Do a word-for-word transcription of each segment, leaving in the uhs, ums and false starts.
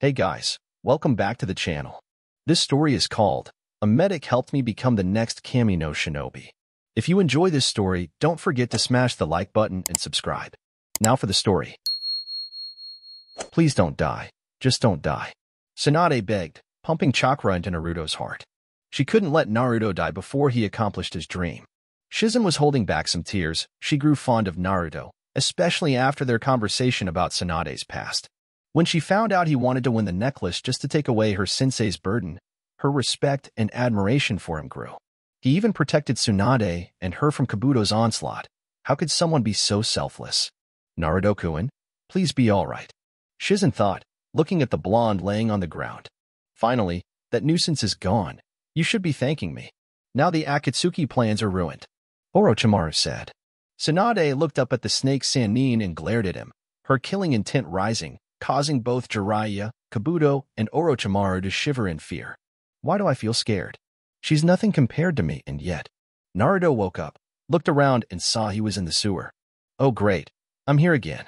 Hey guys, welcome back to the channel. This story is called, A Medic Helped Me Become the Next Kamino Shinobi. If you enjoy this story, don't forget to smash the like button and subscribe. Now for the story. Please don't die. Just don't die. Tsunade begged, pumping chakra into Naruto's heart. She couldn't let Naruto die before he accomplished his dream. Shizen was holding back some tears. She grew fond of Naruto, especially after their conversation about Tsunade's past. When she found out he wanted to win the necklace just to take away her sensei's burden, her respect and admiration for him grew. He even protected Tsunade and her from Kabuto's onslaught. How could someone be so selfless? Naruto-kun, please be alright. Shizen thought, looking at the blonde laying on the ground. Finally, that nuisance is gone. You should be thanking me. Now the Akatsuki plans are ruined, Orochimaru said. Tsunade looked up at the snake Sannin and glared at him, her killing intent rising, causing both Jiraiya, Kabuto, and Orochimaru to shiver in fear. Why do I feel scared? She's nothing compared to me, and yet. Naruto woke up, looked around, and saw he was in the sewer. Oh great, I'm here again,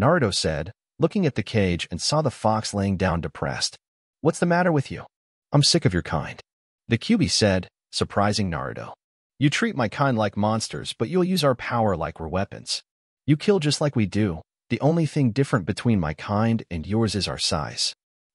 Naruto said, looking at the cage and saw the fox laying down depressed. What's the matter with you? I'm sick of your kind, the Kyuubi said, surprising Naruto. You treat my kind like monsters, but you'll use our power like we're weapons. You kill just like we do. The only thing different between my kind and yours is our size.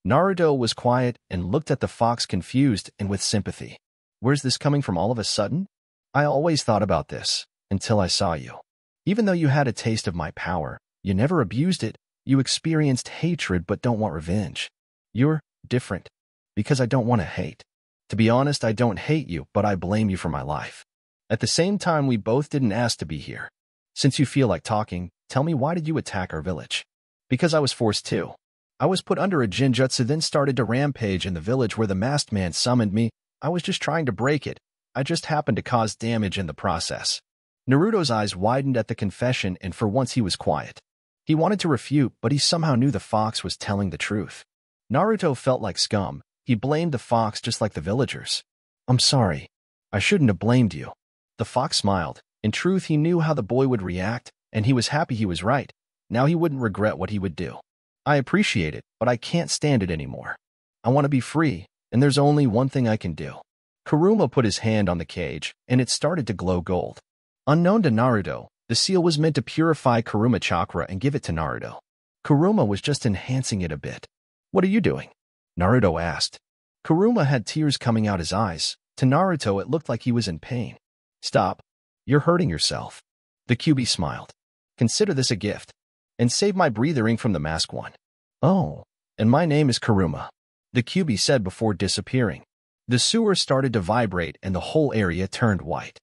Naruto was quiet and looked at the fox confused and with sympathy. Where's this coming from all of a sudden? I always thought about this, until I saw you. Even though you had a taste of my power, you never abused it, you experienced hatred but don't want revenge. You're different, because I don't want to hate. To be honest, I don't hate you, but I blame you for my life. At the same time, we both didn't ask to be here. Since you feel like talking, tell me, why did you attack our village? Because I was forced to. I was put under a Jinjutsu, then started to rampage in the village where the masked man summoned me. I was just trying to break it. I just happened to cause damage in the process. Naruto's eyes widened at the confession, and for once he was quiet. He wanted to refute, but he somehow knew the fox was telling the truth. Naruto felt like scum. He blamed the fox just like the villagers. I'm sorry. I shouldn't have blamed you. The fox smiled. In truth, he knew how the boy would react, and he was happy he was right. Now he wouldn't regret what he would do. I appreciate it, but I can't stand it anymore. I want to be free, and there's only one thing I can do. Kuruma put his hand on the cage, and it started to glow gold. Unknown to Naruto, the seal was meant to purify Kuruma chakra and give it to Naruto. Kuruma was just enhancing it a bit. What are you doing? Naruto asked. Kuruma had tears coming out his eyes. To Naruto, it looked like he was in pain. Stop. You're hurting yourself, the Kyuubi smiled. Consider this a gift, and save my breathering from the masked one. Oh, and my name is Kuruma, the Kyuubi said before disappearing. The sewer started to vibrate and the whole area turned white.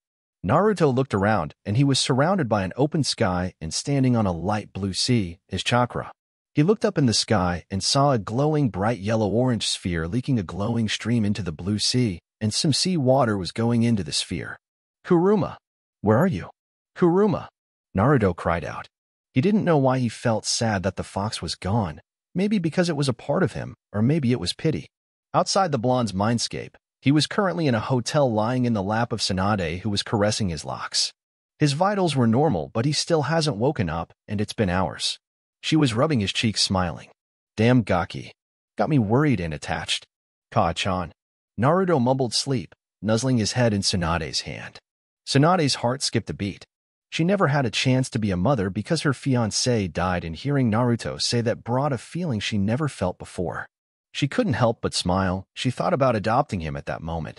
Naruto looked around, and he was surrounded by an open sky and standing on a light blue sea, his chakra. He looked up in the sky and saw a glowing bright yellow-orange sphere leaking a glowing stream into the blue sea, and some sea water was going into the sphere. Kuruma, where are you? Kuruma, Naruto cried out. He didn't know why he felt sad that the fox was gone, maybe because it was a part of him, or maybe it was pity. Outside the blonde's mindscape, he was currently in a hotel lying in the lap of Tsunade, who was caressing his locks. His vitals were normal, but he still hasn't woken up, and it's been hours. She was rubbing his cheek, smiling. Damn Gaki. Got me worried and attached. Ka-chan. Naruto mumbled sleep, nuzzling his head in Tsunade's hand. Tsunade's heart skipped a beat. She never had a chance to be a mother because her fiancé died, and hearing Naruto say that brought a feeling she never felt before. She couldn't help but smile. She thought about adopting him at that moment.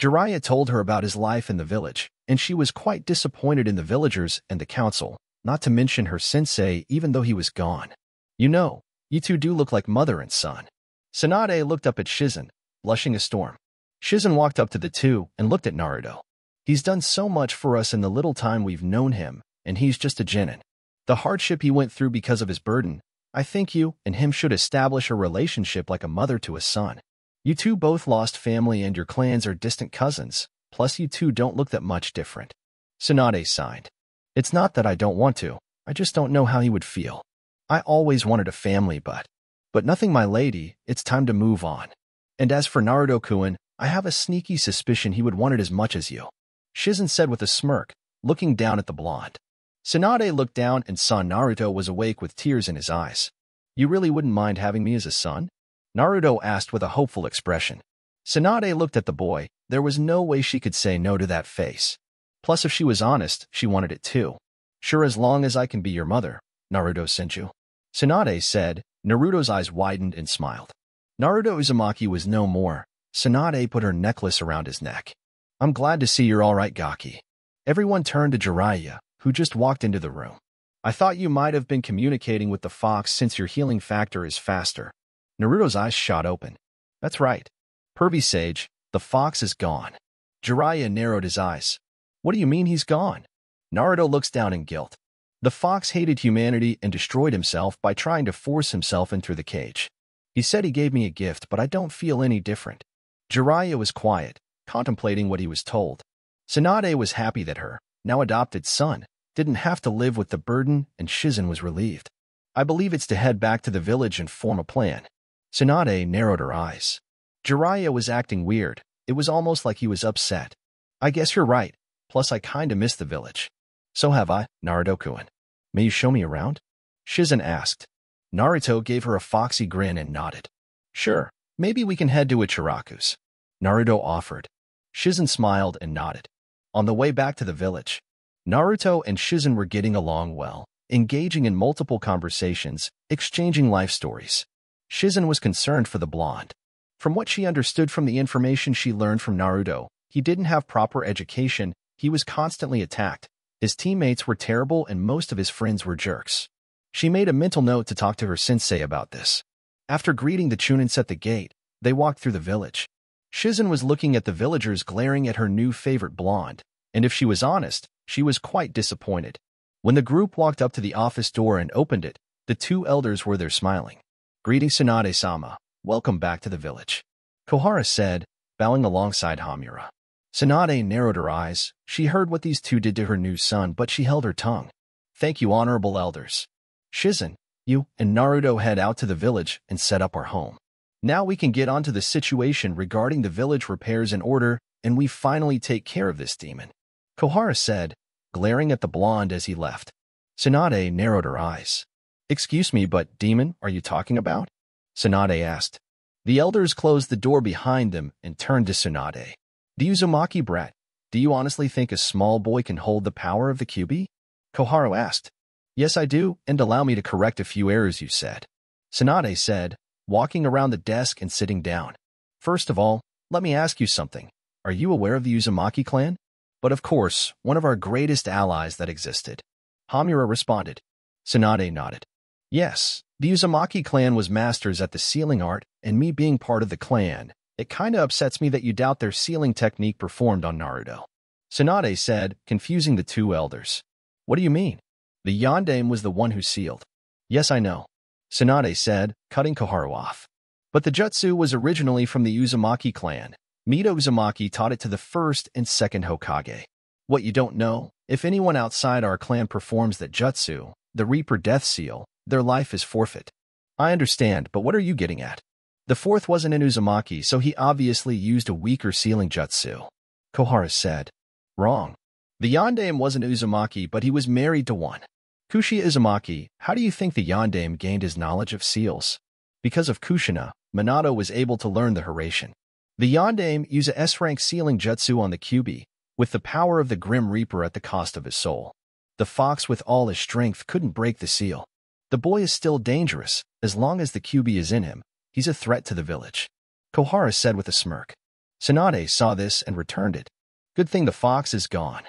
Jiraiya told her about his life in the village, and she was quite disappointed in the villagers and the council, not to mention her sensei, even though he was gone. You know, you two do look like mother and son. Tsunade looked up at Shizen, blushing a storm. Shizen walked up to the two and looked at Naruto. He's done so much for us in the little time we've known him, and he's just a genin. The hardship he went through because of his burden, I think you and him should establish a relationship like a mother to a son. You two both lost family and your clans are distant cousins, plus you two don't look that much different. Tsunade sighed. It's not that I don't want to, I just don't know how he would feel. I always wanted a family, but... But nothing, my lady, it's time to move on. And as for Naruto-kun, I have a sneaky suspicion he would want it as much as you, Shizen said with a smirk, looking down at the blonde. Tsunade looked down and saw Naruto was awake with tears in his eyes. You really wouldn't mind having me as a son? Naruto asked with a hopeful expression. Tsunade looked at the boy. There was no way she could say no to that face. Plus, if she was honest, she wanted it too. Sure, as long as I can be your mother, Naruto Senju. Tsunade said. Naruto's eyes widened and smiled. Naruto Uzumaki was no more. Tsunade put her necklace around his neck. I'm glad to see you're all right, Gaki. Everyone turned to Jiraiya, who just walked into the room. I thought you might have been communicating with the fox since your healing factor is faster. Naruto's eyes shot open. That's right. Pervy Sage, the fox is gone. Jiraiya narrowed his eyes. What do you mean he's gone? Naruto looks down in guilt. The fox hated humanity and destroyed himself by trying to force himself in through the cage. He said he gave me a gift, but I don't feel any different. Jiraiya was quiet, contemplating what he was told. Tsunade was happy that her, now adopted son, didn't have to live with the burden, and Shizen was relieved. I believe it's to head back to the village and form a plan. Tsunade narrowed her eyes. Jiraiya was acting weird. It was almost like he was upset. I guess you're right. Plus, I kinda miss the village. So have I, Naruto-kun. May you show me around? Shizen asked. Naruto gave her a foxy grin and nodded. Sure, maybe we can head to Ichiraku's. Naruto offered. Shizen smiled and nodded. On the way back to the village, Naruto and Shizen were getting along well, engaging in multiple conversations, exchanging life stories. Shizen was concerned for the blonde. From what she understood from the information she learned from Naruto, he didn't have proper education, he was constantly attacked, his teammates were terrible and most of his friends were jerks. She made a mental note to talk to her sensei about this. After greeting the chunins at the gate, they walked through the village. Shizen was looking at the villagers glaring at her new favorite blonde, and if she was honest, she was quite disappointed. When the group walked up to the office door and opened it, the two elders were there smiling. Greetings, Tsunade-sama. Welcome back to the village. Kohara said, bowing alongside Hamura. Tsunade narrowed her eyes. She heard what these two did to her new son, but she held her tongue. Thank you, honorable elders. Shizen, you and Naruto head out to the village and set up our home. Now we can get onto the situation regarding the village repairs in order, and we finally take care of this demon. Kohara said, glaring at the blonde as he left. Tsunade narrowed her eyes. Excuse me, but demon are you talking about? Tsunade asked. The elders closed the door behind them and turned to Tsunade. The Uzumaki brat, do you honestly think a small boy can hold the power of the Kyuubi? Koharu asked. Yes, I do, and allow me to correct a few errors you said. Tsunade said, walking around the desk and sitting down. First of all, let me ask you something. Are you aware of the Uzumaki clan? But of course, one of our greatest allies that existed. Hamura responded. Tsunade nodded. Yes, the Uzumaki clan was masters at the sealing art, and me being part of the clan, it kinda upsets me that you doubt their sealing technique performed on Naruto. Tsunade said, confusing the two elders. What do you mean? The Yandame was the one who sealed. Yes, I know. Tsunade said, cutting Koharu off. But the jutsu was originally from the Uzumaki clan. Mito Uzumaki taught it to the first and second Hokage. What you don't know, if anyone outside our clan performs that jutsu, the Reaper Death Seal, their life is forfeit. I understand, but what are you getting at? The fourth wasn't an Uzumaki, so he obviously used a weaker sealing jutsu. Kohara said. Wrong. The Yandame wasn't Uzumaki, but he was married to one. Kushina Uzumaki, how do you think the Yandame gained his knowledge of seals? Because of Kushina, Minato was able to learn the Horatian. The Yandame used a S-rank sealing jutsu on the Kyuubi, with the power of the Grim Reaper at the cost of his soul. The fox with all his strength couldn't break the seal. The boy is still dangerous, as long as the Kyuubi is in him, he's a threat to the village. Kohara said with a smirk. Tsunade saw this and returned it. Good thing the fox is gone.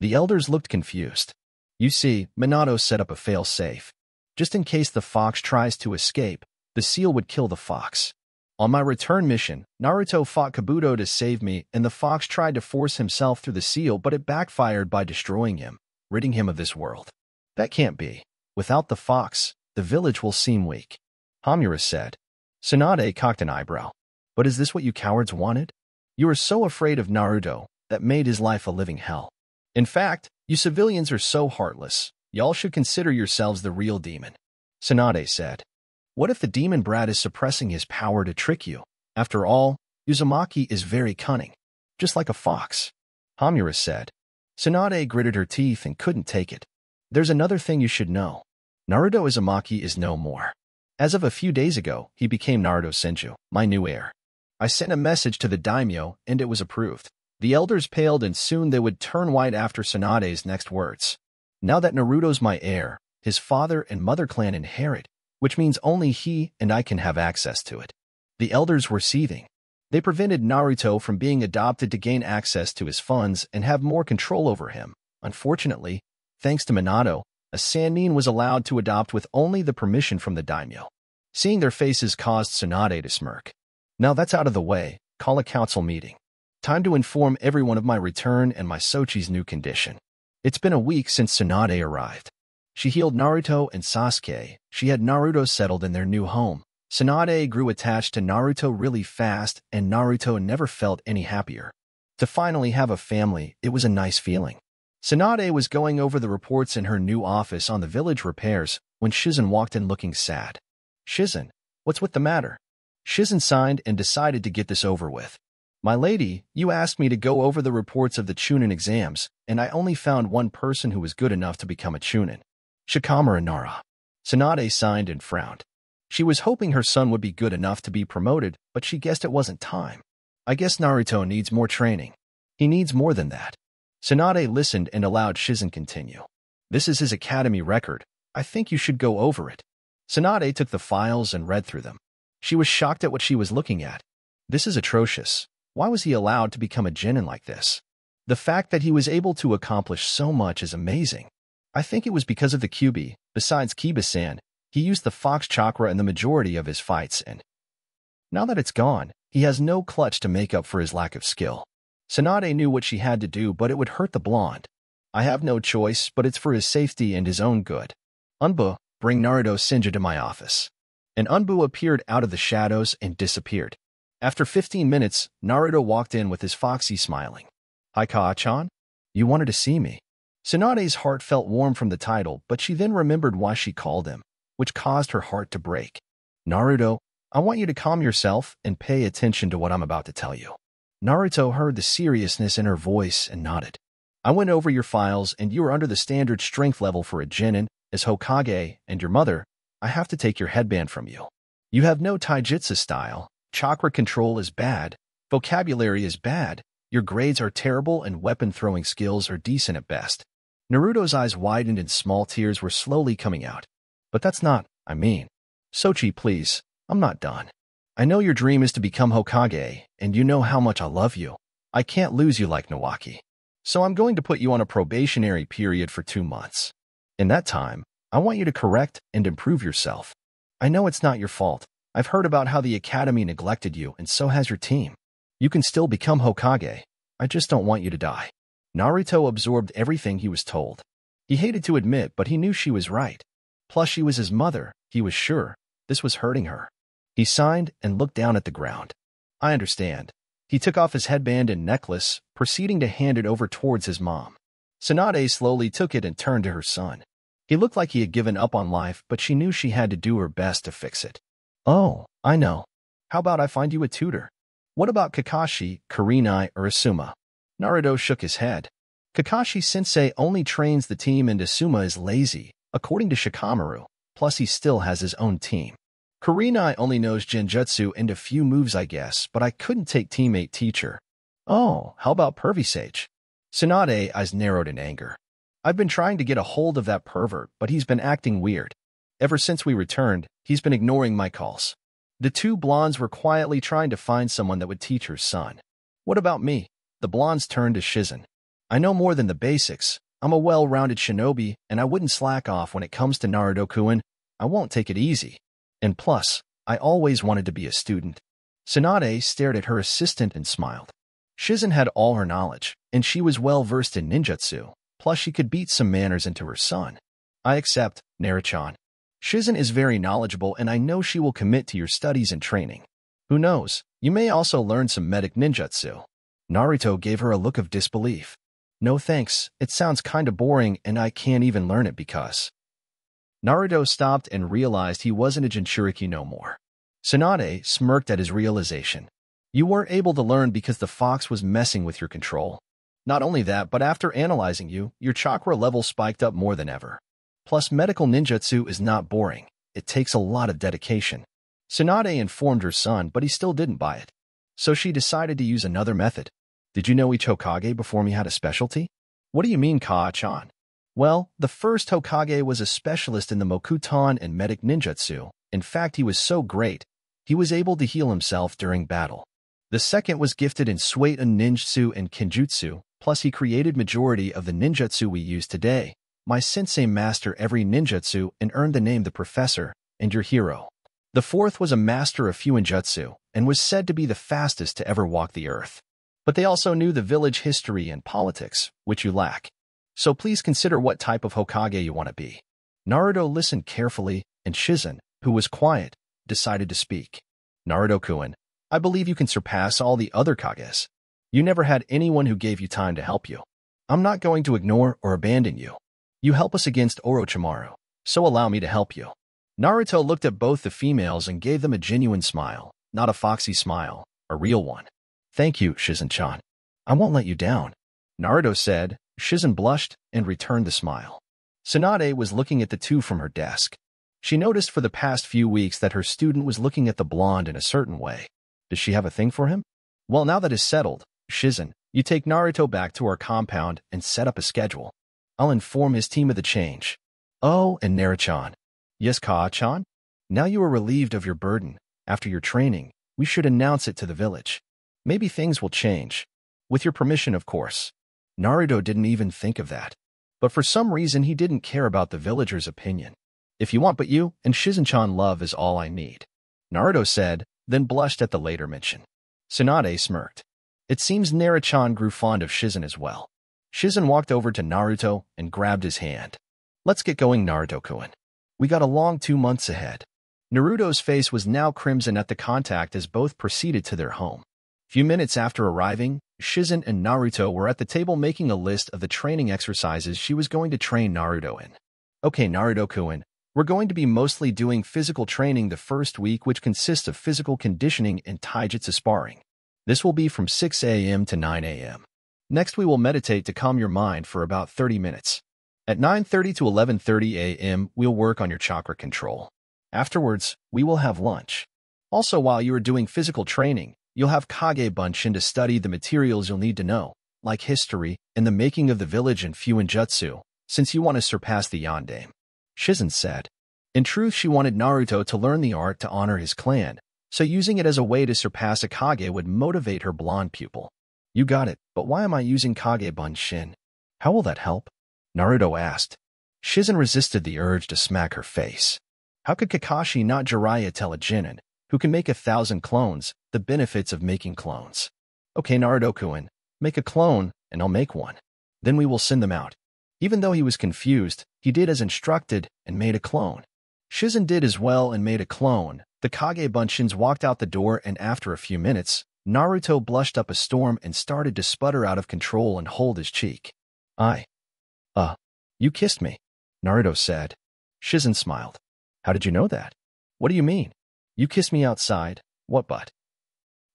The elders looked confused. You see, Minato set up a fail-safe. Just in case the fox tries to escape, the seal would kill the fox. On my return mission, Naruto fought Kabuto to save me, and the fox tried to force himself through the seal, but it backfired by destroying him, ridding him of this world. That can't be. Without the fox, the village will seem weak. Hamura said. Tsunade cocked an eyebrow. But is this what you cowards wanted? You are so afraid of Naruto that made his life a living hell. In fact, you civilians are so heartless. Y'all should consider yourselves the real demon. Tsunade said. What if the demon brat is suppressing his power to trick you? After all, Uzumaki is very cunning. Just like a fox. Hamura said. Tsunade gritted her teeth and couldn't take it. There's another thing you should know. Naruto Uzumaki is no more. As of a few days ago, he became Naruto Senju, my new heir. I sent a message to the daimyo, and it was approved. The elders paled, and soon they would turn white after Tsunade's next words. Now that Naruto's my heir, his father and mother clan inherit, which means only he and I can have access to it. The elders were seething. They prevented Naruto from being adopted to gain access to his funds and have more control over him. Unfortunately, thanks to Minato, a Sannin was allowed to adopt with only the permission from the daimyo. Seeing their faces caused Tsunade to smirk. Now that's out of the way, call a council meeting. Time to inform everyone of my return and my Sochi's new condition. It's been a week since Tsunade arrived. She healed Naruto and Sasuke. She had Naruto settled in their new home. Tsunade grew attached to Naruto really fast, and Naruto never felt any happier. To finally have a family, it was a nice feeling. Tsunade was going over the reports in her new office on the village repairs when Shizen walked in looking sad. Shizen, what's with the matter? Shizen signed and decided to get this over with. My lady, you asked me to go over the reports of the Chunin exams, and I only found one person who was good enough to become a Chunin. Shikamaru Nara. Tsunade signed and frowned. She was hoping her son would be good enough to be promoted, but she guessed it wasn't time. I guess Naruto needs more training. He needs more than that. Tsunade listened and allowed Shizen continue. This is his academy record. I think you should go over it. Tsunade took the files and read through them. She was shocked at what she was looking at. This is atrocious. Why was he allowed to become a genin like this? The fact that he was able to accomplish so much is amazing. I think it was because of the Kyuubi. Besides Kiba-san, he used the fox chakra in the majority of his fights, and now that it's gone, he has no clutch to make up for his lack of skill. Tsunade knew what she had to do, but it would hurt the blonde. I have no choice, but it's for his safety and his own good. Anbu, bring Naruto Senju to my office. And Anbu appeared out of the shadows and disappeared. After fifteen minutes, Naruto walked in with his foxy smiling. Hikawa-chan, you wanted to see me. Tsunade's heart felt warm from the title, but she then remembered why she called him, which caused her heart to break. Naruto, I want you to calm yourself and pay attention to what I'm about to tell you. Naruto heard the seriousness in her voice and nodded. I went over your files, and you are under the standard strength level for a genin. As Hokage and your mother, I have to take your headband from you. You have no taijutsu style. Chakra control is bad, vocabulary is bad, your grades are terrible, and weapon-throwing skills are decent at best. Naruto's eyes widened and small tears were slowly coming out. But that's not, I mean. Sochi, please, I'm not done. I know your dream is to become Hokage, and you know how much I love you. I can't lose you like Nawaki. So I'm going to put you on a probationary period for two months. In that time, I want you to correct and improve yourself. I know it's not your fault. I've heard about how the academy neglected you, and so has your team. You can still become Hokage. I just don't want you to die. Naruto absorbed everything he was told. He hated to admit, but he knew she was right. Plus, she was his mother. He was sure this was hurting her. He signed and looked down at the ground. I understand. He took off his headband and necklace, proceeding to hand it over towards his mom. Tsunade slowly took it and turned to her son. He looked like he had given up on life, but she knew she had to do her best to fix it. Oh, I know. How about I find you a tutor? What about Kakashi, Kurenai, or Asuma? Naruto shook his head. Kakashi-sensei only trains the team, and Asuma is lazy, according to Shikamaru, plus he still has his own team. Kurenai only knows Genjutsu and a few moves, I guess, but I couldn't take teammate teacher. Oh, how about Pervy Sage? Tsunade eyes narrowed in anger. I've been trying to get a hold of that pervert, but he's been acting weird. Ever since we returned, he's been ignoring my calls. The two blondes were quietly trying to find someone that would teach her son. What about me? The blondes turned to Shizen. I know more than the basics. I'm a well-rounded shinobi, and I wouldn't slack off when it comes to Naruto-kun. I won't take it easy. And plus, I always wanted to be a student. Tsunade stared at her assistant and smiled. Shizen had all her knowledge, and she was well-versed in ninjutsu. Plus, she could beat some manners into her son. I accept, Nara-chan. Shizen is very knowledgeable, and I know she will commit to your studies and training. Who knows, you may also learn some medic ninjutsu. Naruto gave her a look of disbelief. No thanks, it sounds kinda boring, and I can't even learn it because... Naruto stopped and realized he wasn't a Jinchuriki no more. Tsunade smirked at his realization. You weren't able to learn because the fox was messing with your control. Not only that, but after analyzing you, your chakra level spiked up more than ever. Plus, medical ninjutsu is not boring. It takes a lot of dedication. Tsunade informed her son, but he still didn't buy it. So she decided to use another method. Did you know each Hokage before me had a specialty? What do you mean, Kaa-chan? Well, the first Hokage was a specialist in the Mokutan and medic ninjutsu. In fact, he was so great, he was able to heal himself during battle. The second was gifted in Suiten ninjutsu and kenjutsu, plus he created majority of the ninjutsu we use today. My sensei mastered every ninjutsu and earned the name the professor and your hero. The fourth was a master of fuinjutsu and was said to be the fastest to ever walk the earth. But they also knew the village history and politics, which you lack. So please consider what type of Hokage you want to be. Naruto listened carefully, and Shizen, who was quiet, decided to speak. Naruto-kun, I believe you can surpass all the other Kages. You never had anyone who gave you time to help you. I'm not going to ignore or abandon you. You help us against Orochimaru, so allow me to help you. Naruto looked at both the females and gave them a genuine smile, not a foxy smile, a real one. Thank you, Shizen-chan. I won't let you down, Naruto said. Shizen blushed and returned the smile. Tsunade was looking at the two from her desk. She noticed for the past few weeks that her student was looking at the blonde in a certain way. Does she have a thing for him? Well, now that is settled, Shizen, you take Naruto back to our compound and set up a schedule. I'll inform his team of the change. Oh, and Nara-chan. Yes, Kaa-chan? Now you are relieved of your burden. After your training, we should announce it to the village. Maybe things will change. With your permission, of course. Naruto didn't even think of that. But for some reason he didn't care about the villagers' opinion. If you want but you and Shizen-chan love is all I need, Naruto said, then blushed at the later mention. Tsunade smirked. It seems Nara-chan grew fond of Shizen as well. Shizen walked over to Naruto and grabbed his hand. Let's get going, Naruto-kun. We got a long two months ahead. Naruto's face was now crimson at the contact as both proceeded to their home. Few minutes after arriving, Shizen and Naruto were at the table making a list of the training exercises she was going to train Naruto in. Okay, Naruto-kun, we're going to be mostly doing physical training the first week, which consists of physical conditioning and taijutsu sparring. This will be from six A M to nine A M Next, we will meditate to calm your mind for about thirty minutes. At nine thirty to eleven thirty A M, we'll work on your chakra control. Afterwards, we will have lunch. Also, while you are doing physical training, you'll have Kage Bunshin to study the materials you'll need to know, like history and the making of the village and fuinjutsu, since you want to surpass the Yandame, Shizen said. In truth, she wanted Naruto to learn the art to honor his clan, so using it as a way to surpass a Kage would motivate her blonde pupil. You got it, but why am I using Kage Bunshin? How will that help? Naruto asked. Shizen resisted the urge to smack her face. How could Kakashi not Jiraiya tell a Jinin, who can make a thousand clones, the benefits of making clones? Okay, Naruto-kun, make a clone, and I'll make one. Then we will send them out. Even though he was confused, he did as instructed and made a clone. Shizen did as well and made a clone. The Kage Bunshins walked out the door, and after a few minutes, Naruto blushed up a storm and started to sputter out of control and hold his cheek. I. Uh. You kissed me, Naruto said. Shizen smiled. How did you know that? What do you mean? You kissed me outside, what but?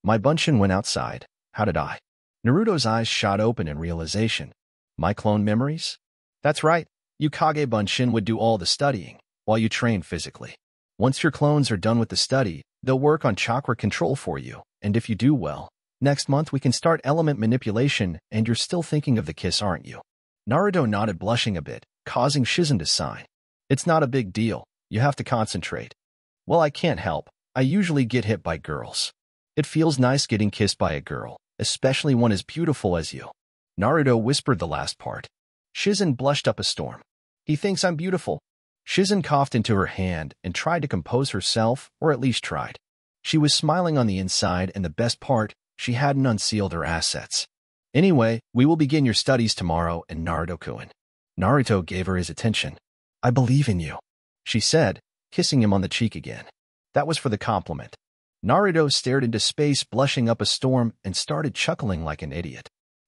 My Bunshin went outside, how did I? Naruto's eyes shot open in realization. My clone memories? That's right, you Kage Bunshin would do all the studying, while you train physically. Once your clones are done with the study, they'll work on chakra control for you, and if you do well, next month we can start element manipulation, and you're still thinking of the kiss, aren't you? Naruto nodded, blushing a bit, causing Shizen to sigh. It's not a big deal, you have to concentrate. Well, I can't help. I usually get hit by girls. It feels nice getting kissed by a girl, especially one as beautiful as you. Naruto whispered the last part. Shizen blushed up a storm. He thinks I'm beautiful. Shizen coughed into her hand and tried to compose herself, or at least tried. She was smiling on the inside, and the best part, she hadn't unsealed her assets. Anyway, we will begin your studies tomorrow, and Naruto-kun. Naruto gave her his attention. I believe in you, she said, kissing him on the cheek again. That was for the compliment. Naruto stared into space, blushing up a storm, and started chuckling like an idiot.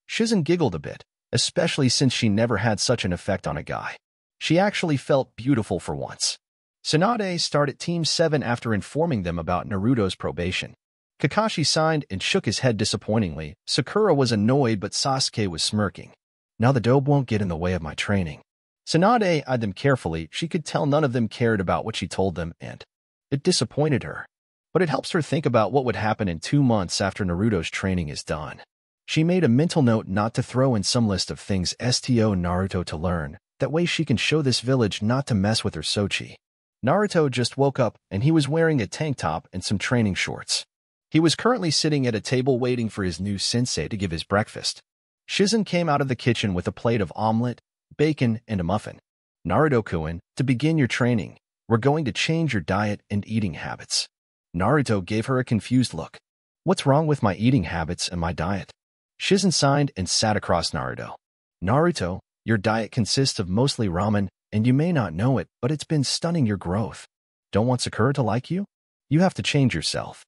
Shizen giggled a bit, especially since she never had such an effect on a guy. She actually felt beautiful for once. Tsunade started Team seven after informing them about Naruto's probation. Kakashi signed and shook his head disappointingly. Sakura was annoyed, but Sasuke was smirking. Now the dope won't get in the way of my training. Tsunade eyed them carefully. She could tell none of them cared about what she told them, and it disappointed her. But it helps her think about what would happen in two months after Naruto's training is done. She made a mental note not to throw in some list of things S T O Naruto to learn. That way she can show this village not to mess with her Sochi. Naruto just woke up, and he was wearing a tank top and some training shorts. He was currently sitting at a table waiting for his new sensei to give his breakfast. Shizen came out of the kitchen with a plate of omelet, bacon, and a muffin. "Naruto-kun, to begin your training, we're going to change your diet and eating habits." Naruto gave her a confused look. "What's wrong with my eating habits and my diet?" Shizen signed and sat across Naruto. "Naruto, your diet consists of mostly ramen, and you may not know it, but it's been stunning your growth. Don't want Sakura to like you? You have to change yourself."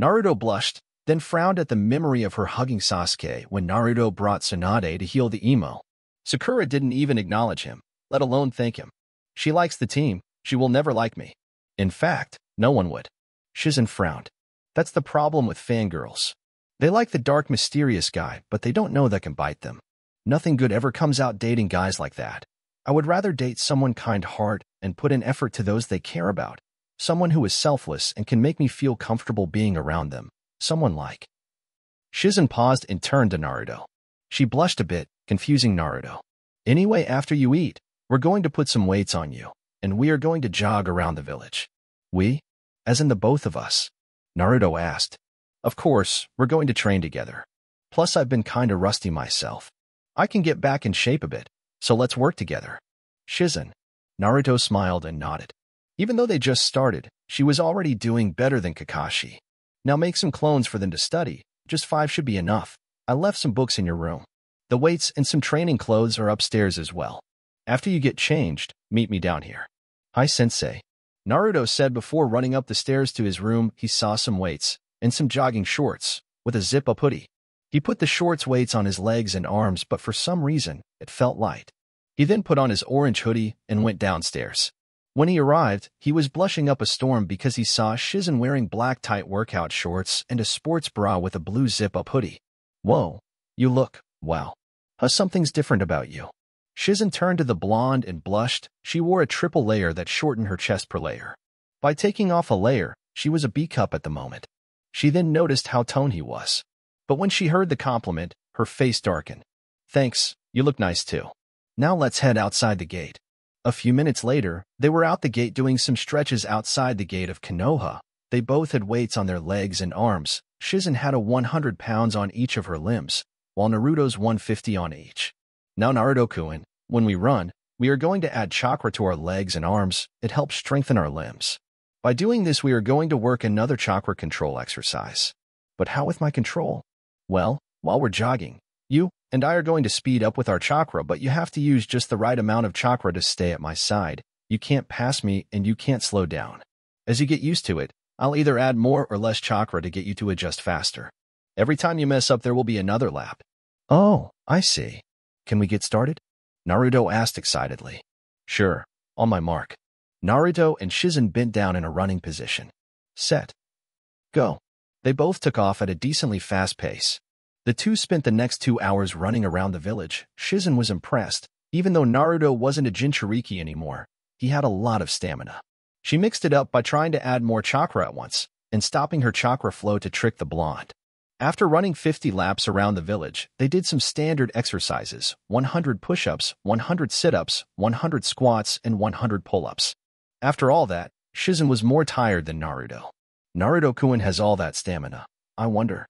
Naruto blushed, then frowned at the memory of her hugging Sasuke when Naruto brought Tsunade to heal the emo. Sakura didn't even acknowledge him, let alone thank him. "She likes the team. She will never like me. In fact, no one would." Shizen frowned. "That's the problem with fangirls. They like the dark, mysterious guy, but they don't know that can bite them. Nothing good ever comes out dating guys like that. I would rather date someone kind heart and put in effort to those they care about. Someone who is selfless and can make me feel comfortable being around them. Someone like..." Shizen paused and turned to Naruto. She blushed a bit, confusing Naruto. "Anyway, after you eat, we're going to put some weights on you, and we are going to jog around the village." "We? As in the both of us?" Naruto asked. "Of course, we're going to train together. Plus, I've been kinda rusty myself. I can get back in shape a bit, so let's work together." "Shizen." Naruto smiled and nodded. Even though they just started, she was already doing better than Kakashi. "Now make some clones for them to study. Just five should be enough. I left some books in your room. The weights and some training clothes are upstairs as well. After you get changed, meet me down here." "Hi, Sensei," Naruto said before running up the stairs to his room. He saw some weights and some jogging shorts with a zip-up hoodie. He put the shorts weights on his legs and arms, but for some reason, it felt light. He then put on his orange hoodie and went downstairs. When he arrived, he was blushing up a storm because he saw Shizen wearing black tight workout shorts and a sports bra with a blue zip-up hoodie. "Whoa, you look, wow. Huh, something's different about you." Shizen turned to the blonde and blushed. She wore a triple layer that shortened her chest per layer. By taking off a layer, she was a B-cup at the moment. She then noticed how toned he was. But when she heard the compliment, her face darkened. "Thanks, you look nice too. Now let's head outside the gate." A few minutes later, they were out the gate doing some stretches outside the gate of Konoha. They both had weights on their legs and arms. Shizen had a one hundred pounds on each of her limbs, while Naruto's one hundred fifty on each. "Now Naruto-kun, when we run, we are going to add chakra to our legs and arms. It helps strengthen our limbs. By doing this, we are going to work another chakra control exercise." "But how with my control?" "Well, while we're jogging, you and I are going to speed up with our chakra, but you have to use just the right amount of chakra to stay at my side. You can't pass me and you can't slow down. As you get used to it, I'll either add more or less chakra to get you to adjust faster. Every time you mess up, there will be another lap." "Oh, I see. Can we get started?" Naruto asked excitedly. "Sure, on my mark." Naruto and Shizen bent down in a running position. "Set. Go." They both took off at a decently fast pace. The two spent the next two hours running around the village. Shizen was impressed. Even though Naruto wasn't a Jinchuriki anymore, he had a lot of stamina. She mixed it up by trying to add more chakra at once and stopping her chakra flow to trick the blonde. After running fifty laps around the village, they did some standard exercises, one hundred push-ups, one hundred sit-ups, one hundred squats, and one hundred pull-ups. After all that, Shizen was more tired than Naruto. "Naruto-kun has all that stamina. I wonder."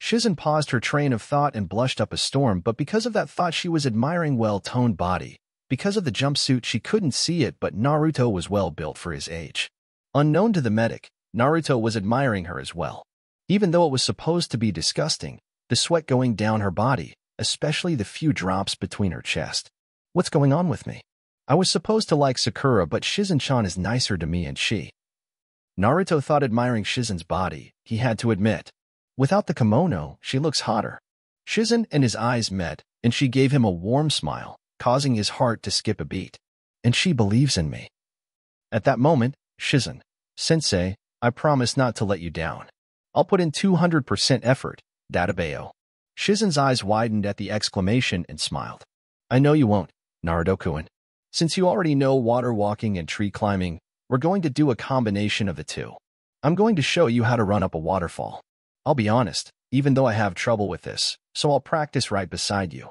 Shizen paused her train of thought and blushed up a storm, but because of that thought she was admiring well-toned body. Because of the jumpsuit she couldn't see it, but Naruto was well-built for his age. Unknown to the medic, Naruto was admiring her as well. Even though it was supposed to be disgusting, the sweat going down her body, especially the few drops between her chest. "What's going on with me? I was supposed to like Sakura, but Shizen-chan is nicer to me and she..." Naruto thought, admiring Shizen's body. He had to admit, without the kimono, she looks hotter. Shizen and his eyes met, and she gave him a warm smile, causing his heart to skip a beat. "And she believes in me." At that moment, Shizen, "Sensei, I promise not to let you down. I'll put in two hundred percent effort, Databeo." Shizen's eyes widened at the exclamation and smiled. "I know you won't, Naruto-kun. Since you already know water walking and tree climbing, we're going to do a combination of the two. I'm going to show you how to run up a waterfall. I'll be honest, even though I have trouble with this, so I'll practice right beside you.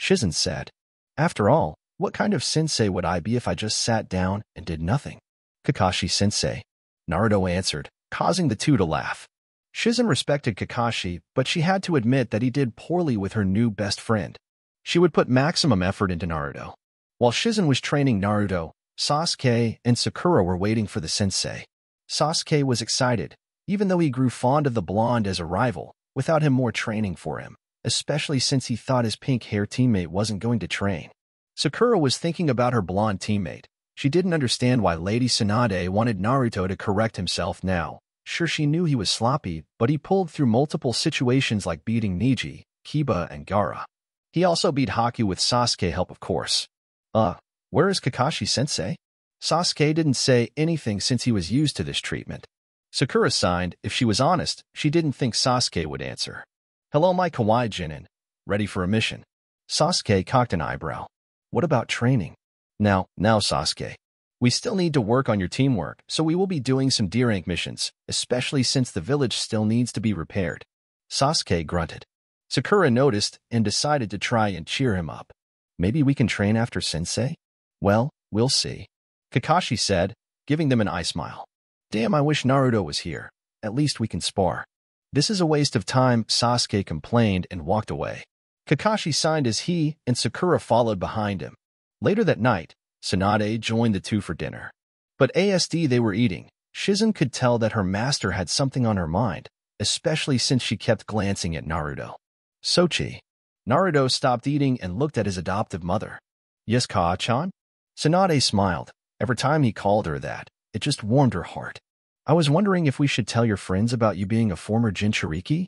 Shizen said. After all, what kind of sensei would I be if I just sat down and did nothing? Kakashi-sensei. Naruto answered, causing the two to laugh. Shizen respected Kakashi, but she had to admit that he did poorly with her new best friend. She would put maximum effort into Naruto. While Shizen was training Naruto, Sasuke and Sakura were waiting for the sensei. Sasuke was excited, even though he grew fond of the blonde as a rival, without him more training for him, especially since he thought his pink-haired teammate wasn't going to train. Sakura was thinking about her blonde teammate. She didn't understand why Lady Tsunade wanted Naruto to correct himself now. Sure, she knew he was sloppy, but he pulled through multiple situations like beating Neji, Kiba, and Gaara. He also beat Haku with Sasuke help, of course. Uh, where is Kakashi-sensei? Sasuke didn't say anything since he was used to this treatment. Sakura sighed. If she was honest, she didn't think Sasuke would answer. Hello, my kawaii genin. Ready for a mission? Sasuke cocked an eyebrow. What about training? Now, now Sasuke. We still need to work on your teamwork, so we will be doing some D rank missions, especially since the village still needs to be repaired. Sasuke grunted. Sakura noticed and decided to try and cheer him up. Maybe we can train after sensei? Well, we'll see. Kakashi said, giving them an eye smile. Damn, I wish Naruto was here. At least we can spar. This is a waste of time, Sasuke complained and walked away. Kakashi signed as he and Sakura followed behind him. Later that night, Tsunade joined the two for dinner. But A S D they were eating, Shizen could tell that her master had something on her mind, especially since she kept glancing at Naruto. Sochi. Naruto stopped eating and looked at his adoptive mother. Yes, Kaa-chan? Tsunade smiled. Every time he called her that, it just warmed her heart. I was wondering if we should tell your friends about you being a former Jinchuriki?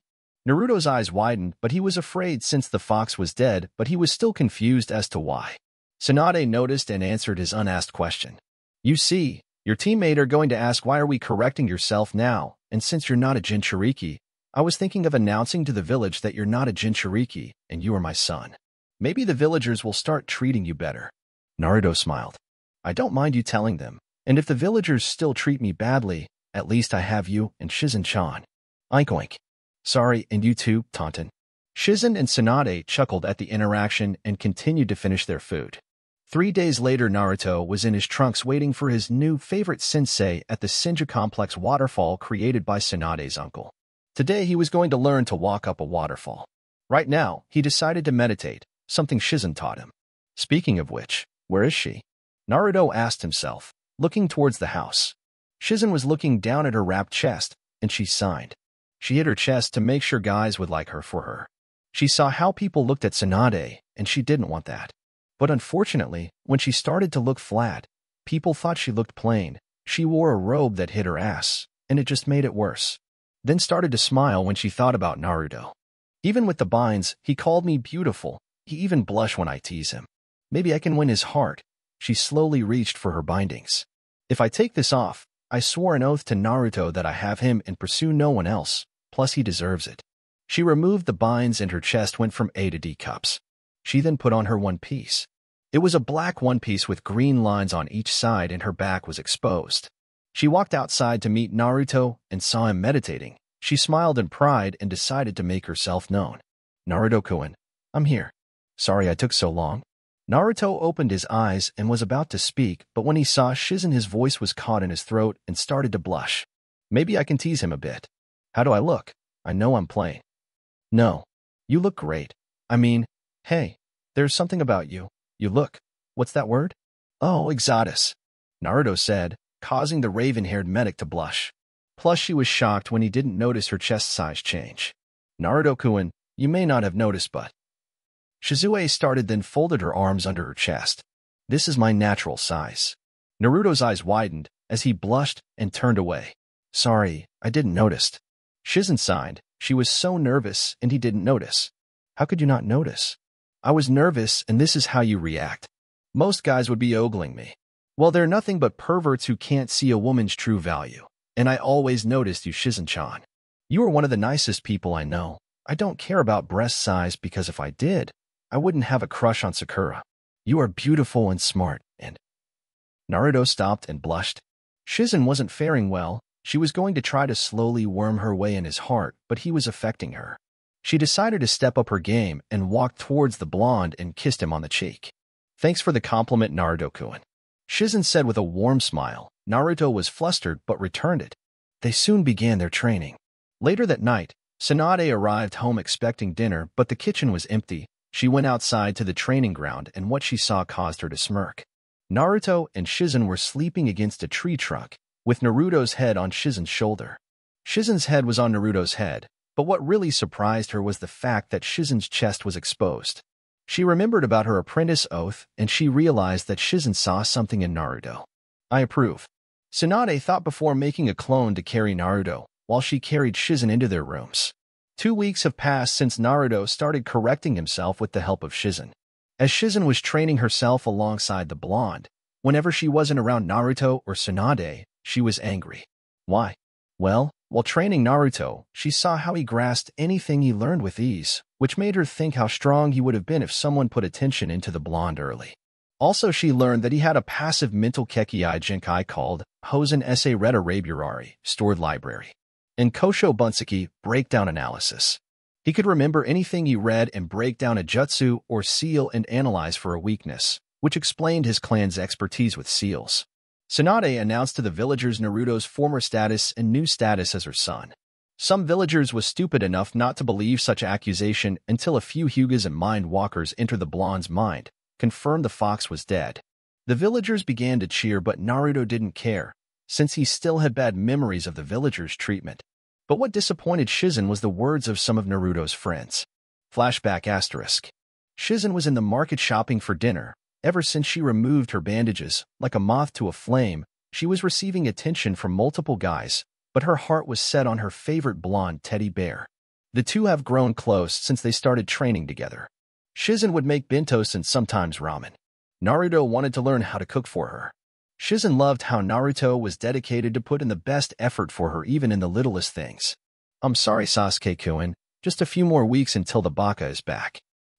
Naruto's eyes widened, but he was afraid since the fox was dead, but he was still confused as to why. Tsunade noticed and answered his unasked question. You see, your teammate are going to ask why are we correcting yourself now, and since you're not a Jinchuriki, I was thinking of announcing to the village that you're not a Jinchuriki, and you are my son. Maybe the villagers will start treating you better. Naruto smiled. I don't mind you telling them, and if the villagers still treat me badly, at least I have you and Shizen-chan. Oink oink. Sorry, and you too, Taunton. Shizen and Tsunade chuckled at the interaction and continued to finish their food. Three days later, Naruto was in his trunks waiting for his new favorite sensei at the Senju Complex waterfall created by Tsunade's uncle. Today he was going to learn to walk up a waterfall. Right now, he decided to meditate, something Shizen taught him. Speaking of which, where is she? Naruto asked himself, looking towards the house. Shizen was looking down at her wrapped chest, and she sighed. She hit her chest to make sure guys would like her for her. She saw how people looked at Tsunade, and she didn't want that. But unfortunately, when she started to look flat, people thought she looked plain. She wore a robe that hid her ass, and it just made it worse. Then started to smile when she thought about Naruto. Even with the binds, he called me beautiful. He even blushed when I tease him. Maybe I can win his heart. She slowly reached for her bindings. If I take this off, I swore an oath to Naruto that I have him and pursue no one else, plus he deserves it. She removed the binds and her chest went from A to D cups. She then put on her one piece. It was a black one-piece with green lines on each side and her back was exposed. She walked outside to meet Naruto and saw him meditating. She smiled in pride and decided to make herself known. Naruto-kun, I'm here. Sorry I took so long. Naruto opened his eyes and was about to speak, but when he saw Shizen his voice was caught in his throat and started to blush. Maybe I can tease him a bit. How do I look? I know I'm plain. No. You look great. I mean, hey, there's something about you. You look. What's that word? Oh, exotis, Naruto said, causing the raven-haired medic to blush. Plus, she was shocked when he didn't notice her chest size change. Naruto-kun, you may not have noticed, but... Shizue started then folded her arms under her chest. This is my natural size. Naruto's eyes widened as he blushed and turned away. Sorry, I didn't notice. Shizen sighed. She was so nervous and he didn't notice. How could you not notice? I was nervous and this is how you react. Most guys would be ogling me. Well, they're nothing but perverts who can't see a woman's true value. And I always noticed you, Shizen-chan. You are one of the nicest people I know. I don't care about breast size because if I did, I wouldn't have a crush on Sakura. You are beautiful and smart, and Naruto stopped and blushed. Shizen wasn't faring well. She was going to try to slowly worm her way in his heart, but he was affecting her. She decided to step up her game and walked towards the blonde and kissed him on the cheek. "Thanks for the compliment, Naruto-kun," Shizen said with a warm smile. Naruto was flustered but returned it. They soon began their training. Later that night, Tsunade arrived home expecting dinner, but the kitchen was empty. She went outside to the training ground, and what she saw caused her to smirk. Naruto and Shizen were sleeping against a tree trunk, with Naruto's head on Shizen's shoulder. Shizen's head was on Naruto's head, but what really surprised her was the fact that Shizen's chest was exposed. She remembered about her apprentice oath, and she realized that Shizen saw something in Naruto. "I approve," Tsunade thought before making a clone to carry Naruto, while she carried Shizen into their rooms. Two weeks have passed since Naruto started correcting himself with the help of Shizen. As Shizen was training herself alongside the blonde, whenever she wasn't around Naruto or Tsunade, she was angry. Why? Well, while training Naruto, she saw how he grasped anything he learned with ease, which made her think how strong he would have been if someone put attention into the blonde early. Also, she learned that he had a passive mental Kekii Genkai called Hosen Essay Retarabirari, Stored Library, and Kosho Bunseki, Breakdown Analysis. He could remember anything he read and break down a jutsu or seal and analyze for a weakness, which explained his clan's expertise with seals. Tsunade announced to the villagers Naruto's former status and new status as her son. Some villagers was stupid enough not to believe such accusation until a few Hyugas and mind walkers entered the blonde's mind, confirmed the fox was dead. The villagers began to cheer, but Naruto didn't care, since he still had bad memories of the villagers' treatment. But what disappointed Shizen was the words of some of Naruto's friends. Flashback asterisk. Shizen was in the market shopping for dinner. Ever since she removed her bandages, like a moth to a flame, she was receiving attention from multiple guys, but her heart was set on her favorite blonde teddy bear. The two have grown close since they started training together. Shizen would make bentos and sometimes ramen. Naruto wanted to learn how to cook for her. Shizen loved how Naruto was dedicated to put in the best effort for her even in the littlest things. "I'm sorry, Sasuke-kun, just a few more weeks until the baka is back."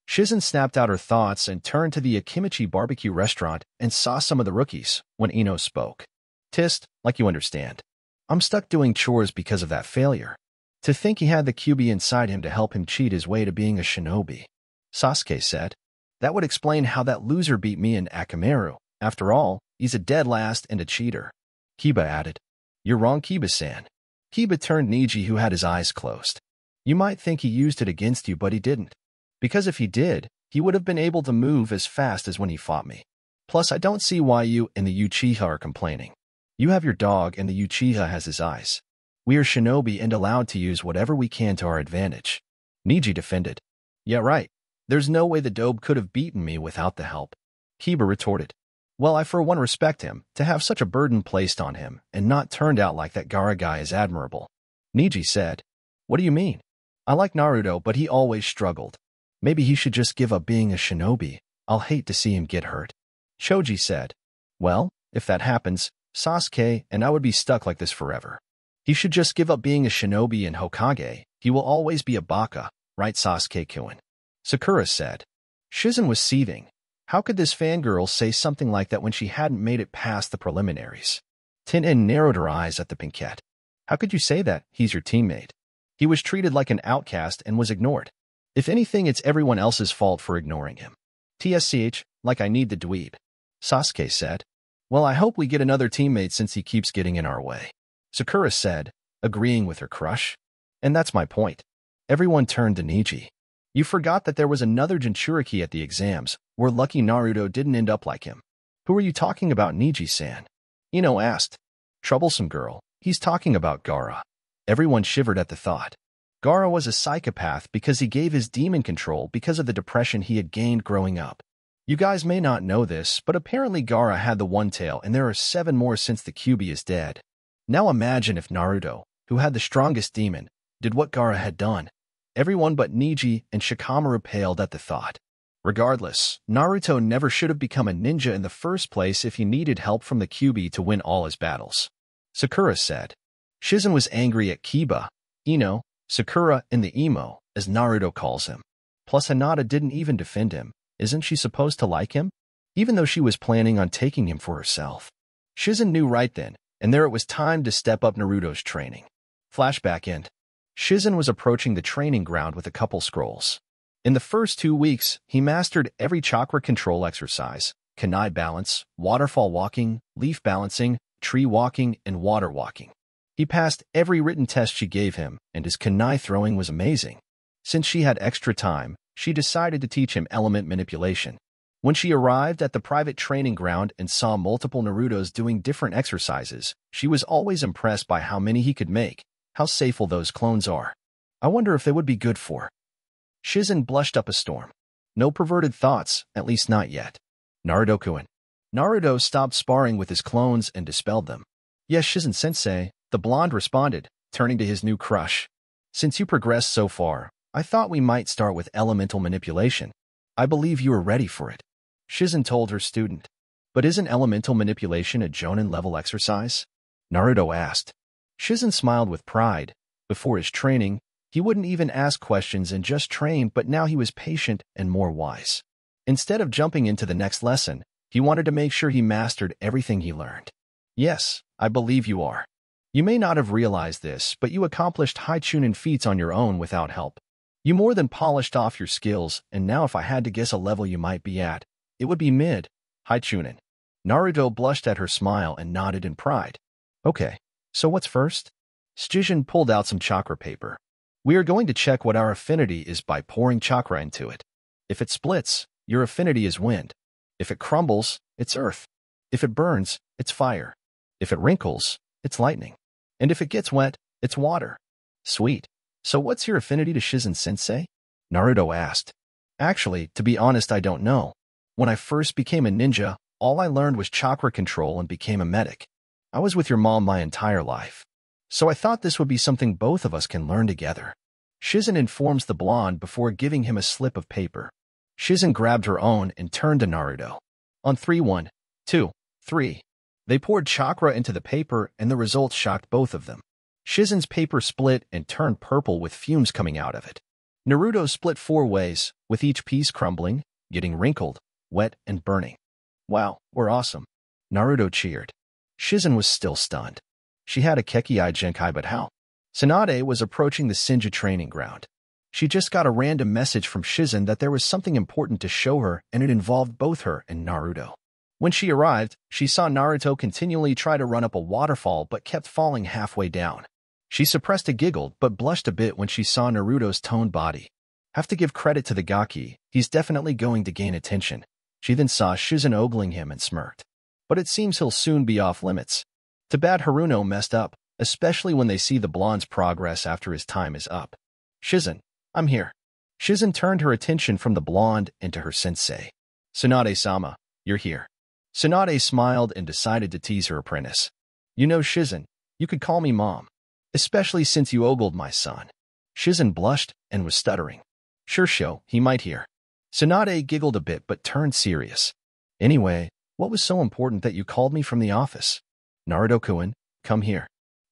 Shizen snapped out her thoughts and turned to the Akimichi barbecue restaurant and saw some of the rookies when Ino spoke. "Tist, like you understand. I'm stuck doing chores because of that failure." To think he had the Kyuubi inside him to help him cheat his way to being a shinobi, Sasuke said. That would explain how that loser beat me in Akamaru. After all, he's a dead last and a cheater, Kiba added. You're wrong, Kiba-san. Kiba turned Neji, who had his eyes closed. You might think he used it against you, but he didn't. Because if he did, he would have been able to move as fast as when he fought me. Plus, I don't see why you and the Uchiha are complaining. You have your dog and the Uchiha has his eyes. We are shinobi and allowed to use whatever we can to our advantage, Neji defended. Yeah, right. There's no way the dobe could have beaten me without the help, Kiba retorted. Well, I for one respect him, to have such a burden placed on him and not turned out like that Gaara guy is admirable, Neji said. What do you mean? I like Naruto, but he always struggled. Maybe he should just give up being a shinobi. I'll hate to see him get hurt, Choji said. Well, if that happens, Sasuke and I would be stuck like this forever. He should just give up being a shinobi and Hokage. He will always be a baka, right, Sasuke-kun? Sakura said. Shizen was seething. How could this fangirl say something like that when she hadn't made it past the preliminaries? Tenen narrowed her eyes at the pinkette. How could you say that? He's your teammate. He was treated like an outcast and was ignored. If anything, it's everyone else's fault for ignoring him. Tsch, like I need the dweeb, Sasuke said. Well, I hope we get another teammate since he keeps getting in our way, Sakura said, agreeing with her crush. And that's my point. Everyone turned to Neji. You forgot that there was another Jinchuriki at the exams. We're lucky Naruto didn't end up like him. Who are you talking about, Neji-san? Ino asked. Troublesome girl. He's talking about Gaara. Everyone shivered at the thought. Gaara was a psychopath because he gave his demon control because of the depression he had gained growing up. You guys may not know this, but apparently Gaara had the one tail and there are seven more since the Kyuubi is dead. Now imagine if Naruto, who had the strongest demon, did what Gaara had done. Everyone but Neji and Shikamaru paled at the thought. Regardless, Naruto never should have become a ninja in the first place if he needed help from the Kyuubi to win all his battles, Sakura said. Shizen was angry at Kiba, Ino, Sakura, and the emo, as Naruto calls him. Plus, Hinata didn't even defend him. Isn't she supposed to like him? Even though she was planning on taking him for herself. Shizen knew right then, and there it was time to step up Naruto's training. Flashback end. Shizen was approaching the training ground with a couple scrolls. In the first two weeks, he mastered every chakra control exercise, kunai balance, waterfall walking, leaf balancing, tree walking, and water walking. He passed every written test she gave him, and his kunai throwing was amazing. Since she had extra time, she decided to teach him element manipulation. When she arrived at the private training ground and saw multiple Narutos doing different exercises, she was always impressed by how many he could make. How safe those clones are. I wonder if they would be good for. Shizen blushed up a storm. No perverted thoughts, at least not yet. Naruto-kun. Naruto stopped sparring with his clones and dispelled them. Yes, Shizen-sensei, the blonde responded, turning to his new crush. Since you progressed so far, I thought we might start with elemental manipulation. I believe you are ready for it. Shizen told her student. But isn't elemental manipulation a Jonin-level exercise? Naruto asked. Shizen smiled with pride. Before his training, he wouldn't even ask questions and just trained, but now he was patient and more wise. Instead of jumping into the next lesson, he wanted to make sure he mastered everything he learned. Yes, I believe you are. You may not have realized this, but you accomplished high Chunin feats on your own without help. You more than polished off your skills, and now if I had to guess a level you might be at, it would be mid, high Chunin. Naruto blushed at her smile and nodded in pride. Okay. So what's first? Shizen pulled out some chakra paper. We are going to check what our affinity is by pouring chakra into it. If it splits, your affinity is wind. If it crumbles, it's earth. If it burns, it's fire. If it wrinkles, it's lightning. And if it gets wet, it's water. Sweet. So what's your affinity to Shizen-sensei? Naruto asked. Actually, to be honest, I don't know. When I first became a ninja, all I learned was chakra control and became a medic. I was with your mom my entire life, so I thought this would be something both of us can learn together. Shizen informs the blonde before giving him a slip of paper. Shizen grabbed her own and turned to Naruto. On three, one, two, three. They poured chakra into the paper and the results shocked both of them. Shizen's paper split and turned purple with fumes coming out of it. Naruto split four ways, with each piece crumbling, getting wrinkled, wet, and burning. Wow, we're awesome. Naruto cheered. Shizen was still stunned. She had a Keki-ai Genkai, but how? Tsunade was approaching the Senju training ground. She just got a random message from Shizen that there was something important to show her, and it involved both her and Naruto. When she arrived, she saw Naruto continually try to run up a waterfall but kept falling halfway down. She suppressed a giggle but blushed a bit when she saw Naruto's toned body. Have to give credit to the Gaki, he's definitely going to gain attention. She then saw Shizen ogling him and smirked. But it seems he'll soon be off limits. Too bad Haruno messed up, especially when they see the blonde's progress after his time is up. Shizen, I'm here. Shizen turned her attention from the blonde into her sensei. Tsunade-sama, you're here. Tsunade smiled and decided to tease her apprentice. You know, Shizen, you could call me mom. Especially since you ogled my son. Shizen blushed and was stuttering. Sure, Sho, he might hear. Tsunade giggled a bit but turned serious. Anyway, what was so important that you called me from the office? Naruto-kun, come here.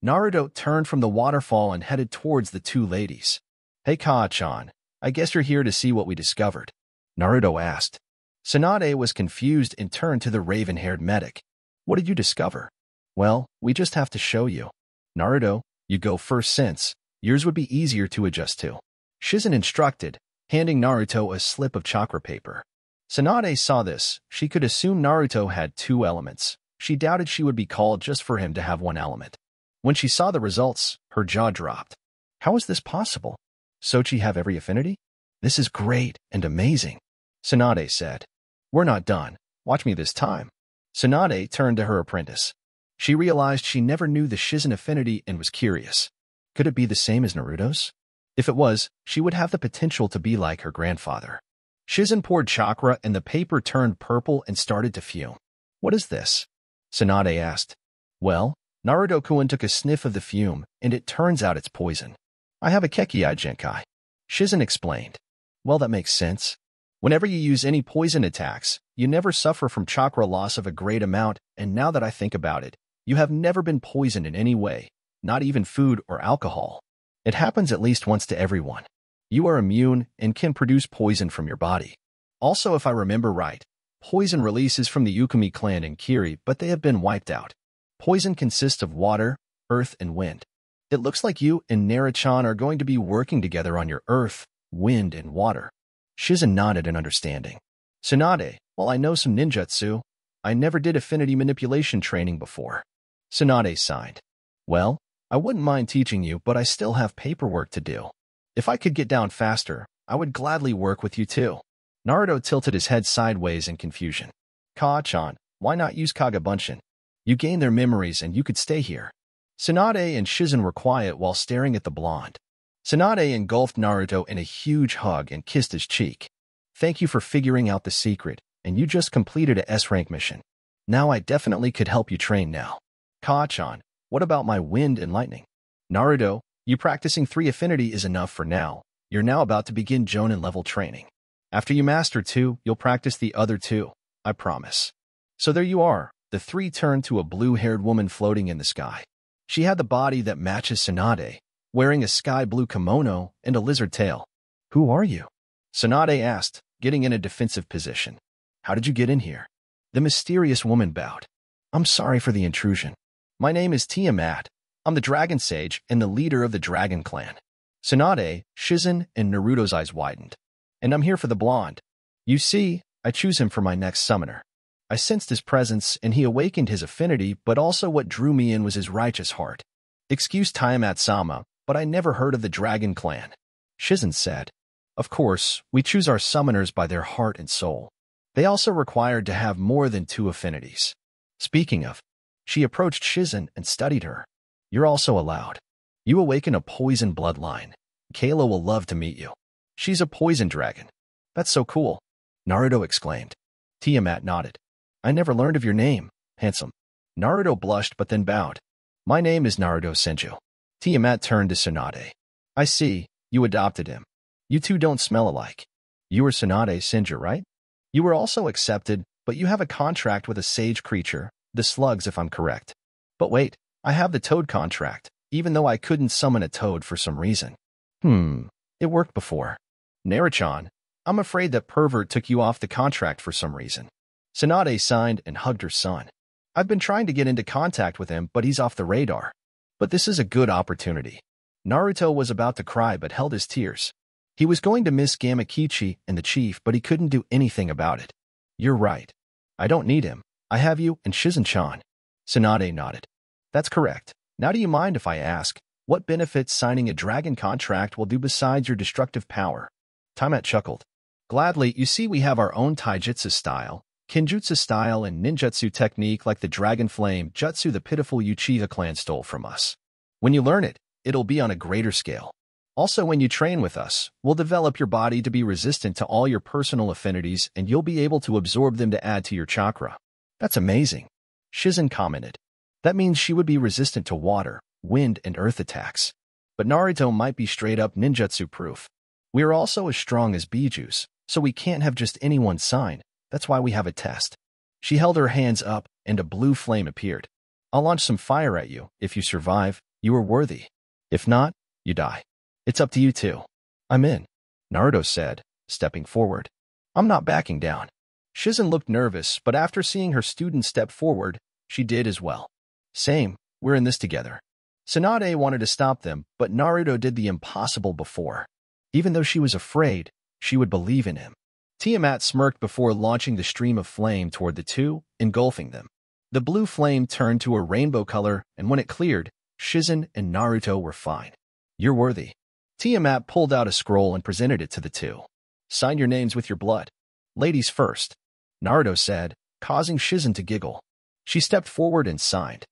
Naruto turned from the waterfall and headed towards the two ladies. Hey Kaa-chan, I guess you're here to see what we discovered. Naruto asked. Tsunade was confused and turned to the raven-haired medic. What did you discover? Well, we just have to show you. Naruto, you go first since yours would be easier to adjust to. Shizen instructed, handing Naruto a slip of chakra paper. Tsunade saw this. She could assume Naruto had two elements. She doubted she would be called just for him to have one element. When she saw the results, her jaw dropped. How is this possible? Sochi have every affinity? This is great and amazing, Tsunade said. We're not done. Watch me this time. Tsunade turned to her apprentice. She realized she never knew the Shizen affinity and was curious. Could it be the same as Naruto's? If it was, she would have the potential to be like her grandfather. Shizen poured chakra and the paper turned purple and started to fume. What is this? Tsunade asked. Well, Naruto-kun took a sniff of the fume, and it turns out it's poison. I have a Keki-ai Genkai. Shizen explained. Well, that makes sense. Whenever you use any poison attacks, you never suffer from chakra loss of a great amount, and now that I think about it, you have never been poisoned in any way, not even food or alcohol. It happens at least once to everyone. You are immune and can produce poison from your body. Also, if I remember right, poison releases from the Yukimi clan in Kiri, but they have been wiped out. Poison consists of water, earth, and wind. It looks like you and Nara-chan are going to be working together on your earth, wind, and water. Shizen nodded in understanding. Tsunade, while I know some ninjutsu, I never did affinity manipulation training before. Tsunade sighed. Well, I wouldn't mind teaching you, but I still have paperwork to do. If I could get down faster, I would gladly work with you too. Naruto tilted his head sideways in confusion. Ka-chan, why not use Kagabunshin? You gain their memories and you could stay here. Tsunade and Shizen were quiet while staring at the blonde. Tsunade engulfed Naruto in a huge hug and kissed his cheek. Thank you for figuring out the secret, and you just completed a S rank mission. Now I definitely could help you train now. Ka-chan, what about my wind and lightning? Naruto, you practicing three affinity is enough for now. You're now about to begin Jonin level training. After you master two, you'll practice the other two, I promise. So there you are. The three turned to a blue-haired woman floating in the sky. She had the body that matches Tsunade, wearing a sky-blue kimono and a lizard tail. Who are you? Tsunade asked, getting in a defensive position. How did you get in here? The mysterious woman bowed. I'm sorry for the intrusion. My name is Tiamat. I'm the Dragon Sage and the leader of the Dragon Clan. Tsunade, Shizen, and Naruto's eyes widened. And I'm here for the blonde. You see, I choose him for my next summoner. I sensed his presence, and he awakened his affinity, but also what drew me in was his righteous heart. Excuse Tiamat-sama, but I never heard of the Dragon Clan. Shizen said. Of course, we choose our summoners by their heart and soul. They also required to have more than two affinities. Speaking of, she approached Shizen and studied her. You're also allowed. You awaken a poison bloodline. Kayla will love to meet you. She's a poison dragon. That's so cool. Naruto exclaimed. Tiamat nodded. I never learned of your name, handsome. Naruto blushed but then bowed. My name is Naruto Senju. Tiamat turned to Tsunade. I see, you adopted him. You two don't smell alike. You are Tsunade Senju, right? You were also accepted, but you have a contract with a sage creature, the slugs if I'm correct. But wait, I have the toad contract, even though I couldn't summon a toad for some reason. Hmm, it worked before. Nara-chan, I'm afraid that pervert took you off the contract for some reason. Tsunade signed and hugged her son. I've been trying to get into contact with him, but he's off the radar. But this is a good opportunity. Naruto was about to cry but held his tears. He was going to miss Gamakichi and the chief, but he couldn't do anything about it. You're right. I don't need him. I have you and Shizen-chan. Tsunade nodded. That's correct. Now do you mind if I ask, what benefits signing a dragon contract will do besides your destructive power? Tiamat chuckled. Gladly, you see we have our own taijutsu style, Kenjutsu style, and ninjutsu technique like the Dragon Flame Jutsu the pitiful Uchiha clan stole from us. When you learn it, it'll be on a greater scale. Also, when you train with us, we'll develop your body to be resistant to all your personal affinities, and you'll be able to absorb them to add to your chakra. That's amazing. Shizen commented. That means she would be resistant to water, wind, and earth attacks. But Naruto might be straight-up ninjutsu-proof. We are also as strong as Bijus, so we can't have just anyone sign. That's why we have a test. She held her hands up, and a blue flame appeared. I'll launch some fire at you. If you survive, you are worthy. If not, you die. It's up to you two. I'm in, Naruto said, stepping forward. I'm not backing down. Shizen looked nervous, but after seeing her student step forward, she did as well. Same, we're in this together. Tsunade wanted to stop them, but Naruto did the impossible before. Even though she was afraid, she would believe in him. Tiamat smirked before launching the stream of flame toward the two, engulfing them. The blue flame turned to a rainbow color, and when it cleared, Shizen and Naruto were fine. You're worthy. Tiamat pulled out a scroll and presented it to the two. Sign your names with your blood. Ladies first, Naruto said, causing Shizen to giggle. She stepped forward and signed.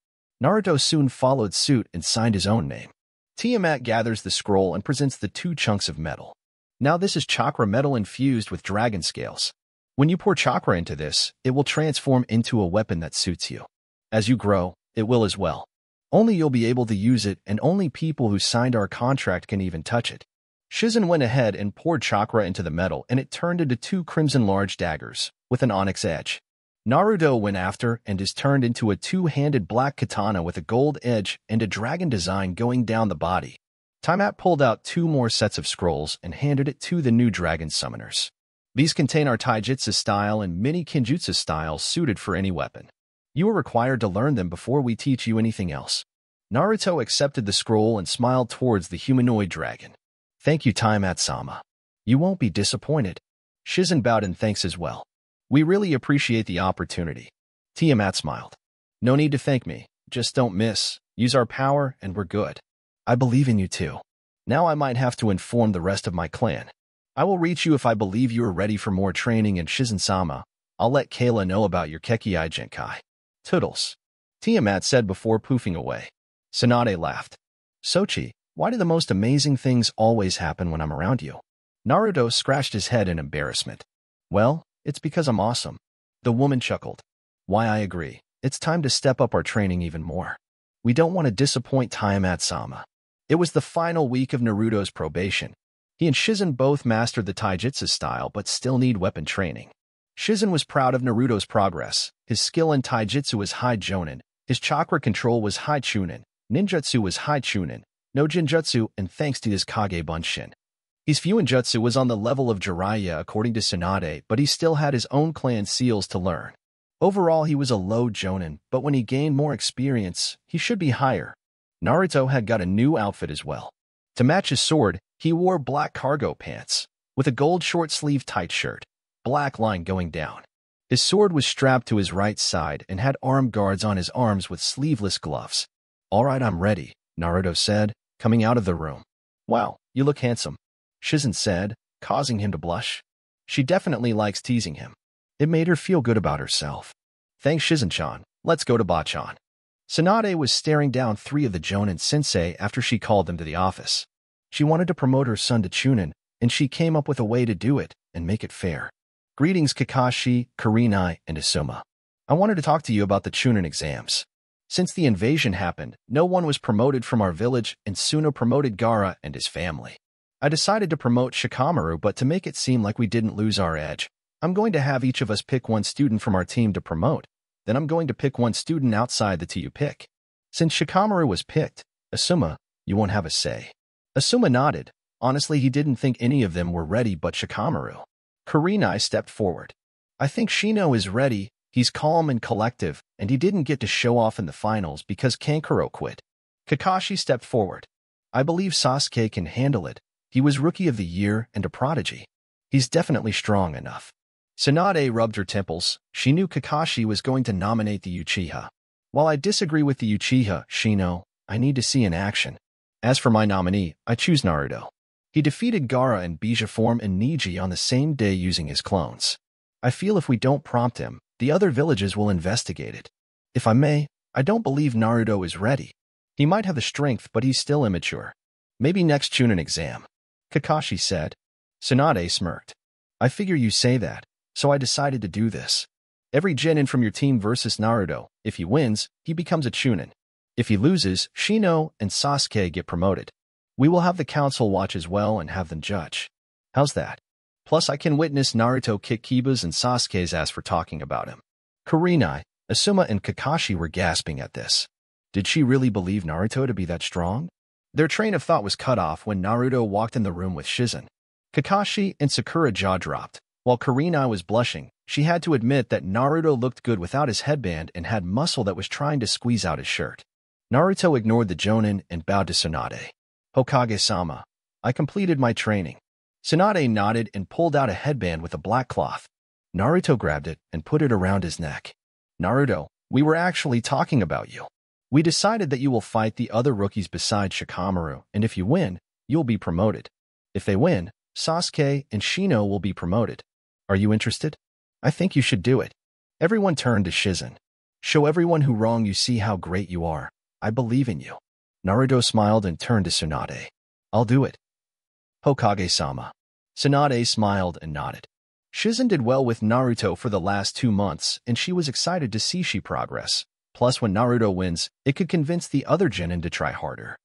Naruto soon followed suit and signed his own name. Tiamat gathers the scroll and presents the two chunks of metal. Now this is chakra metal infused with dragon scales. When you pour chakra into this, it will transform into a weapon that suits you. As you grow, it will as well. Only you'll be able to use it, and only people who signed our contract can even touch it. Shizen went ahead and poured chakra into the metal, and it turned into two crimson large daggers, with an onyx edge. Naruto went after and is turned into a two-handed black katana with a gold edge and a dragon design going down the body. Tiamat pulled out two more sets of scrolls and handed it to the new dragon summoners. These contain our taijutsu style and many kenjutsu styles suited for any weapon. You are required to learn them before we teach you anything else." Naruto accepted the scroll and smiled towards the humanoid dragon. "Thank you, Taimatsu-sama. You won't be disappointed." Shizen bowed in thanks as well. "We really appreciate the opportunity." Tiamat smiled. "No need to thank me. Just don't miss. Use our power and we're good." "I believe in you too. Now I might have to inform the rest of my clan. I will reach you if I believe you are ready for more training, and Shizen-sama, I'll let Kayla know about your Kekkiai Genkai." "Toodles," Tiamat said before poofing away. Tsunade laughed. "Sochi, why do the most amazing things always happen when I'm around you?" Naruto scratched his head in embarrassment. "Well, it's because I'm awesome." The woman chuckled. "Why, I agree. It's time to step up our training even more. We don't want to disappoint Taimatsu-sama." It was the final week of Naruto's probation. He and Shizen both mastered the taijutsu style but still need weapon training. Shizen was proud of Naruto's progress. His skill in taijutsu was high jonin, his chakra control was high chunin, ninjutsu was high chunin, no jinjutsu, and thanks to his Kage Bunshin, his Fuinjutsu was on the level of Jiraiya according to Tsunade, but he still had his own clan seals to learn. Overall, he was a low jonin, but when he gained more experience, he should be higher. Naruto had got a new outfit as well. To match his sword, he wore black cargo pants, with a gold short-sleeve tight shirt, black line going down. His sword was strapped to his right side and had arm guards on his arms with sleeveless gloves. "All right, I'm ready," Naruto said, coming out of the room. "Wow, you look handsome," Shizen said, causing him to blush. She definitely likes teasing him. It made her feel good about herself. "Thanks, Shizen-chan. Let's go to Bachan." Tsunade was staring down three of the Jonin sensei after she called them to the office. She wanted to promote her son to Chunin, and she came up with a way to do it and make it fair. "Greetings, Kakashi, Kurenai, and Isuma. I wanted to talk to you about the Chunin exams. Since the invasion happened, no one was promoted from our village, and Suna promoted Gaara and his family. I decided to promote Shikamaru, but to make it seem like we didn't lose our edge, I'm going to have each of us pick one student from our team to promote, then I'm going to pick one student outside the T U pick. Since Shikamaru was picked, Asuma, you won't have a say." Asuma nodded. Honestly, he didn't think any of them were ready but Shikamaru. Kurenai stepped forward. "I think Shino is ready. He's calm and collective, and he didn't get to show off in the finals because Kankuro quit." Kakashi stepped forward. "I believe Sasuke can handle it. He was Rookie of the Year and a prodigy. He's definitely strong enough." Tsunade rubbed her temples. She knew Kakashi was going to nominate the Uchiha. "While I disagree with the Uchiha, Shino, I need to see in action. As for my nominee, I choose Naruto. He defeated Gaara in Bija form and Niji on the same day using his clones. I feel if we don't prompt him, the other villages will investigate it. If I may, I don't believe Naruto is ready. He might have the strength, but he's still immature. Maybe next Chunin exam," Kakashi said. Tsunade smirked. "I figure you say that, so I decided to do this. Every genin from your team versus Naruto. If he wins, he becomes a Chunin. If he loses, Shino and Sasuke get promoted. We will have the council watch as well and have them judge. How's that? Plus I can witness Naruto kick Kiba's and Sasuke's ass for talking about him." Kurenai, Asuma, and Kakashi were gasping at this. Did she really believe Naruto to be that strong? Their train of thought was cut off when Naruto walked in the room with Shizen. Kakashi and Sakura jaw dropped. While Kurenai was blushing, she had to admit that Naruto looked good without his headband and had muscle that was trying to squeeze out his shirt. Naruto ignored the jonin and bowed to Tsunade. "Hokage-sama, I completed my training." Tsunade nodded and pulled out a headband with a black cloth. Naruto grabbed it and put it around his neck. "Naruto, we were actually talking about you. We decided that you will fight the other rookies besides Shikamaru, and if you win, you'll be promoted. If they win, Sasuke and Shino will be promoted. Are you interested? I think you should do it." Everyone turned to Shizen. "Show everyone who wronged you see how great you are. I believe in you." Naruto smiled and turned to Tsunade. "I'll do it, Hokage-sama." Tsunade smiled and nodded. Shizen did well with Naruto for the last two months, and she was excited to see she progress. Plus, when Naruto wins, it could convince the other genin to try harder.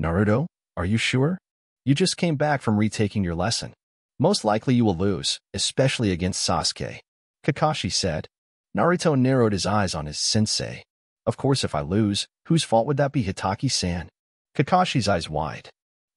"Naruto, are you sure? You just came back from retaking your lesson. Most likely you will lose, especially against Sasuke," Kakashi said. Naruto narrowed his eyes on his sensei. "Of course, if I lose, whose fault would that be, Hitaki-san?" Kakashi's eyes wide.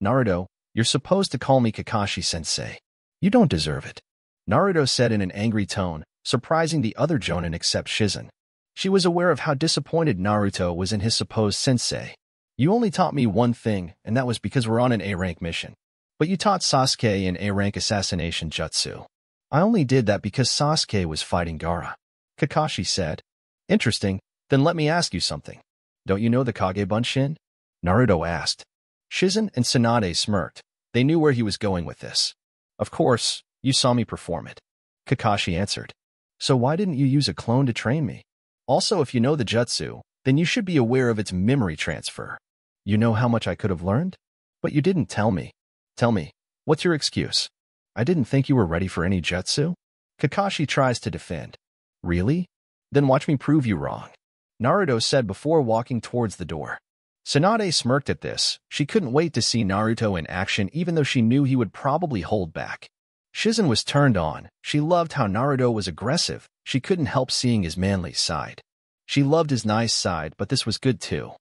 "Naruto, you're supposed to call me Kakashi-sensei. You don't deserve it," Naruto said in an angry tone, surprising the other jonin except Shizen. She was aware of how disappointed Naruto was in his supposed sensei. You only taught me one thing, and that was because we're on an A rank mission. But you taught Sasuke an A rank assassination jutsu. I only did that because Sasuke was fighting Gaara. Kakashi said. Interesting, then let me ask you something. Don't you know the Kage Bunshin? Naruto asked. Shizen and Tsunade smirked. They knew where he was going with this. Of course, you saw me perform it. Kakashi answered. So why didn't you use a clone to train me? Also, if you know the jutsu, then you should be aware of its memory transfer. You know how much I could have learned? But you didn't tell me. Tell me, what's your excuse? I didn't think you were ready for any jutsu? Kakashi tries to defend. Really? Then watch me prove you wrong. Naruto said before walking towards the door. Tsunade smirked at this. She couldn't wait to see Naruto in action even though she knew he would probably hold back. Shizen was turned on. She loved how Naruto was aggressive. She couldn't help seeing his manly side. She loved his nice side, but this was good too.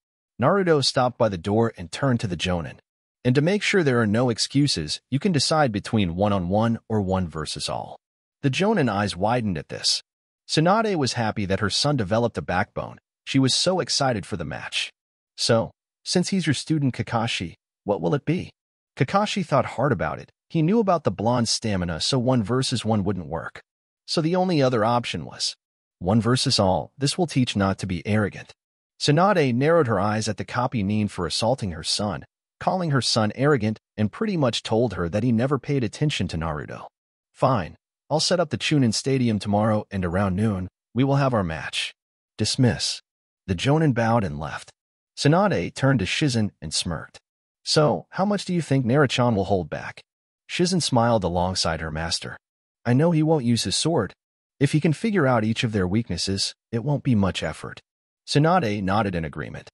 Naruto stopped by the door and turned to the Jonin. And to make sure there are no excuses, you can decide between one-on-one or one versus all. The Jonin eyes widened at this. Tsunade was happy that her son developed a backbone. She was so excited for the match. So, since he's your student Kakashi, what will it be? Kakashi thought hard about it. He knew about the blonde's stamina, so one versus one wouldn't work. So the only other option was one versus all. This will teach not to be arrogant. Tsunade narrowed her eyes at the copy Nin for assaulting her son, calling her son arrogant, and pretty much told her that he never paid attention to Naruto. Fine. I'll set up the Chunin Stadium tomorrow and around noon, we will have our match. Dismiss. The Jonin bowed and left. Tsunade turned to Shizen and smirked. So, how much do you think Nara-chan will hold back? Shizen smiled alongside her master. I know he won't use his sword. If he can figure out each of their weaknesses, it won't be much effort. Tsunade nodded in agreement.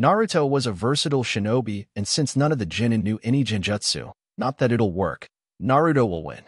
Naruto was a versatile shinobi, and since none of the Jonin knew any genjutsu, not that it'll work, Naruto will win.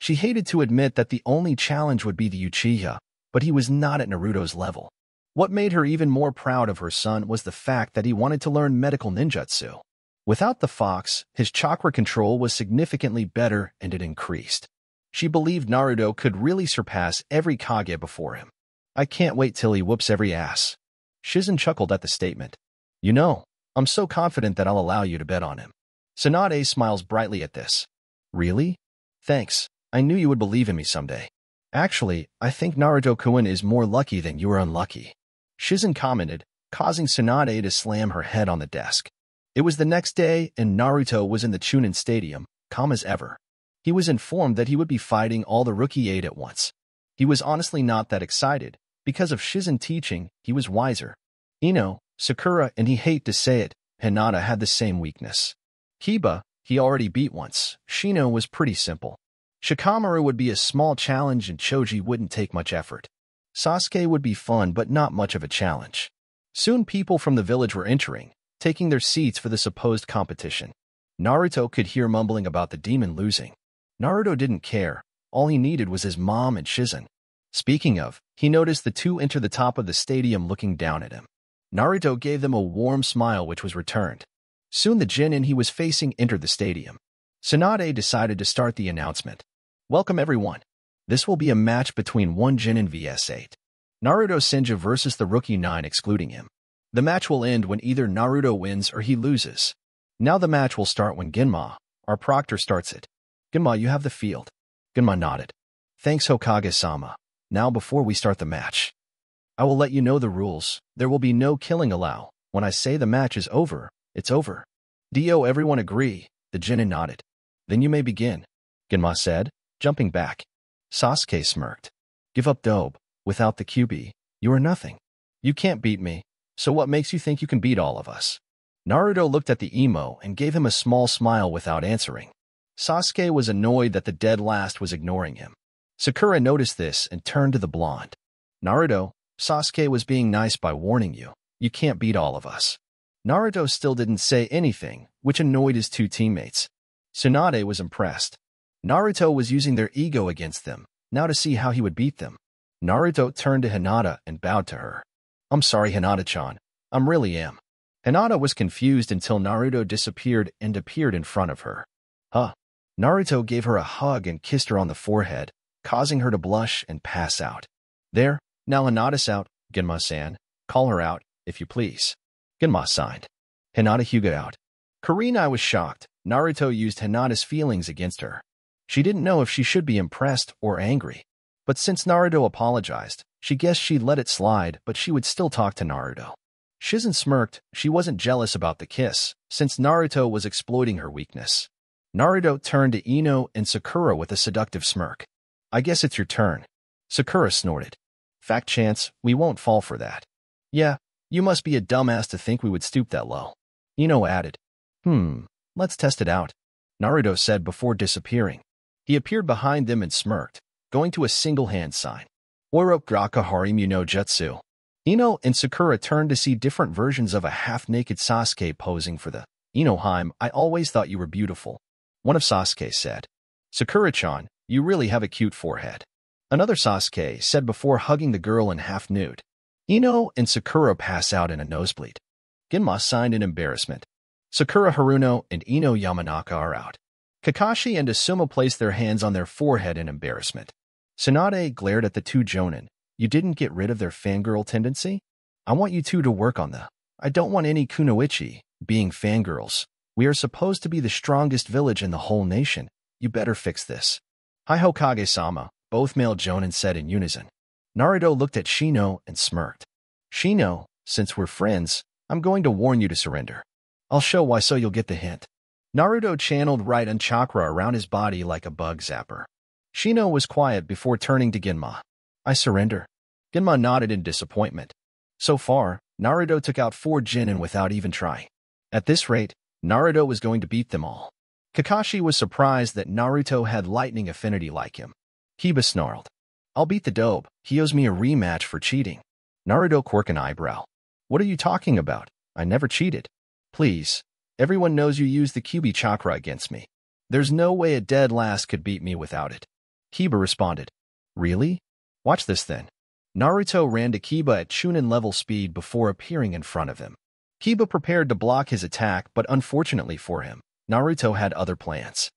She hated to admit that the only challenge would be the Uchiha, but he was not at Naruto's level. What made her even more proud of her son was the fact that he wanted to learn medical ninjutsu. Without the fox, his chakra control was significantly better and it increased. She believed Naruto could really surpass every Kage before him. I can't wait till he whoops every ass. Shizen chuckled at the statement. You know, I'm so confident that I'll allow you to bet on him. Tsunade smiles brightly at this. Really? Thanks. I knew you would believe in me someday. Actually, I think Naruto-kun is more lucky than you are unlucky. Shizen commented, causing Tsunade to slam her head on the desk. It was the next day, and Naruto was in the Chunin Stadium, calm as ever. He was informed that he would be fighting all the Rookie Eight at once. He was honestly not that excited. Because of Shizen teaching, he was wiser. Ino, Sakura, and he hate to say it, Hinata had the same weakness. Kiba, he already beat once. Shino was pretty simple. Shikamaru would be a small challenge and Choji wouldn't take much effort. Sasuke would be fun but not much of a challenge. Soon people from the village were entering, taking their seats for the supposed competition. Naruto could hear mumbling about the demon losing. Naruto didn't care, all he needed was his mom and Shizen. Speaking of, he noticed the two enter the top of the stadium looking down at him. Naruto gave them a warm smile which was returned. Soon the Jonin he was facing entered the stadium. Tsunade decided to start the announcement. Welcome everyone. This will be a match between one Jonin versus eight. Naruto Senju versus the Rookie nine excluding him. The match will end when either Naruto wins or he loses. Now the match will start when Ginma, our proctor, starts it. Ginma, you have the field. Ginma nodded. Thanks Hokage-sama. Now before we start the match, I will let you know the rules. There will be no killing allowed. When I say the match is over, it's over. Do everyone agree? The Jonin nodded. Then you may begin, Ginma said, jumping back. Sasuke smirked. Give up Dobe. Without the Q B, you are nothing. You can't beat me, so what makes you think you can beat all of us? Naruto looked at the emo and gave him a small smile without answering. Sasuke was annoyed that the dead last was ignoring him. Sakura noticed this and turned to the blonde. Naruto, Sasuke was being nice by warning you. You can't beat all of us. Naruto still didn't say anything, which annoyed his two teammates. Tsunade was impressed. Naruto was using their ego against them, now to see how he would beat them. Naruto turned to Hinata and bowed to her. I'm sorry Hinata-chan, I really am. Hinata was confused until Naruto disappeared and appeared in front of her. Huh. Naruto gave her a hug and kissed her on the forehead, causing her to blush and pass out. There, now Hinata's out, Genma-san. Call her out, if you please. Genma signed. Hinata Hyuga out. Kurenai was shocked. Naruto used Hinata's feelings against her. She didn't know if she should be impressed or angry. But since Naruto apologized, she guessed she'd let it slide, but she would still talk to Naruto. Shizen smirked. She wasn't jealous about the kiss, since Naruto was exploiting her weakness. Naruto turned to Ino and Sakura with a seductive smirk. I guess it's your turn. Sakura snorted. Fact chance, we won't fall for that. Yeah, you must be a dumbass to think we would stoop that low. Ino added. Hmm, let's test it out, Naruto said before disappearing. He appeared behind them and smirked, going to a single hand sign. Oirok Gakahari Muno Jutsu. Ino and Sakura turned to see different versions of a half-naked Sasuke posing for the Inoheim. I always thought you were beautiful, one of Sasuke said. Sakura-chan, you really have a cute forehead, another Sasuke said before hugging the girl in half-nude. Ino and Sakura pass out in a nosebleed. Genma signed in embarrassment. Sakura Haruno and Ino Yamanaka are out. Kakashi and Asuma place their hands on their forehead in embarrassment. Tsunade glared at the two Jonin. You didn't get rid of their fangirl tendency? I want you two to work on the... I don't want any kunoichi being fangirls. We are supposed to be the strongest village in the whole nation. You better fix this. Hi Hokage-sama, both male Jonin said in unison. Naruto looked at Shino and smirked. Shino, since we're friends, I'm going to warn you to surrender. I'll show why so you'll get the hint. Naruto channeled Raiden chakra around his body like a bug zapper. Shino was quiet before turning to Genma. I surrender. Genma nodded in disappointment. So far, Naruto took out four Jonin without even trying. At this rate, Naruto was going to beat them all. Kakashi was surprised that Naruto had lightning affinity like him. Kiba snarled. I'll beat the dope. He owes me a rematch for cheating. Naruto quirked an eyebrow. What are you talking about? I never cheated. Please. Everyone knows you used the Kyuubi chakra against me. There's no way a dead lass could beat me without it. Kiba responded. Really? Watch this then. Naruto ran to Kiba at Chunin level speed before appearing in front of him. Kiba prepared to block his attack, but unfortunately for him, Naruto had other plans.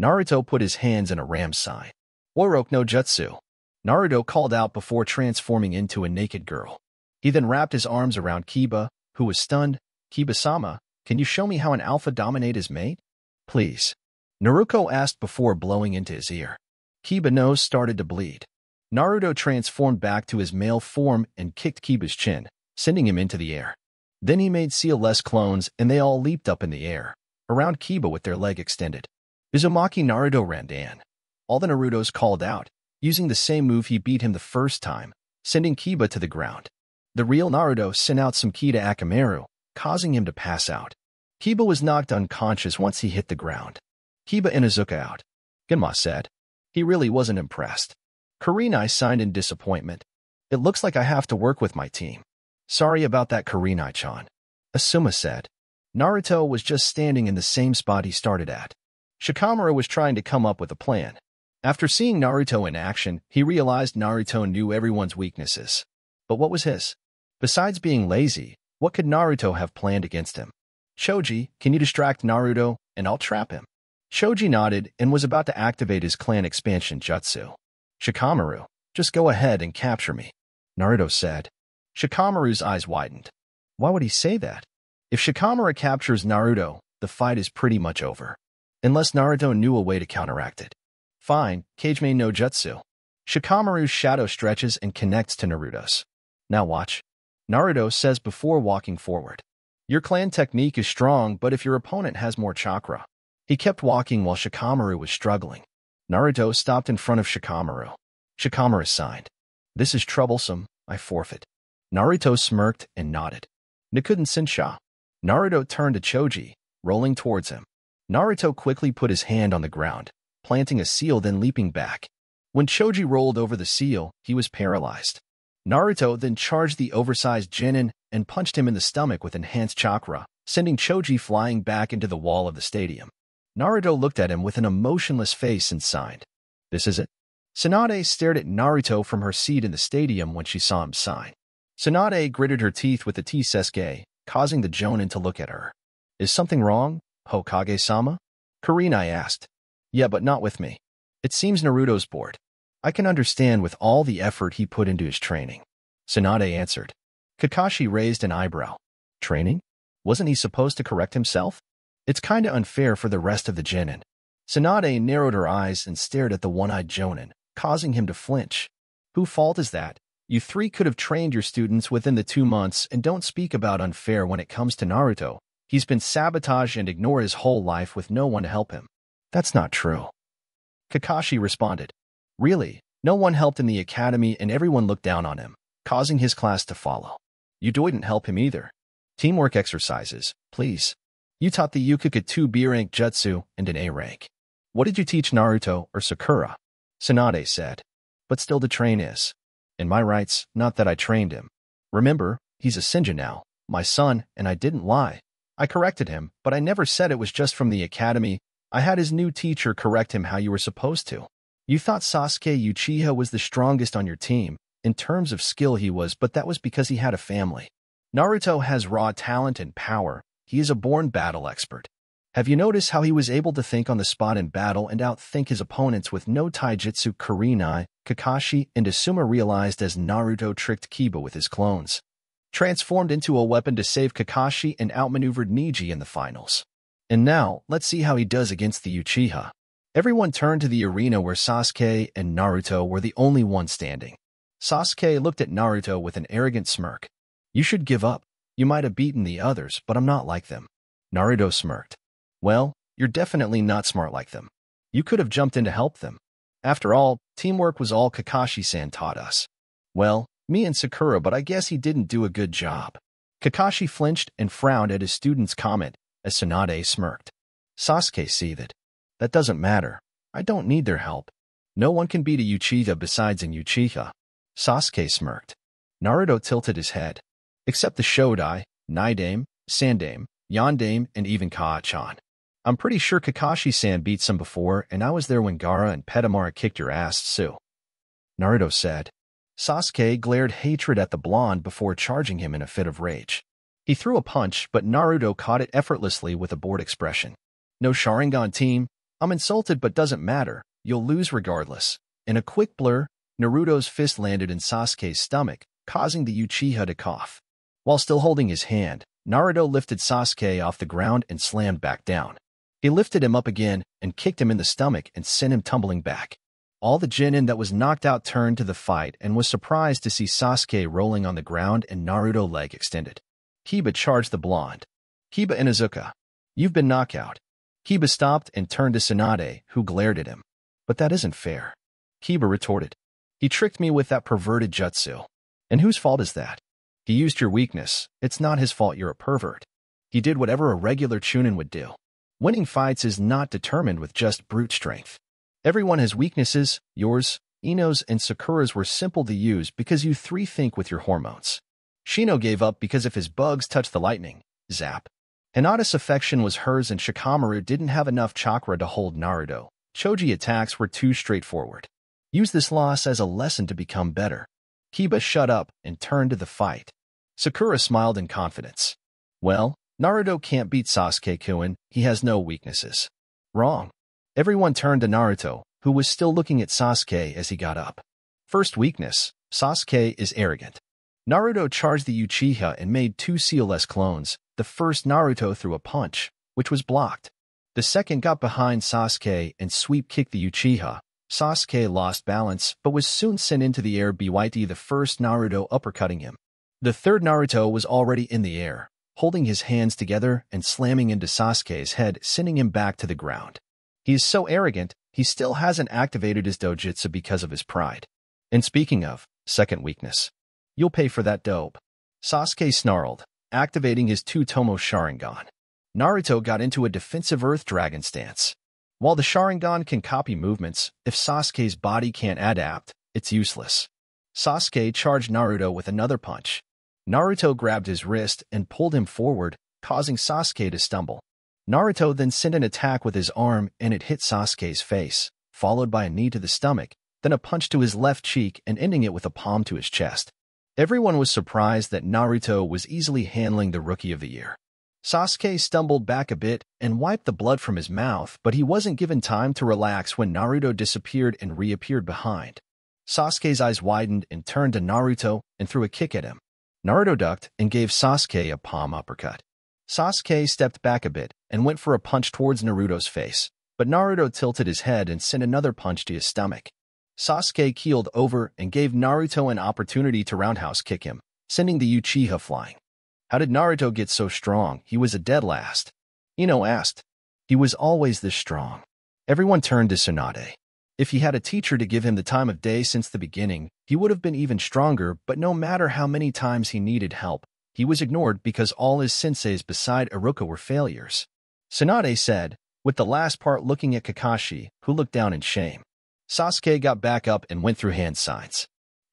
Naruto put his hands in a ram sign. Oirok no Jutsu. Naruto called out before transforming into a naked girl. He then wrapped his arms around Kiba, who was stunned. Kiba-sama, can you show me how an alpha dominate is made? Please. Naruto asked before blowing into his ear. Kiba's nose started to bleed. Naruto transformed back to his male form and kicked Kiba's chin, sending him into the air. Then he made C L S clones and they all leaped up in the air, around Kiba with their leg extended. Uzumaki Naruto Randan. All the Narutos called out, using the same move he beat him the first time, sending Kiba to the ground. The real Naruto sent out some ki to Akamaru, causing him to pass out. Kiba was knocked unconscious once he hit the ground. Kiba Inazuka out, Genma said. He really wasn't impressed. Kurenai signed in disappointment. It looks like I have to work with my team. Sorry about that, Kurenai-chan, Asuma said. Naruto was just standing in the same spot he started at. Shikamaru was trying to come up with a plan. After seeing Naruto in action, he realized Naruto knew everyone's weaknesses. But what was his? Besides being lazy, what could Naruto have planned against him? Choji, can you distract Naruto, and I'll trap him? Choji nodded and was about to activate his clan expansion jutsu. Shikamaru, just go ahead and capture me, Naruto said. Shikamaru's eyes widened. Why would he say that? If Shikamaru captures Naruto, the fight is pretty much over. Unless Naruto knew a way to counteract it. Fine, Kagemain no Jutsu. Shikamaru's shadow stretches and connects to Naruto's. Now watch. Naruto says before walking forward. Your clan technique is strong, but if your opponent has more chakra. He kept walking while Shikamaru was struggling. Naruto stopped in front of Shikamaru. Shikamaru signed. This is troublesome, I forfeit. Naruto smirked and nodded. Nikuden Sensha. Naruto turned to Choji, rolling towards him. Naruto quickly put his hand on the ground, planting a seal then leaping back. When Choji rolled over the seal, he was paralyzed. Naruto then charged the oversized Jonin and punched him in the stomach with enhanced chakra, sending Choji flying back into the wall of the stadium. Naruto looked at him with an emotionless face and signed. This is it. Tsunade stared at Naruto from her seat in the stadium when she saw him sign. Tsunade gritted her teeth with the T-Sasuke, causing the Jonin to look at her. Is something wrong, Hokage-sama? Kurenai asked. Yeah, but not with me. It seems Naruto's bored. I can understand with all the effort he put into his training. Tsunade answered. Kakashi raised an eyebrow. Training? Wasn't he supposed to correct himself? It's kinda unfair for the rest of the genin. Tsunade narrowed her eyes and stared at the one-eyed Jonin, causing him to flinch. Whose fault is that? You three could have trained your students within the two months and don't speak about unfair when it comes to Naruto. He's been sabotaged and ignored his whole life with no one to help him. That's not true. Kakashi responded. Really, no one helped in the academy and everyone looked down on him, causing his class to follow. You didn't help him either. Teamwork exercises, please. You taught the Yukika two B-rank jutsu and an A-rank. What did you teach Naruto or Sakura? Tsunade said. But still the train is. In my rights, not that I trained him. Remember, he's a Senju now, my son, and I didn't lie. I corrected him, but I never said it was just from the academy. I had his new teacher correct him how you were supposed to. You thought Sasuke Uchiha was the strongest on your team. In terms of skill he was, but that was because he had a family. Naruto has raw talent and power. He is a born battle expert. Have you noticed how he was able to think on the spot in battle and outthink his opponents with no taijutsu? Kurenai, Kakashi, and Asuma realized as Naruto tricked Kiba with his clones. Transformed into a weapon to save Kakashi and outmaneuvered Neji in the finals. And now, let's see how he does against the Uchiha. Everyone turned to the arena where Sasuke and Naruto were the only ones standing. Sasuke looked at Naruto with an arrogant smirk. You should give up. You might have beaten the others, but I'm not like them. Naruto smirked. Well, you're definitely not smart like them. You could have jumped in to help them. After all, teamwork was all Kakashi-san taught us. Well, me and Sakura, but I guess he didn't do a good job. Kakashi flinched and frowned at his student's comment as Tsunade smirked. Sasuke seethed. That doesn't matter. I don't need their help. No one can beat a Uchiha besides an Uchiha. Sasuke smirked. Naruto tilted his head. Except the Shodai, Naidame, Sandame, Yandame, and even Kaa-chan. I'm pretty sure Kakashi-san beat some before, and I was there when Gaara and Petamara kicked your ass, Sue. Naruto said. Sasuke glared hatred at the blonde before charging him in a fit of rage. He threw a punch, but Naruto caught it effortlessly with a bored expression. No Sharingan team. I'm insulted, but doesn't matter. You'll lose regardless. In a quick blur, Naruto's fist landed in Sasuke's stomach, causing the Uchiha to cough. While still holding his hand, Naruto lifted Sasuke off the ground and slammed back down. He lifted him up again and kicked him in the stomach and sent him tumbling back. All the genin that was knocked out turned to the fight and was surprised to see Sasuke rolling on the ground and Naruto leg extended. Kiba charged the blonde. Kiba Inazuka. You've been knocked out. Kiba stopped and turned to Tsunade, who glared at him. But that isn't fair. Kiba retorted. He tricked me with that perverted jutsu. And whose fault is that? He used your weakness. It's not his fault you're a pervert. He did whatever a regular chunin would do. Winning fights is not determined with just brute strength. Everyone has weaknesses. Yours, Ino's, and Sakura's were simple to use because you three think with your hormones. Shino gave up because if his bugs touched the lightning, zap. Hinata's affection was hers and Shikamaru didn't have enough chakra to hold Naruto. Choji attacks were too straightforward. Use this loss as a lesson to become better. Kiba shut up and turned to the fight. Sakura smiled in confidence. Well, Naruto can't beat Sasuke-kun, he has no weaknesses. Wrong. Everyone turned to Naruto, who was still looking at Sasuke as he got up. First weakness, Sasuke is arrogant. Naruto charged the Uchiha and made two C L S clones. The first Naruto threw a punch, which was blocked. The second got behind Sasuke and sweep kicked the Uchiha. Sasuke lost balance but was soon sent into the air by the first Naruto uppercutting him. The third Naruto was already in the air, holding his hands together and slamming into Sasuke's head, sending him back to the ground. He is so arrogant, he still hasn't activated his dojutsu because of his pride. And speaking of, second weakness. You'll pay for that dope. Sasuke snarled, activating his two-tomo Sharingan. Naruto got into a defensive Earth Dragon stance. While the Sharingan can copy movements, if Sasuke's body can't adapt, it's useless. Sasuke charged Naruto with another punch. Naruto grabbed his wrist and pulled him forward, causing Sasuke to stumble. Naruto then sent an attack with his arm and it hit Sasuke's face, followed by a knee to the stomach, then a punch to his left cheek and ending it with a palm to his chest. Everyone was surprised that Naruto was easily handling the Rookie of the Year. Sasuke stumbled back a bit and wiped the blood from his mouth, but he wasn't given time to relax when Naruto disappeared and reappeared behind. Sasuke's eyes widened and turned to Naruto and threw a kick at him. Naruto ducked and gave Sasuke a palm uppercut. Sasuke stepped back a bit and went for a punch towards Naruto's face, but Naruto tilted his head and sent another punch to his stomach. Sasuke keeled over and gave Naruto an opportunity to roundhouse kick him, sending the Uchiha flying. How did Naruto get so strong? He was a dead last. Ino asked. He was always this strong. Everyone turned to Tsunade. If he had a teacher to give him the time of day since the beginning, he would have been even stronger, but no matter how many times he needed help, he was ignored because all his senseis beside Iruka were failures. Tsunade said, with the last part looking at Kakashi, who looked down in shame. Sasuke got back up and went through hand signs.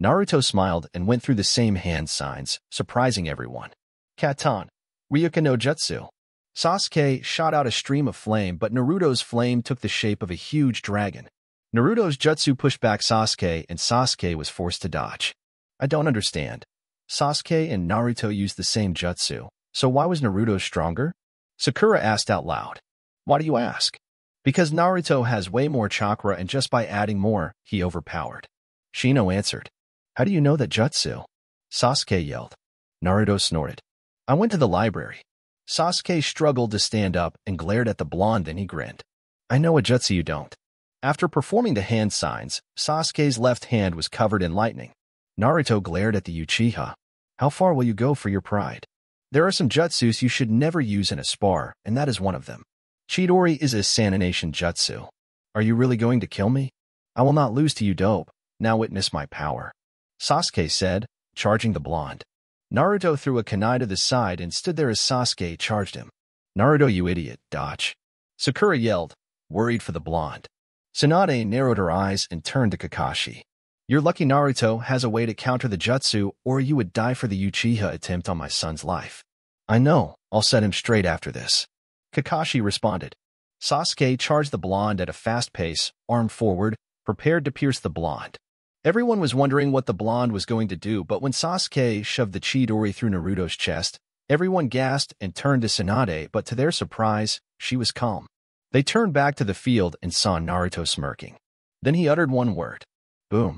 Naruto smiled and went through the same hand signs, surprising everyone. Katana, Ryuka no Jutsu. Sasuke shot out a stream of flame, but Naruto's flame took the shape of a huge dragon. Naruto's jutsu pushed back Sasuke, and Sasuke was forced to dodge. I don't understand. Sasuke and Naruto used the same jutsu, so why was Naruto stronger? Sakura asked out loud. Why do you ask? Because Naruto has way more chakra, and just by adding more, he overpowered. Shino answered. How do you know that jutsu? Sasuke yelled. Naruto snorted. I went to the library. Sasuke struggled to stand up and glared at the blonde, and he grinned. I know a jutsu you don't. After performing the hand signs, Sasuke's left hand was covered in lightning. Naruto glared at the Uchiha. How far will you go for your pride? There are some jutsus you should never use in a spar, and that is one of them. Chidori is a Sanination jutsu. Are you really going to kill me? I will not lose to you, dope. Now witness my power. Sasuke said, charging the blonde. Naruto threw a kunai to the side and stood there as Sasuke charged him. Naruto, you idiot, dodge. Sakura yelled, worried for the blonde. Tsunade narrowed her eyes and turned to Kakashi. You're lucky Naruto has a way to counter the jutsu, or you would die for the Uchiha attempt on my son's life. I know, I'll set him straight after this. Kakashi responded. Sasuke charged the blonde at a fast pace, arm forward, prepared to pierce the blonde. Everyone was wondering what the blonde was going to do, but when Sasuke shoved the Chidori through Naruto's chest, everyone gasped and turned to Tsunade, but to their surprise, she was calm. They turned back to the field and saw Naruto smirking. Then he uttered one word. Boom.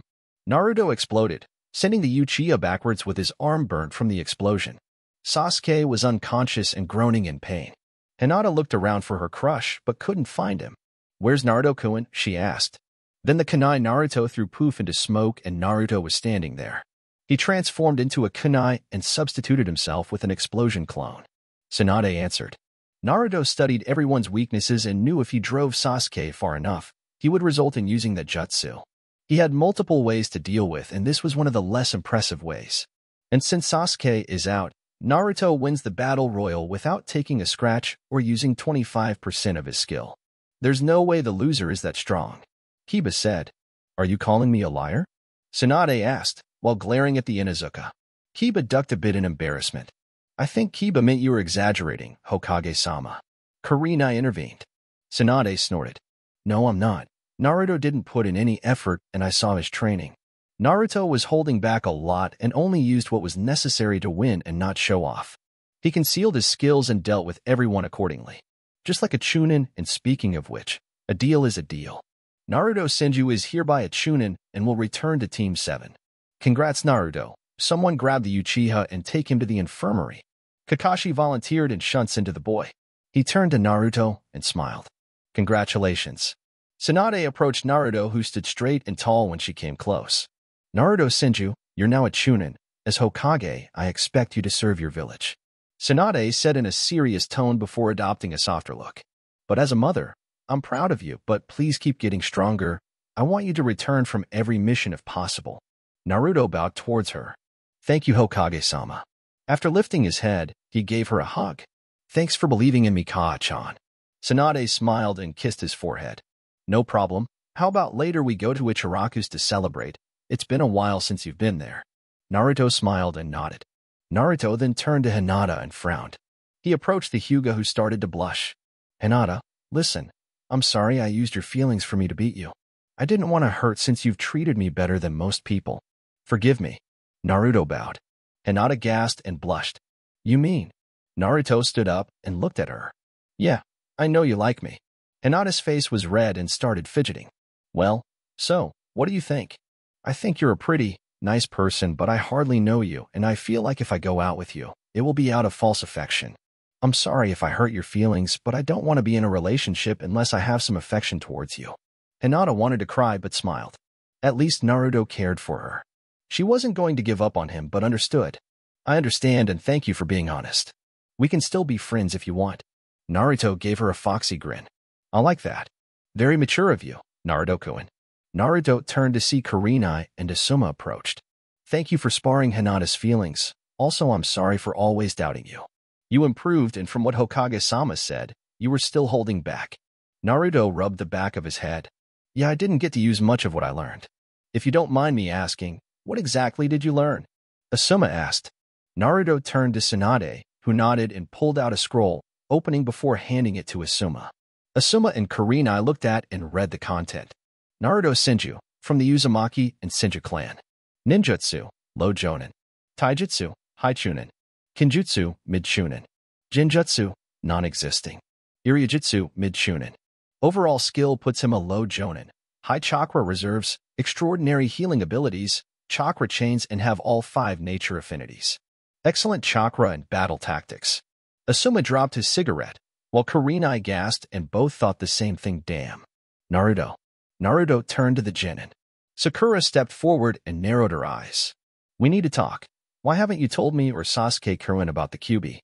Naruto exploded, sending the Uchiha backwards with his arm burnt from the explosion. Sasuke was unconscious and groaning in pain. Hinata looked around for her crush, but couldn't find him. Where's Naruto-kun? She asked. Then the kunai Naruto threw poof into smoke, and Naruto was standing there. He transformed into a kunai and substituted himself with an explosion clone. Tsunade answered. Naruto studied everyone's weaknesses and knew if he drove Sasuke far enough, he would result in using the jutsu. He had multiple ways to deal with, and this was one of the less impressive ways. And since Sasuke is out, Naruto wins the battle royal without taking a scratch or using twenty-five percent of his skill. There's no way the loser is that strong. Kiba said, Are you calling me a liar? Tsunade asked, while glaring at the Inazuka. Kiba ducked a bit in embarrassment. I think Kiba meant you were exaggerating, Hokage-sama. Kurina intervened. Tsunade snorted. No, I'm not. Naruto didn't put in any effort, and I saw his training. Naruto was holding back a lot and only used what was necessary to win and not show off. He concealed his skills and dealt with everyone accordingly. Just like a chunin, and speaking of which, a deal is a deal. Naruto Senju is hereby a chunin and will return to Team seven. Congrats, Naruto. Someone grab the Uchiha and take him to the infirmary. Kakashi volunteered and shunts into the boy. He turned to Naruto and smiled. Congratulations. Tsunade approached Naruto, who stood straight and tall when she came close. Naruto Senju, you're now a chunin. As Hokage, I expect you to serve your village. Tsunade said in a serious tone before adopting a softer look. But as a mother, I'm proud of you, but please keep getting stronger. I want you to return from every mission if possible. Naruto bowed towards her. Thank you, Hokage-sama. After lifting his head, he gave her a hug. Thanks for believing in me, Kaa-chan. Tsunade smiled and kissed his forehead. No problem. How about later we go to Ichiraku's to celebrate? It's been a while since you've been there. Naruto smiled and nodded. Naruto then turned to Hinata and frowned. He approached the Hyuga, who started to blush. Hinata, listen. I'm sorry I used your feelings for me to beat you. I didn't want to hurt since you've treated me better than most people. Forgive me. Naruto bowed. Hinata gasped and blushed. You mean? Naruto stood up and looked at her. Yeah, I know you like me. Hinata's face was red and started fidgeting. Well, so, what do you think? I think you're a pretty nice person, but I hardly know you, and I feel like if I go out with you, it will be out of false affection. I'm sorry if I hurt your feelings, but I don't want to be in a relationship unless I have some affection towards you." Hinata wanted to cry but smiled. At least Naruto cared for her. She wasn't going to give up on him but understood. "I understand and thank you for being honest. We can still be friends if you want." Naruto gave her a foxy grin. "I like that. Very mature of you, Naruto-kun." Naruto turned to see Kurenai and Asuma approached. "Thank you for sparing Hinata's feelings. Also, I'm sorry for always doubting you. You improved, and from what Hokage-sama said, you were still holding back." Naruto rubbed the back of his head. "Yeah, I didn't get to use much of what I learned. If you don't mind me asking, what exactly did you learn?" Asuma asked. Naruto turned to Tsunade, who nodded and pulled out a scroll, opening before handing it to Asuma. Asuma and Kurenai looked at and read the content. "Naruto Senju, from the Uzumaki and Senju clan. Ninjutsu, Low Jonin. Taijutsu, High Chunin. Kenjutsu, Mid Chunin. Jinjutsu, non-existing. Iryujutsu, Mid Chunin. Overall skill puts him a Low Jonin. High chakra reserves, extraordinary healing abilities, chakra chains, and have all five nature affinities. Excellent chakra and battle tactics." Asuma dropped his cigarette, while Kurenai gasped, and both thought the same thing. "Damn, Naruto." Naruto turned to the genin. Sakura stepped forward and narrowed her eyes. "We need to talk. Why haven't you told me or Sasuke Kuren about the Kyuubi?"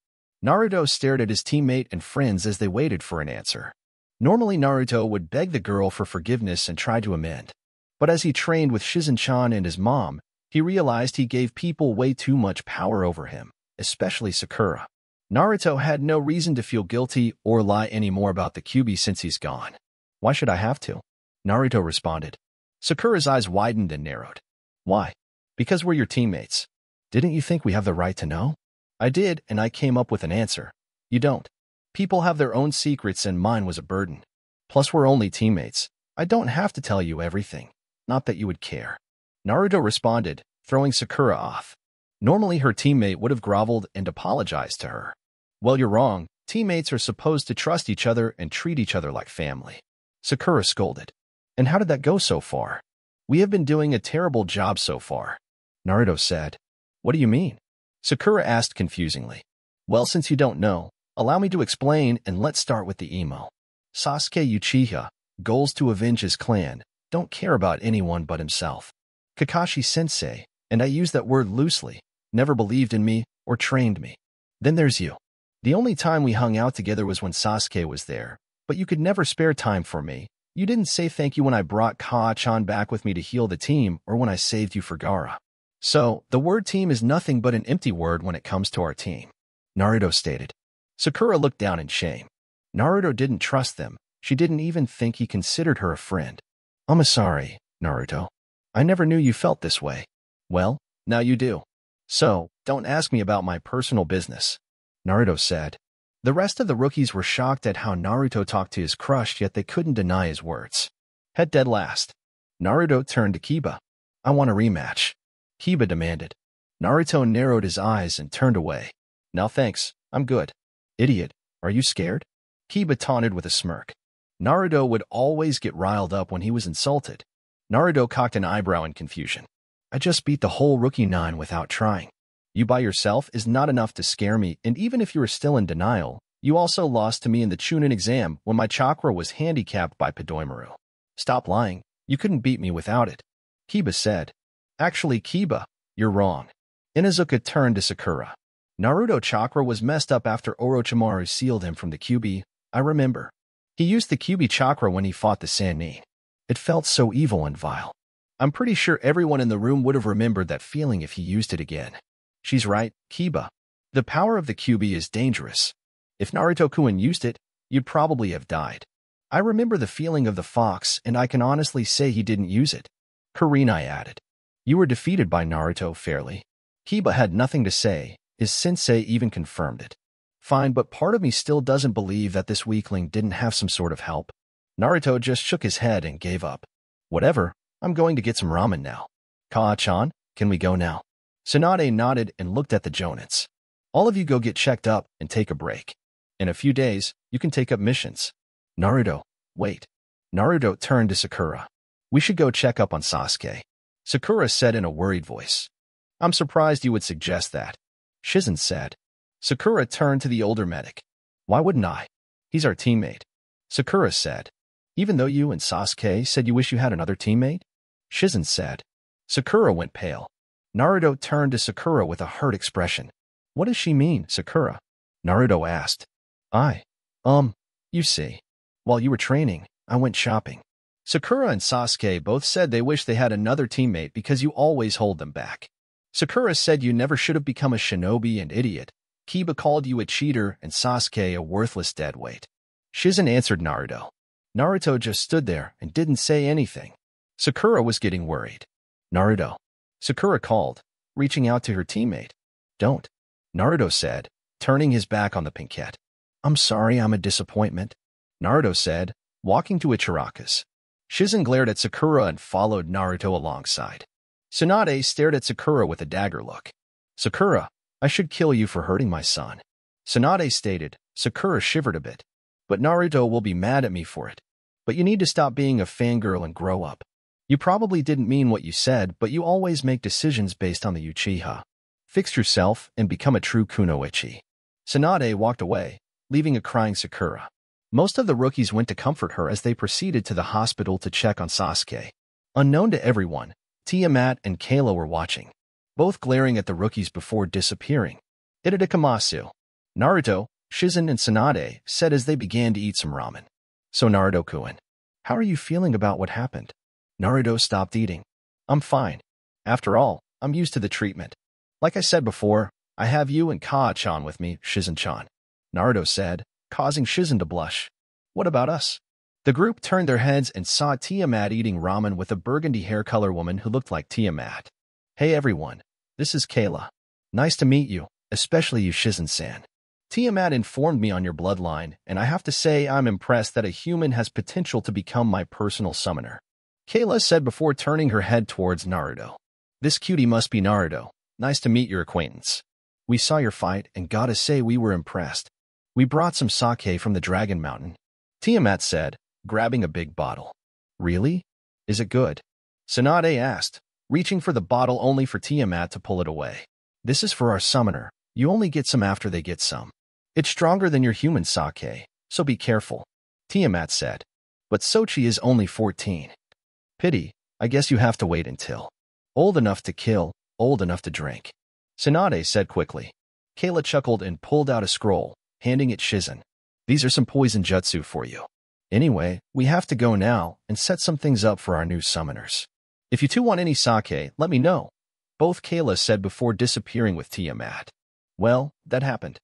Naruto stared at his teammate and friends as they waited for an answer. Normally Naruto would beg the girl for forgiveness and try to amend. But as he trained with Shizen-chan and his mom, he realized he gave people way too much power over him, especially Sakura. Naruto had no reason to feel guilty or lie anymore about the Kyuubi since he's gone. "Why should I have to?" Naruto responded. Sakura's eyes widened and narrowed. "Why?" "Because we're your teammates. Didn't you think we have the right to know?" "I did, and I came up with an answer. You don't. People have their own secrets, and mine was a burden. Plus, we're only teammates. I don't have to tell you everything. Not that you would care." Naruto responded, throwing Sakura off. Normally, her teammate would have groveled and apologized to her. "Well, you're wrong. Teammates are supposed to trust each other and treat each other like family." Sakura scolded. "And how did that go so far?" "We have been doing a terrible job so far," Naruto said. "What do you mean?" Sakura asked confusingly. "Well, since you don't know, allow me to explain, and let's start with the emo. Sasuke Uchiha, goals to avenge his clan, don't care about anyone but himself. Kakashi Sensei, and I use that word loosely, never believed in me or trained me. Then there's you. The only time we hung out together was when Sasuke was there, but you could never spare time for me. You didn't say thank you when I brought Kaa-chan back with me to heal the team or when I saved you for Gaara. So, the word team is nothing but an empty word when it comes to our team," Naruto stated. Sakura looked down in shame. Naruto didn't trust them. She didn't even think he considered her a friend. "I'm sorry, Naruto. I never knew you felt this way." "Well, now you do. So, don't ask me about my personal business," Naruto said. The rest of the rookies were shocked at how Naruto talked to his crush, yet they couldn't deny his words. At dead last, Naruto turned to Kiba. "I want a rematch," Kiba demanded. Naruto narrowed his eyes and turned away. "No thanks, I'm good." "Idiot, are you scared?" Kiba taunted with a smirk. Naruto would always get riled up when he was insulted. Naruto cocked an eyebrow in confusion. "I just beat the whole rookie nine without trying. You by yourself is not enough to scare me, and even if you were still in denial, you also lost to me in the Chunin exam when my chakra was handicapped by Padoimaru. Stop lying, you couldn't beat me without it," Kiba said. "Actually, Kiba, you're wrong." Inazuka turned to Sakura. "Naruto chakra was messed up after Orochimaru sealed him from the Kyuubi, I remember. He used the Kyuubi chakra when he fought the Sannin. It felt so evil and vile. I'm pretty sure everyone in the room would have remembered that feeling if he used it again." "She's right, Kiba. The power of the Kyuubi is dangerous. If Naruto-kun used it, you'd probably have died. I remember the feeling of the fox, and I can honestly say he didn't use it," Kurenai added. "You were defeated by Naruto fairly." Kiba had nothing to say. His sensei even confirmed it. "Fine, but part of me still doesn't believe that this weakling didn't have some sort of help." Naruto just shook his head and gave up. "Whatever, I'm going to get some ramen now. Kaa-chan, can we go now?" Tsunade nodded and looked at the Jonins. "All of you go get checked up and take a break. In a few days, you can take up missions." "Naruto, wait." Naruto turned to Sakura. "We should go check up on Sasuke." Sakura said in a worried voice. I'm surprised you would suggest that, Shizen said. Sakura turned to the older medic. Why wouldn't I? He's our teammate, Sakura said. Even though you and Sasuke said you wish you had another teammate? Shizen said. Sakura went pale. Naruto turned to Sakura with a hurt expression. What does she mean, Sakura? Naruto asked. I, um, you see. While you were training, I went shopping. Sakura and Sasuke both said they wish they had another teammate because you always hold them back. Sakura said you never should have become a shinobi and idiot. Kiba called you a cheater and Sasuke a worthless deadweight. Shizen answered Naruto. Naruto just stood there and didn't say anything. Sakura was getting worried. Naruto. Sakura called, reaching out to her teammate. Don't. Naruto said, turning his back on the pinkette. I'm sorry I'm a disappointment, Naruto said, walking to Ichiraku's. Shizen glared at Sakura and followed Naruto alongside. Tsunade stared at Sakura with a dagger look. Sakura. I should kill you for hurting my son, Tsunade stated. Sakura shivered a bit. But Naruto will be mad at me for it. But you need to stop being a fangirl and grow up. You probably didn't mean what you said, but you always make decisions based on the Uchiha. Fix yourself and become a true kunoichi. Tsunade walked away, leaving a crying Sakura. Most of the rookies went to comfort her as they proceeded to the hospital to check on Sasuke. Unknown to everyone, Tiamat and Kalo were watching, both glaring at the rookies before disappearing. Itadakamasu, Naruto, Shizen, and Tsunade said as they began to eat some ramen. So Naruto-kun, how are you feeling about what happened? Naruto stopped eating. I'm fine. After all, I'm used to the treatment. Like I said before, I have you and Kaa-chan with me, Shizen-chan, Naruto said, causing Shizen to blush. What about us? The group turned their heads and saw Tiamat eating ramen with a burgundy hair color woman who looked like Tiamat. Hey everyone. This is Kayla. Nice to meet you, especially you Shizen-san. Tiamat informed me on your bloodline, and I have to say I'm impressed that a human has potential to become my personal summoner, Kayla said before turning her head towards Naruto. This cutie must be Naruto. Nice to meet your acquaintance. We saw your fight and gotta say we were impressed. We brought some sake from the Dragon Mountain, Tiamat said, grabbing a big bottle. Really? Is it good? Tsunade asked, reaching for the bottle only for Tiamat to pull it away. This is for our summoner. You only get some after they get some. It's stronger than your human sake, so be careful, Tiamat said. But Sochi is only fourteen. Pity, I guess you have to wait until old enough to kill, old enough to drink, Tsunade said quickly. Kayla chuckled and pulled out a scroll, handing it Shizen. These are some poison jutsu for you. Anyway, we have to go now and set some things up for our new summoners. If you two want any sake, let me know, both Kayla said before disappearing with Tiamat. Well, that happened,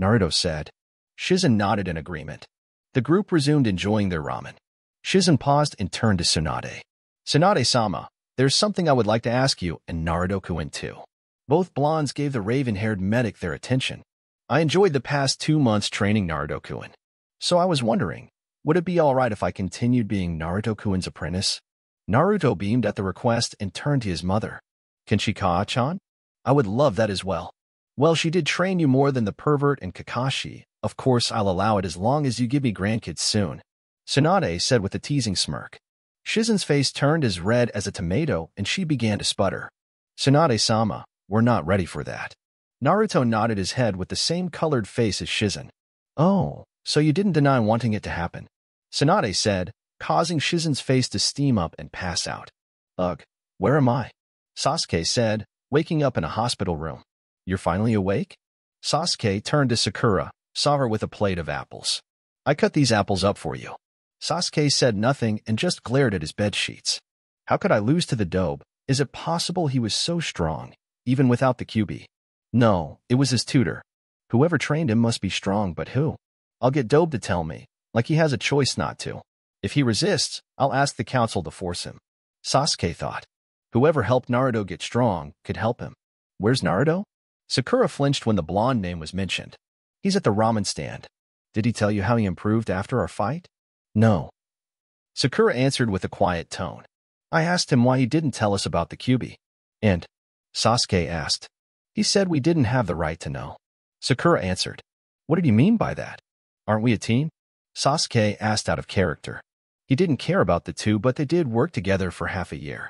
Naruto said. Shizen nodded in agreement. The group resumed enjoying their ramen. Shizen paused and turned to Tsunade. Tsunade-sama, there's something I would like to ask you, and Naruto-kun too. Both blondes gave the raven-haired medic their attention. I enjoyed the past two months training Naruto-kun. So I was wondering, would it be alright if I continued being Naruto-kun's apprentice? Naruto beamed at the request and turned to his mother. Can she Kaa-chan? I would love that as well. Well, she did train you more than the pervert and Kakashi. Of course, I'll allow it as long as you give me grandkids soon, Tsunade said with a teasing smirk. Shizen's face turned as red as a tomato and she began to sputter. Tsunade-sama, we're not ready for that. Naruto nodded his head with the same colored face as Shizen. Oh, so you didn't deny wanting it to happen, Tsunade said, causing Shizen's face to steam up and pass out. Ugh, where am I? Sasuke said, waking up in a hospital room. You're finally awake? Sasuke turned to Sakura, saw her with a plate of apples. I cut these apples up for you. Sasuke said nothing and just glared at his bed sheets. How could I lose to the dope? Is it possible he was so strong, even without the Kyuubi? No, it was his tutor. Whoever trained him must be strong, but who? I'll get Dobe to tell me, like he has a choice not to. If he resists, I'll ask the council to force him, Sasuke thought. Whoever helped Naruto get strong could help him. Where's Naruto? Sakura flinched when the blonde name was mentioned. He's at the ramen stand. Did he tell you how he improved after our fight? No, Sakura answered with a quiet tone. I asked him why he didn't tell us about the Kyuubi. And? Sasuke asked. He said we didn't have the right to know, Sakura answered. What did he mean by that? Aren't we a team? Sasuke asked out of character. He didn't care about the two, but they did work together for half a year.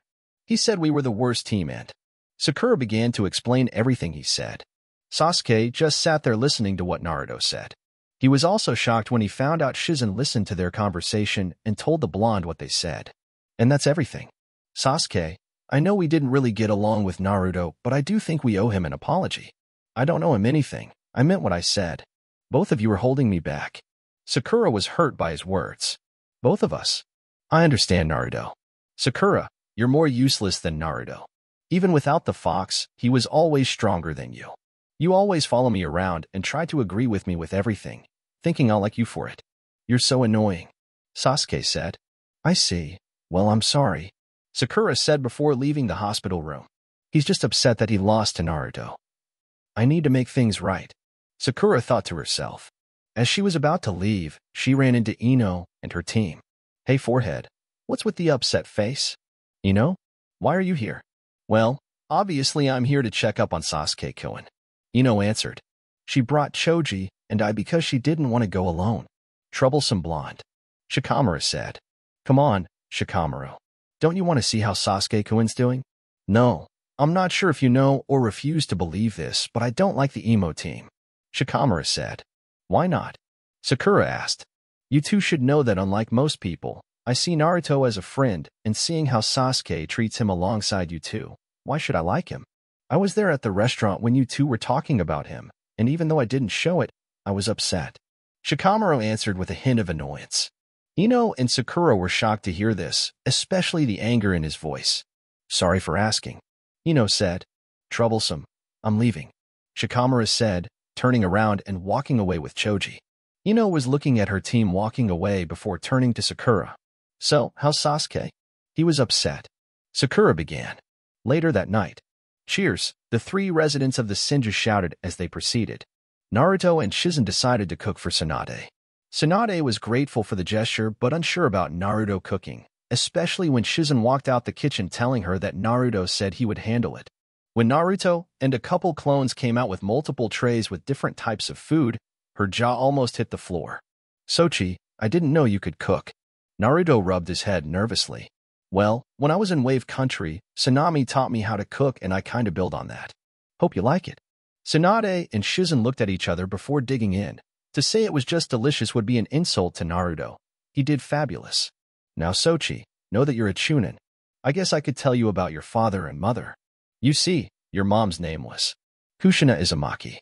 He said we were the worst team and... Sakura began to explain everything he said. Sasuke just sat there listening to what Naruto said. He was also shocked when he found out Shizen listened to their conversation and told the blonde what they said. And that's everything. Sasuke, I know we didn't really get along with Naruto, but I do think we owe him an apology. I don't owe him anything. I meant what I said. Both of you are holding me back. Sakura was hurt by his words. Both of us. I understand, Naruto. Sakura, you're more useless than Naruto. Even without the fox, he was always stronger than you. You always follow me around and try to agree with me with everything, thinking I'll like you for it. You're so annoying. Sasuke said. I see. Well, I'm sorry. Sakura said before leaving the hospital room. He's just upset that he lost to Naruto. I need to make things right. Sakura thought to herself. As she was about to leave, she ran into Ino and her team. Hey, forehead. What's with the upset face? Ino? Why are you here? Well, obviously I'm here to check up on Sasuke Koen. Ino answered. She brought Choji and I because she didn't want to go alone. Troublesome blonde. Shikamaru said. Come on, Shikamaru. Don't you want to see how Sasuke Koen's doing? No. I'm not sure if you know or refuse to believe this, but I don't like the emo team. Shikamaru said. Why not? Sakura asked. You two should know that unlike most people, I see Naruto as a friend, and seeing how Sasuke treats him alongside you two, why should I like him? I was there at the restaurant when you two were talking about him, and even though I didn't show it, I was upset. Shikamaru answered with a hint of annoyance. Ino and Sakura were shocked to hear this, especially the anger in his voice. Sorry for asking. Ino said. Troublesome. I'm leaving. Shikamaru said, turning around and walking away with Choji. Ino was looking at her team walking away before turning to Sakura. So, how's Sasuke? He was upset. Sakura began. Later that night. Cheers, the three residents of the Senju shouted as they proceeded. Naruto and Shizen decided to cook for Tsunade. Tsunade was grateful for the gesture but unsure about Naruto cooking, especially when Shizen walked out the kitchen telling her that Naruto said he would handle it. When Naruto and a couple clones came out with multiple trays with different types of food, her jaw almost hit the floor. Sochi, I didn't know you could cook. Naruto rubbed his head nervously. Well, when I was in Wave Country, Tsunami taught me how to cook and I kinda build on that. Hope you like it. Tsunade and Shizen looked at each other before digging in. To say it was just delicious would be an insult to Naruto. He did fabulous. Now Sochi, know that you're a Chunin. I guess I could tell you about your father and mother. You see, your mom's name was Kushina Izumaki.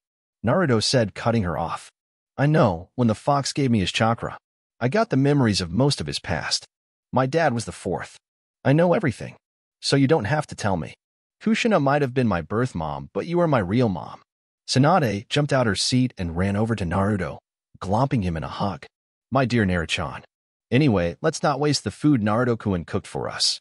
Naruto said, cutting her off. I know, when the fox gave me his chakra. I got the memories of most of his past. My dad was the fourth. I know everything, so you don't have to tell me. Kushina might have been my birth mom, but you are my real mom. Tsunade jumped out her seat and ran over to Naruto, glomping him in a hug. My dear Naruto-chan. Anyway, let's not waste the food Naruto-kun cooked for us.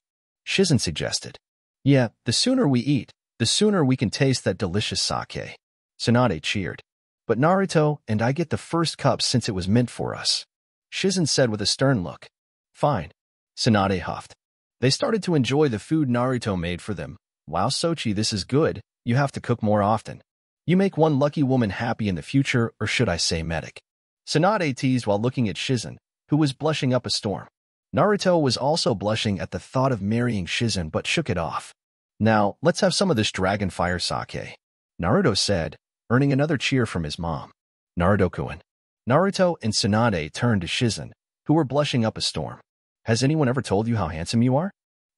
Shizen suggested. Yeah, the sooner we eat, the sooner we can taste that delicious sake. Tsunade cheered. But Naruto and I get the first cup since it was meant for us. Shizen said with a stern look. Fine. Tsunade huffed. They started to enjoy the food Naruto made for them. Wow, Sochi, this is good. You have to cook more often. You make one lucky woman happy in the future, or should I say medic. Tsunade teased while looking at Shizen, who was blushing up a storm. Naruto was also blushing at the thought of marrying Shizen but shook it off. Now, let's have some of this dragon fire sake. Naruto said, earning another cheer from his mom. Naruto-kun. Naruto and Tsunade turned to Shizen, who were blushing up a storm. Has anyone ever told you how handsome you are?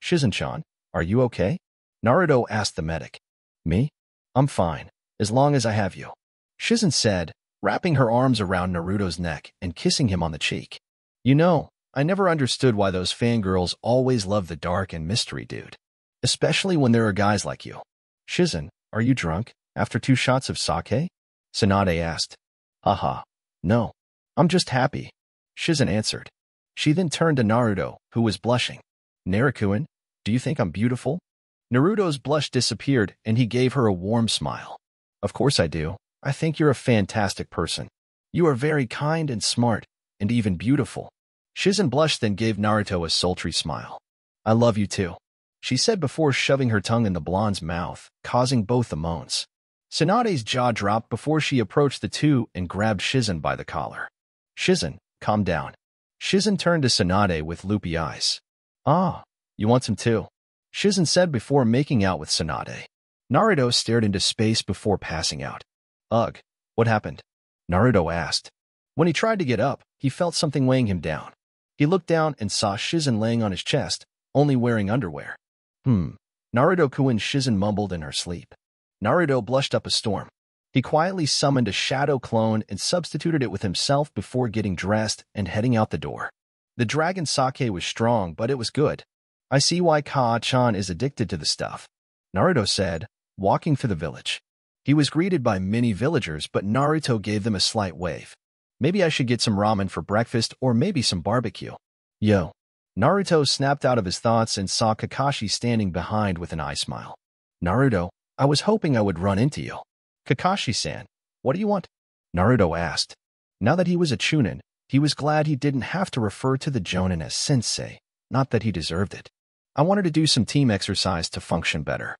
Shizen-chan, are you okay? Naruto asked the medic. Me? I'm fine, as long as I have you. Shizen said, wrapping her arms around Naruto's neck and kissing him on the cheek. You know, I never understood why those fangirls always love the dark and mystery dude. Especially when there are guys like you. Shizen, are you drunk, after two shots of sake? Tsunade asked. Haha, no. I'm just happy. Shizen answered. She then turned to Naruto, who was blushing. Naruto-kun, do you think I'm beautiful? Naruto's blush disappeared, and he gave her a warm smile. Of course I do. I think you're a fantastic person. You are very kind and smart, and even beautiful. Shizen blushed then gave Naruto a sultry smile. I love you too, she said before shoving her tongue in the blonde's mouth, causing both the moans. Tsunade's jaw dropped before she approached the two and grabbed Shizen by the collar. Shizen, calm down. Shizen turned to Tsunade with loopy eyes. Ah, you want some too? Shizen said before making out with Tsunade. Naruto stared into space before passing out. Ugh, what happened? Naruto asked. When he tried to get up, he felt something weighing him down. He looked down and saw Shizen laying on his chest, only wearing underwear. Hmm. Naruto-kun, Shizen mumbled in her sleep. Naruto blushed up a storm. He quietly summoned a shadow clone and substituted it with himself before getting dressed and heading out the door. The dragon sake was strong, but it was good. I see why Kaa-chan is addicted to the stuff, Naruto said, walking through the village. He was greeted by many villagers, but Naruto gave them a slight wave. Maybe I should get some ramen for breakfast or maybe some barbecue. Yo. Naruto snapped out of his thoughts and saw Kakashi standing behind with an eye smile. Naruto, I was hoping I would run into you. Kakashi-san, what do you want? Naruto asked. Now that he was a Chunin, he was glad he didn't have to refer to the Jonin as sensei, not that he deserved it. I wanted to do some team exercise to function better.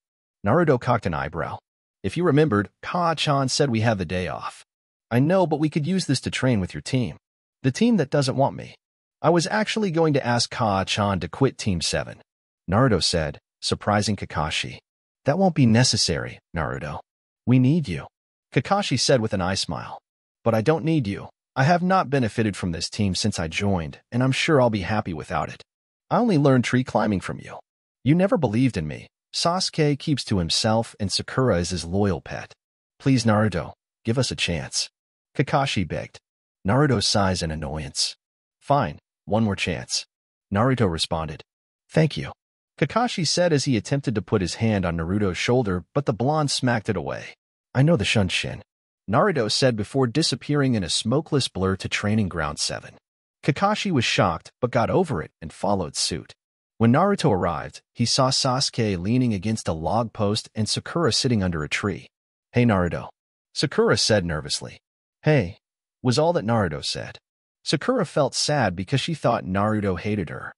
Naruto cocked an eyebrow. If you remembered, Kaa-chan said we have the day off. I know, but we could use this to train with your team. The team that doesn't want me. I was actually going to ask Kaa-chan to quit Team seven. Naruto said, surprising Kakashi. That won't be necessary, Naruto. We need you. Kakashi said with an eye smile. But I don't need you. I have not benefited from this team since I joined, and I'm sure I'll be happy without it. I only learned tree climbing from you. You never believed in me. Sasuke keeps to himself and Sakura is his loyal pet. Please, Naruto, give us a chance. Kakashi begged. Naruto sighs in annoyance. Fine. One more chance. Naruto responded. Thank you. Kakashi said as he attempted to put his hand on Naruto's shoulder, but the blonde smacked it away. I know the Shunshin. Naruto said before disappearing in a smokeless blur to training ground seven. Kakashi was shocked, but got over it and followed suit. When Naruto arrived, he saw Sasuke leaning against a log post and Sakura sitting under a tree. Hey, Naruto. Sakura said nervously. Hey, was all that Naruto said. Sakura felt sad because she thought Naruto hated her.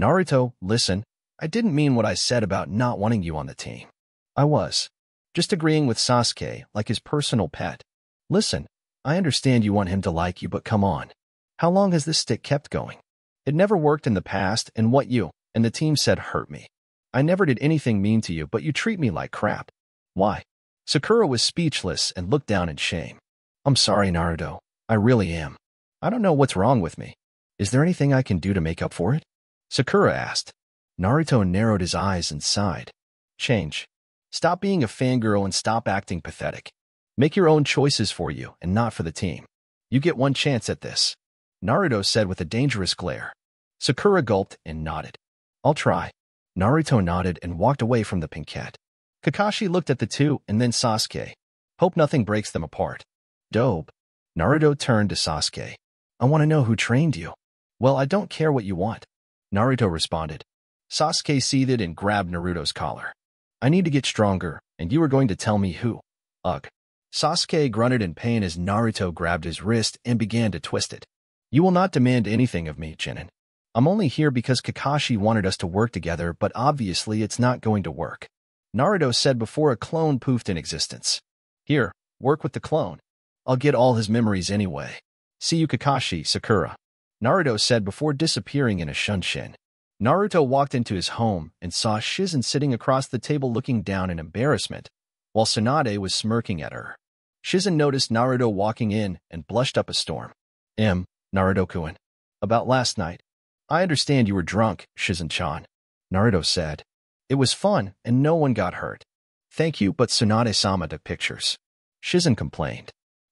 Naruto, listen, I didn't mean what I said about not wanting you on the team. I was just agreeing with Sasuke, like his personal pet. Listen, I understand you want him to like you, but come on. How long has this stick kept going? It never worked in the past, and what you and the team said hurt me. I never did anything mean to you, but you treat me like crap. Why? Sakura was speechless and looked down in shame. I'm sorry, Naruto. I really am. I don't know what's wrong with me. Is there anything I can do to make up for it? Sakura asked. Naruto narrowed his eyes and sighed. Change. Stop being a fangirl and stop acting pathetic. Make your own choices for you and not for the team. You get one chance at this. Naruto said with a dangerous glare. Sakura gulped and nodded. I'll try. Naruto nodded and walked away from the pinkette. Kakashi looked at the two and then Sasuke. Hope nothing breaks them apart. Dope. Naruto turned to Sasuke. I want to know who trained you. Well, I don't care what you want. Naruto responded. Sasuke seethed and grabbed Naruto's collar. I need to get stronger, and you are going to tell me who. Ugh. Sasuke grunted in pain as Naruto grabbed his wrist and began to twist it. You will not demand anything of me, Chunin. I'm only here because Kakashi wanted us to work together, but obviously it's not going to work. Naruto said before a clone poofed in existence. Here, work with the clone. I'll get all his memories anyway. See you, Kakashi, Sakura. Naruto said before disappearing in a Shunshin. Naruto walked into his home and saw Shizen sitting across the table looking down in embarrassment, while Tsunade was smirking at her. Shizen noticed Naruto walking in and blushed up a storm. M. Naruto-kun. About last night. I understand you were drunk, Shizen-chan. Naruto said. It was fun, and no one got hurt. Thank you, but Tsunade-sama took pictures. Shizen complained.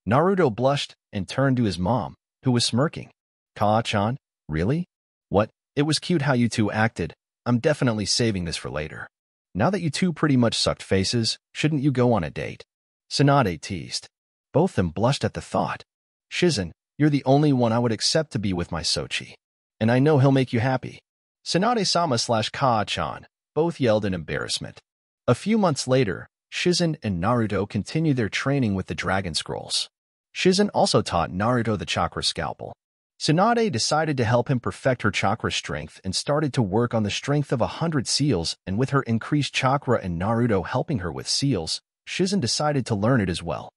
Naruto blushed and turned to his mom, who was smirking. Kaa-chan, really? What? It was cute how you two acted. I'm definitely saving this for later. Now that you two pretty much sucked faces, shouldn't you go on a date? Tsunade teased. Both of them blushed at the thought. Shizen, you're the only one I would accept to be with my Sochi. And I know he'll make you happy. Tsunade-sama slash Kaa-chan both yelled in embarrassment. A few months later, Shizen and Naruto continued their training with the Dragon Scrolls. Shizen also taught Naruto the chakra scalpel. Tsunade decided to help him perfect her chakra strength and started to work on the strength of a hundred seals, and with her increased chakra and Naruto helping her with seals, Shizen decided to learn it as well.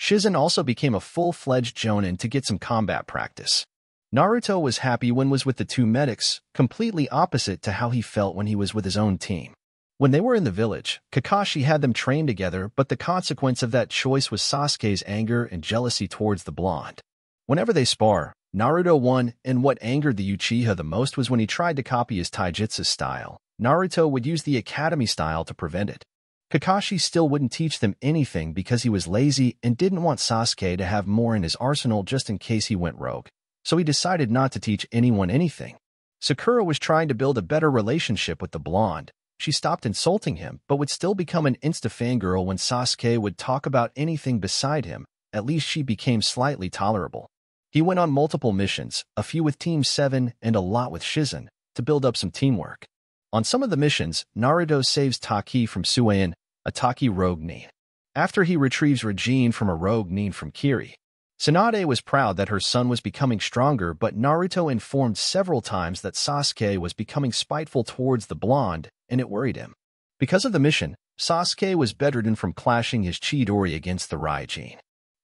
Shizen also became a full-fledged Jonin to get some combat practice. Naruto was happy when was with the two medics, completely opposite to how he felt when he was with his own team. When they were in the village, Kakashi had them train together, but the consequence of that choice was Sasuke's anger and jealousy towards the blonde. Whenever they spar, Naruto won, and what angered the Uchiha the most was when he tried to copy his taijutsu style. Naruto would use the academy style to prevent it. Kakashi still wouldn't teach them anything because he was lazy and didn't want Sasuke to have more in his arsenal just in case he went rogue, so he decided not to teach anyone anything. Sakura was trying to build a better relationship with the blonde. She stopped insulting him, but would still become an insta-fangirl when Sasuke would talk about anything beside him. At least she became slightly tolerable. He went on multiple missions, a few with Team seven and a lot with Shizen, to build up some teamwork. On some of the missions, Naruto saves Taki from Suein, a Taki rogue nin. After he retrieves Regine from a rogue nin from Kiri. Tsunade was proud that her son was becoming stronger, but Naruto informed several times that Sasuke was becoming spiteful towards the blonde, and it worried him. Because of the mission, Sasuke was bedridden from clashing his Chidori against the Raijin.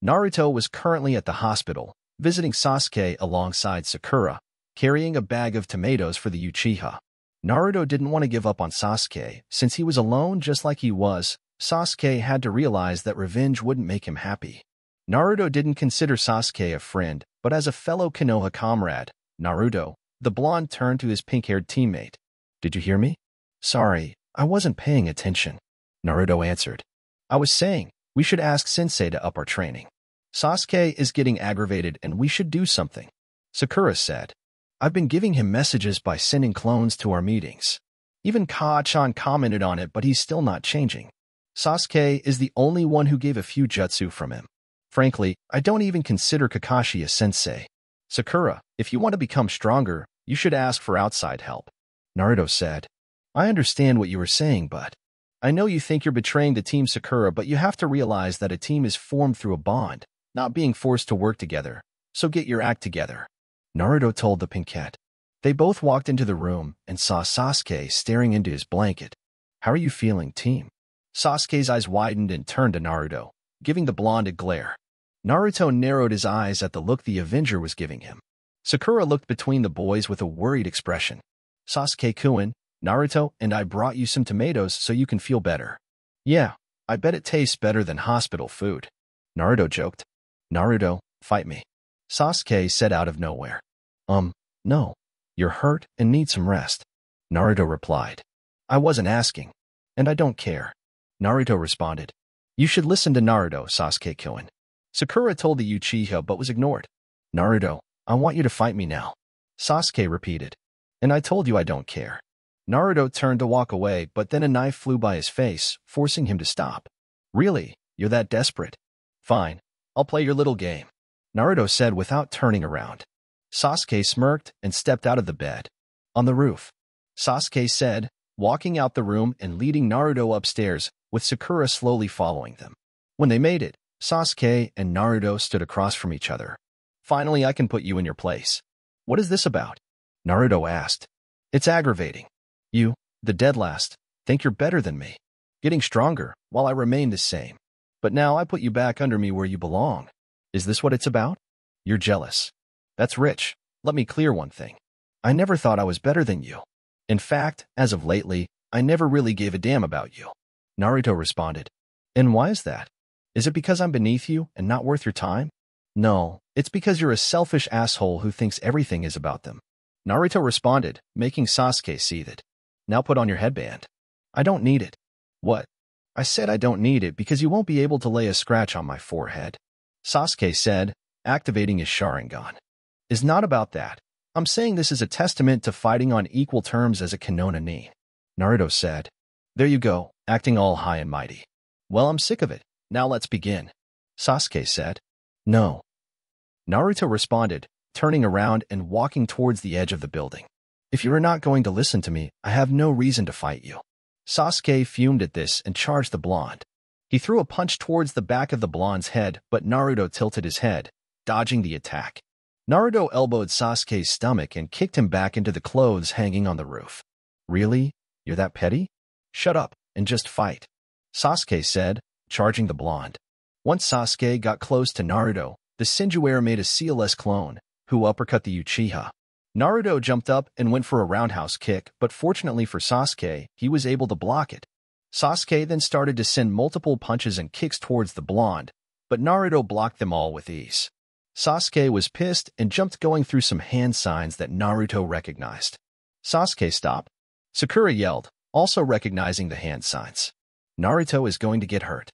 Naruto was currently at the hospital, visiting Sasuke alongside Sakura, carrying a bag of tomatoes for the Uchiha. Naruto didn't want to give up on Sasuke, since he was alone just like he was. Sasuke had to realize that revenge wouldn't make him happy. Naruto didn't consider Sasuke a friend, but as a fellow Konoha comrade, Naruto, the blonde, turned to his pink-haired teammate. "Did you hear me?" "Sorry, I wasn't paying attention," Naruto answered. "I was saying, we should ask Sensei to up our training. Sasuke is getting aggravated and we should do something," Sakura said. "I've been giving him messages by sending clones to our meetings." Even Kaa-chan commented on it, but he's still not changing. Sasuke is the only one who gave a few jutsu from him. "Frankly, I don't even consider Kakashi a sensei. Sakura, if you want to become stronger, you should ask for outside help," Naruto said. "I understand what you were saying, but I know you think you're betraying the team, Sakura, but you have to realize that a team is formed through a bond, not being forced to work together, so get your act together," Naruto told the pinkette. They both walked into the room and saw Sasuke staring into his blanket. "How are you feeling, team?" Sasuke's eyes widened and turned to Naruto, giving the blonde a glare. Naruto narrowed his eyes at the look the Avenger was giving him. Sakura looked between the boys with a worried expression. "Sasuke-kun, Naruto and I brought you some tomatoes so you can feel better." "Yeah, I bet it tastes better than hospital food," Naruto joked. "Naruto, fight me," Sasuke said out of nowhere. Um, no, you're hurt and need some rest," Naruto replied. "I wasn't asking, and I don't care," Naruto responded. "You should listen to Naruto, Sasuke-kun," Sakura told the Uchiha but was ignored. "Naruto, I want you to fight me now," Sasuke repeated. "And I told you I don't care." Naruto turned to walk away, but then a knife flew by his face, forcing him to stop. "Really? You're that desperate? Fine, I'll play your little game," Naruto said without turning around. Sasuke smirked and stepped out of the bed. "On the roof," Sasuke said, walking out the room and leading Naruto upstairs, with Sakura slowly following them. When they made it, Sasuke and Naruto stood across from each other. "Finally, I can put you in your place. What is this about?" Naruto asked. "It's aggravating. You, the dead last, think you're better than me, getting stronger while I remain the same. But now I put you back under me where you belong. Is this what it's about? You're jealous. That's rich. Let me clear one thing. I never thought I was better than you. In fact, as of lately, I never really gave a damn about you," Naruto responded. "And why is that? Is it because I'm beneath you and not worth your time?" "No, it's because you're a selfish asshole who thinks everything is about them," Naruto responded, making Sasuke see that. "Now put on your headband." "I don't need it." "What?" "I said I don't need it because you won't be able to lay a scratch on my forehead," Sasuke said, activating his Sharingan. "It's not about that. I'm saying this is a testament to fighting on equal terms as a Konoha nin," Naruto said. "There you go, acting all high and mighty. Well, I'm sick of it. Now let's begin," Sasuke said. "No," Naruto responded, turning around and walking towards the edge of the building. "If you are not going to listen to me, I have no reason to fight you." Sasuke fumed at this and charged the blonde. He threw a punch towards the back of the blonde's head, but Naruto tilted his head, dodging the attack. Naruto elbowed Sasuke's stomach and kicked him back into the clothes hanging on the roof. "Really? You're that petty? Shut up and just fight," Sasuke said, charging the blonde. Once Sasuke got close to Naruto, the Sinjuair made a C L S clone, who uppercut the Uchiha. Naruto jumped up and went for a roundhouse kick, but fortunately for Sasuke, he was able to block it. Sasuke then started to send multiple punches and kicks towards the blonde, but Naruto blocked them all with ease. Sasuke was pissed and jumped, going through some hand signs that Naruto recognized. Sasuke stopped. Sakura yelled, also recognizing the hand signs. Naruto is going to get hurt.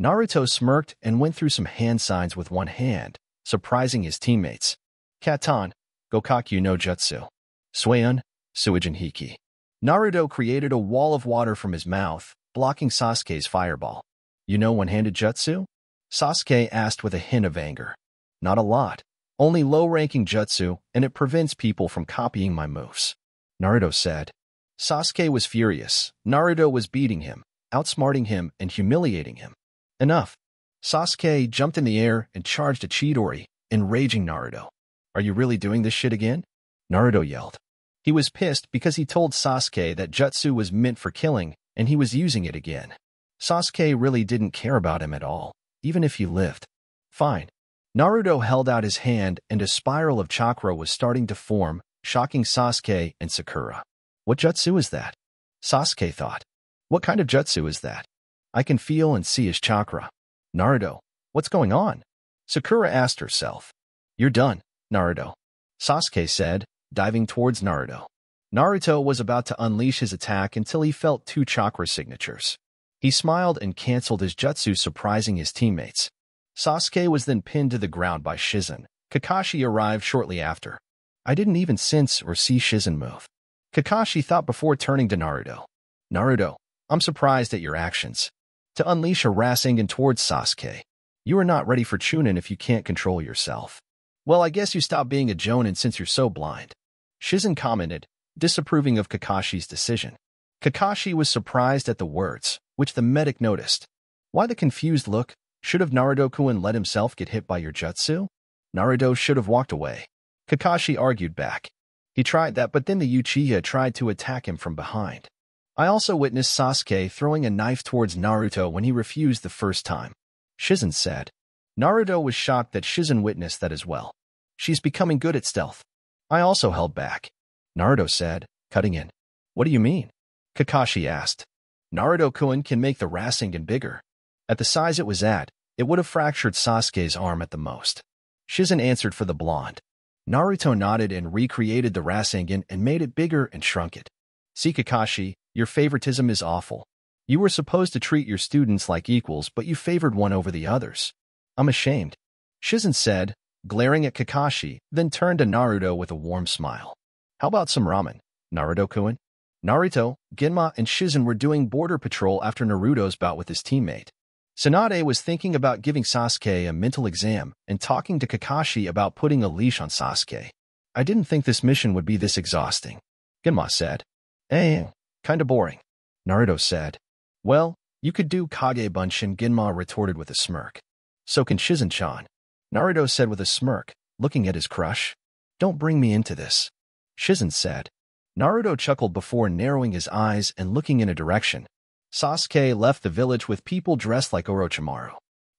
Naruto smirked and went through some hand signs with one hand, surprising his teammates. Kattan, Gokakyu no Jutsu, Sueun, Suijin Hiki. Naruto created a wall of water from his mouth, blocking Sasuke's fireball. You know one-handed jutsu? Sasuke asked with a hint of anger. Not a lot. Only low-ranking jutsu, and it prevents people from copying my moves, Naruto said. Sasuke was furious. Naruto was beating him, outsmarting him, and humiliating him. Enough. Sasuke jumped in the air and charged at Chidori, enraging Naruto. Are you really doing this shit again? Naruto yelled. He was pissed because he told Sasuke that jutsu was meant for killing, and he was using it again. Sasuke really didn't care about him at all, even if he lived. Fine. Naruto held out his hand, and a spiral of chakra was starting to form, shocking Sasuke and Sakura. What jutsu is that? Sasuke thought. What kind of jutsu is that? I can feel and see his chakra. Naruto, what's going on? Sakura asked herself. You're done, Naruto, Sasuke said, diving towards Naruto. Naruto was about to unleash his attack until he felt two chakra signatures. He smiled and canceled his jutsu, surprising his teammates. Sasuke was then pinned to the ground by Shizen. Kakashi arrived shortly after. I didn't even sense or see Shizen move, Kakashi thought before turning to Naruto. Naruto, I'm surprised at your actions. To unleash a Rasengan towards Sasuke. You are not ready for Chunin if you can't control yourself. Well, I guess you stop being a Jonin since you're so blind, Shizen commented, disapproving of Kakashi's decision. Kakashi was surprised at the words, which the medic noticed. Why the confused look? Should have Naruto-kun let himself get hit by your jutsu? Naruto should have walked away, Kakashi argued back. He tried that, but then the Uchiha tried to attack him from behind. I also witnessed Sasuke throwing a knife towards Naruto when he refused the first time, Shizen said. Naruto was shocked that Shizen witnessed that as well. She's becoming good at stealth. I also held back, Naruto said, cutting in. What do you mean? Kakashi asked. Naruto-kun can make the Rasengan bigger. At the size it was at, it would have fractured Sasuke's arm at the most, Shizen answered for the blonde. Naruto nodded and recreated the Rasengan and made it bigger and shrunk it. See, Kakashi, your favoritism is awful. You were supposed to treat your students like equals, but you favored one over the others. I'm ashamed, Shizen said, glaring at Kakashi, then turned to Naruto with a warm smile. How about some ramen, Naruto-kun? Naruto, Genma, and Shizen were doing border patrol after Naruto's bout with his teammate. Tsunade was thinking about giving Sasuke a mental exam and talking to Kakashi about putting a leash on Sasuke. I didn't think this mission would be this exhausting, Genma said. Eh, kinda boring, Naruto said. Well, you could do Kage Bunshin, Genma retorted with a smirk. So can Shizen-chan, Naruto said with a smirk, looking at his crush. Don't bring me into this, Shizen said. Naruto chuckled before narrowing his eyes and looking in a direction. Sasuke left the village with people dressed like Orochimaru.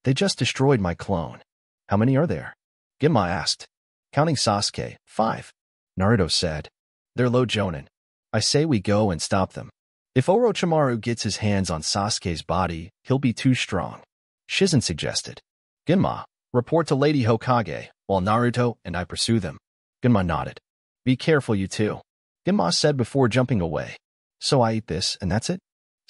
They just destroyed my clone. How many are there? Genma asked. Counting Sasuke, five, Naruto said. They're low Jonin. I say we go and stop them. If Orochimaru gets his hands on Sasuke's body, he'll be too strong, Shizen suggested. Genma, report to Lady Hokage, while Naruto and I pursue them, Genma nodded. Be careful you two, Genma said before jumping away. So I eat this and that's it?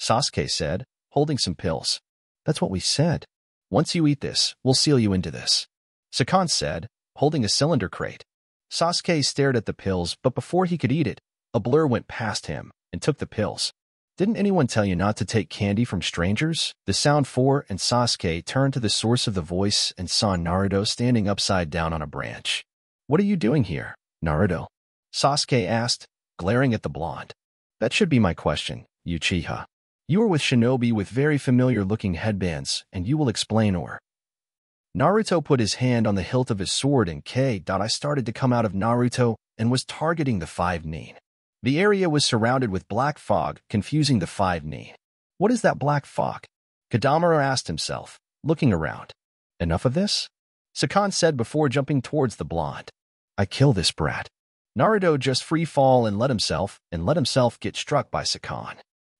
Sasuke said, holding some pills. That's what we said. Once you eat this, we'll seal you into this, Sakon said, holding a cylinder crate. Sasuke stared at the pills, but before he could eat it, a blur went past him and took the pills. Didn't anyone tell you not to take candy from strangers? The sound for and Sasuke turned to the source of the voice and saw Naruto standing upside down on a branch. What are you doing here, Naruto? Sasuke asked, glaring at the blonde. That should be my question, Uchiha. You are with shinobi with very familiar-looking headbands, and you will explain or... Naruto put his hand on the hilt of his sword and K I started to come out of Naruto and was targeting the five nin. The area was surrounded with black fog, confusing the five nin. What is that black fog? Kadamura asked himself, looking around. Enough of this, Sakon said before jumping towards the blonde. I kill this brat, Naruto just free fall and let himself, and let himself get struck by Sakon.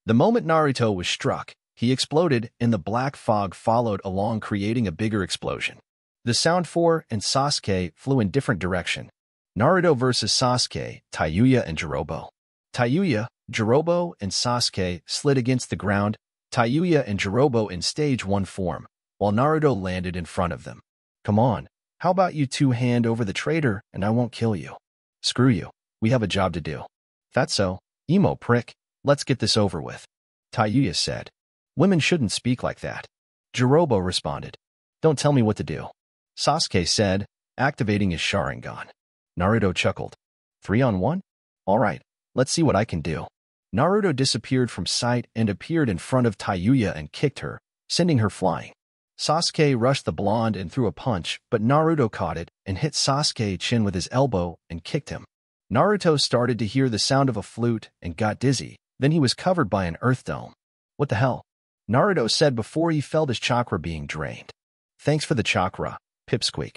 The moment Naruto was struck, he exploded, and the black fog followed along, creating a bigger explosion. The Sound Four and Sasuke flew in different direction. Naruto versus Sasuke, Tayuya and Jirobo. Tayuya, Jirobo, and Sasuke slid against the ground, Tayuya and Jirobo in stage one form, while Naruto landed in front of them. Come on, how about you two hand over the traitor and I won't kill you? Screw you, we have a job to do. That's so, emo prick, let's get this over with. Tayuya said. Women shouldn't speak like that. Jirobo responded. Don't tell me what to do. Sasuke said, activating his Sharingan. Naruto chuckled. Three on one? All right, let's see what I can do. Naruto disappeared from sight and appeared in front of Tayuya and kicked her, sending her flying. Sasuke rushed the blonde and threw a punch, but Naruto caught it and hit Sasuke's chin with his elbow and kicked him. Naruto started to hear the sound of a flute and got dizzy, then he was covered by an earth dome. What the hell? Naruto said before he felt his chakra being drained. Thanks for the chakra, Pipsqueak.